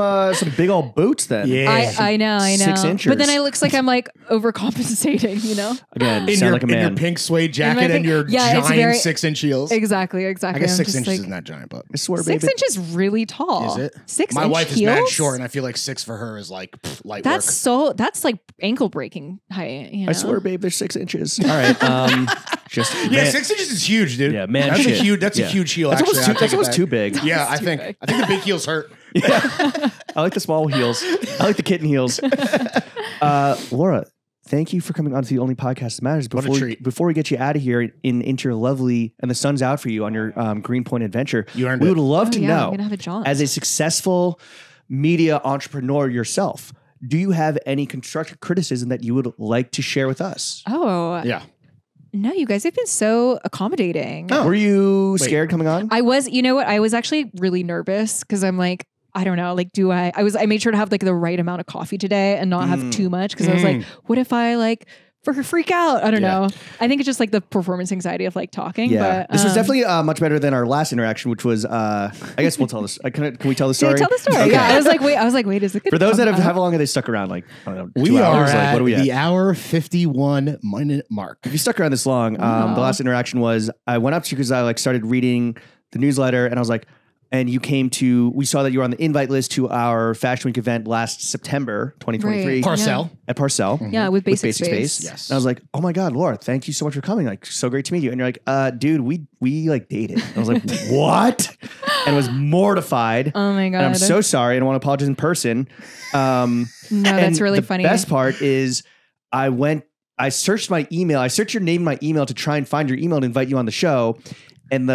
big old boots then. Yeah, I know. 6 inches. But then it looks like I'm like overcompensating, you know? Again, sound like a man. In your pink suede jacket and your giant 6-inch heels. Exactly. I guess 6 inches isn't that giant, but I swear, baby. 6 inches really tall. Is it? 6 inches. My wife is mad short, and I feel like 6 for her is like light work. That's like ankle breaking height. You know? I swear, babe, there's 6 inches. All right. Man. 6 inches is huge, dude. Yeah, man. That's shit. That's a huge heel. That's actually, almost too big. Yeah, I think. I think the big heels hurt. Yeah. I like the small heels. I like the kitten heels. Laura, thank you for coming on to the only podcast that matters. Before we get you out of here into your lovely, and the sun's out for you on your Greenpoint adventure. You earned it. We would love to know, have a job. As a successful media entrepreneur yourself, do you have any constructive criticism that you would like to share with us? Oh. Yeah. No, you guys have been so accommodating. Oh. Were you scared coming on? I was. You know what? I was actually really nervous because I'm like, I don't know. Like, I made sure to have like the right amount of coffee today and not have too much because I was like, what if I like or freak out. I don't know. I think it's just like the performance anxiety of like talking. Yeah. But, this was definitely much better than our last interaction, which was, I guess we'll tell this. Can we tell the story? Yeah, tell the story. Okay. Yeah. I was like, wait, is it good? For those that have, how long have they stuck around? Like, I don't know. What are we at? Hour 51 minute mark. If you stuck around this long, the last interaction was, I went up to you because I like started reading the newsletter and I was like, and you came to, we saw that you were on the invite list to our Fashion Week event last September, 2023. Right. Parcel. Yeah. At Parcel. Mm-hmm. Yeah, with Basic Space. Yes. And I was like, oh my God, Laura, thank you so much for coming. Like, so great to meet you. And you're like, dude, we like dated. And I was like, what? And was mortified. Oh my God. And I'm so sorry. I don't want to apologize in person. No, that's really funny. The best part is I searched my email. I searched your name in my email to try and find your email to invite you on the show. And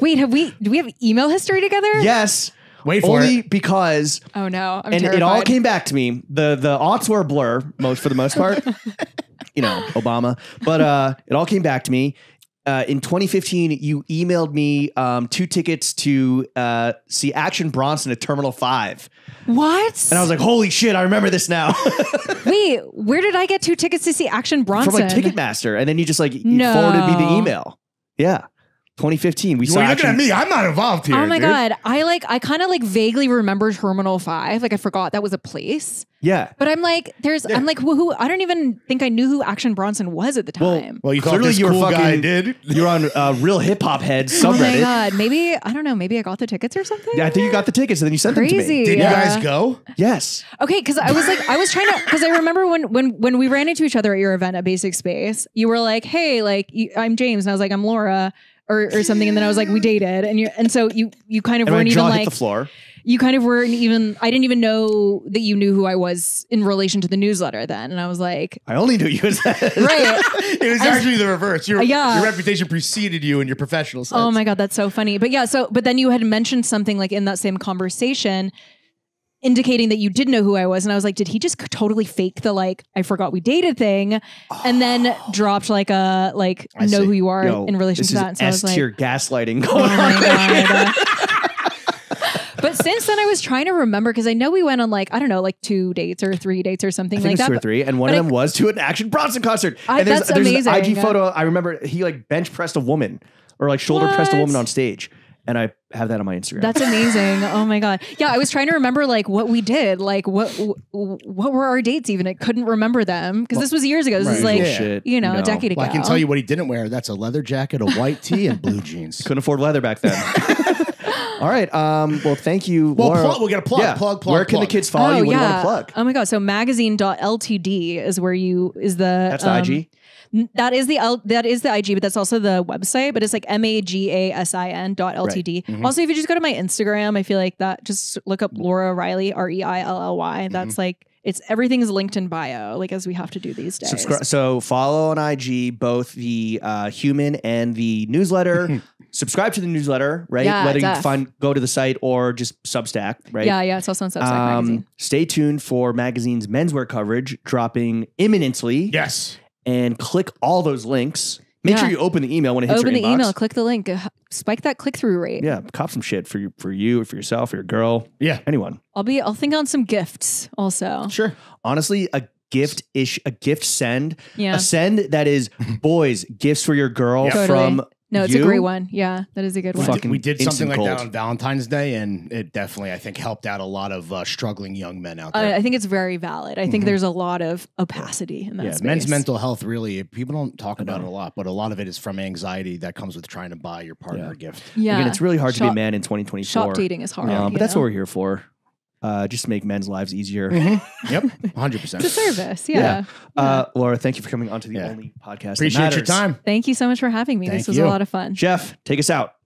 wait, do we have email history together? Yes. Wait for it. Only because. Oh no, I'm terrified. It all came back to me. The aughts were a blur for the most part, you know, Obama. But it all came back to me. In 2015, you emailed me 2 tickets to see Action Bronson at Terminal 5. What? And I was like, holy shit, I remember this now. Wait, where did I get 2 tickets to see Action Bronson? From like Ticketmaster. And then you just like forwarded me the email. Yeah. 2015. You're looking at me. I'm not involved here. Oh my God. I kind of like vaguely remember Terminal 5. Like I forgot that was a place. Yeah. But I'm like, I'm like, well, I don't even think I knew who Action Bronson was at the time. Well, you thought this cool guy did. You're on Real Hip Hop Head subreddit. Oh my God. Maybe, I don't know. Maybe I got the tickets or something. Yeah, I think you got the tickets and then you sent them to me. Did you guys go? Yes. Okay. Cause I was like, I was trying to, cause I remember when we ran into each other at your event at Basic Space, you were like, hey, like I'm James. And I was like, I'm Laura. Or something, and then I was like, we dated, and so you kind of weren't even like the floor. You kind of weren't even. I didn't even know that you knew who I was in relation to the newsletter then, and I was like, I only knew you as that. Right. It was actually the reverse. Your reputation preceded you in your professional sense. Oh my God, that's so funny. But yeah, but then you had mentioned something like in that same conversation, indicating that you did know who I was. And I was like, did he just totally fake the, like, I forgot we dated thing and then dropped like a, like, know who you are in relation to that. And so I was like, S-tier gaslighting going on. But since then I was trying to remember, cause I know we went on like, I don't know, like 2 dates or 3 dates or something like that. 2 or 3. And one of them was to an Action Bronson concert. And there's amazing. An IG photo. I remember he like bench pressed a woman or like shoulder pressed a woman on stage. And I have that on my Instagram. That's amazing. Oh my God. Yeah. I was trying to remember like what we did, like what were our dates even? I couldn't remember them because this was years ago. This is like, you know, a decade ago. I can tell you what he didn't wear. That's a leather jacket, a white tee and blue jeans. Couldn't afford leather back then. All right. Well, thank you. Well, Laura. We'll get a plug. Yeah. Plug. Where can the kids follow you when you want to plug? Oh my God. So magasin.ltd is where that's the IG. That is the IG, but that's also the website, but it's like magasin.ltd. Right. Mm-hmm. Also, if you just go to my Instagram, I feel like that, just look up Laura Reilly, R-E-I-L-L-Y. That's like, everything is linked in bio, like as we have to do these days. So follow on IG, both the human and the newsletter. Subscribe to the newsletter, right? Yeah, whether you go to the site or just Substack, right? Yeah, it's also on Substack magazine. Stay tuned for Magasin's menswear coverage dropping imminently. Yes. And click all those links. Make sure you open the email when it hits your inbox. Open the email, click the link, spike that click-through rate. Yeah, cop some shit for you, for yourself, for your girl. Yeah, anyone. I'll think on some gifts also. Sure. Honestly, a gift send. Yeah. A send that is boys gifts for your girl from. No, it's a great one. Yeah, that is a good one. We did something like that on Valentine's Day, and it definitely, I think, helped out a lot of struggling young men out there. I think it's very valid. I think there's a lot of opacity in that space. Men's mental health, really, people don't talk about it a lot, but a lot of it is from anxiety that comes with trying to buy your partner a gift. Yeah. Again, it's really hard to be a man in 2024. Shop dating is hard. But that's what we're here for. Just to make men's lives easier. Yep, 100%. It's a service, yeah. Laura, thank you for coming onto the only podcast. Appreciate your time. Thank you so much for having me. This was a lot of fun. Jeff, take us out.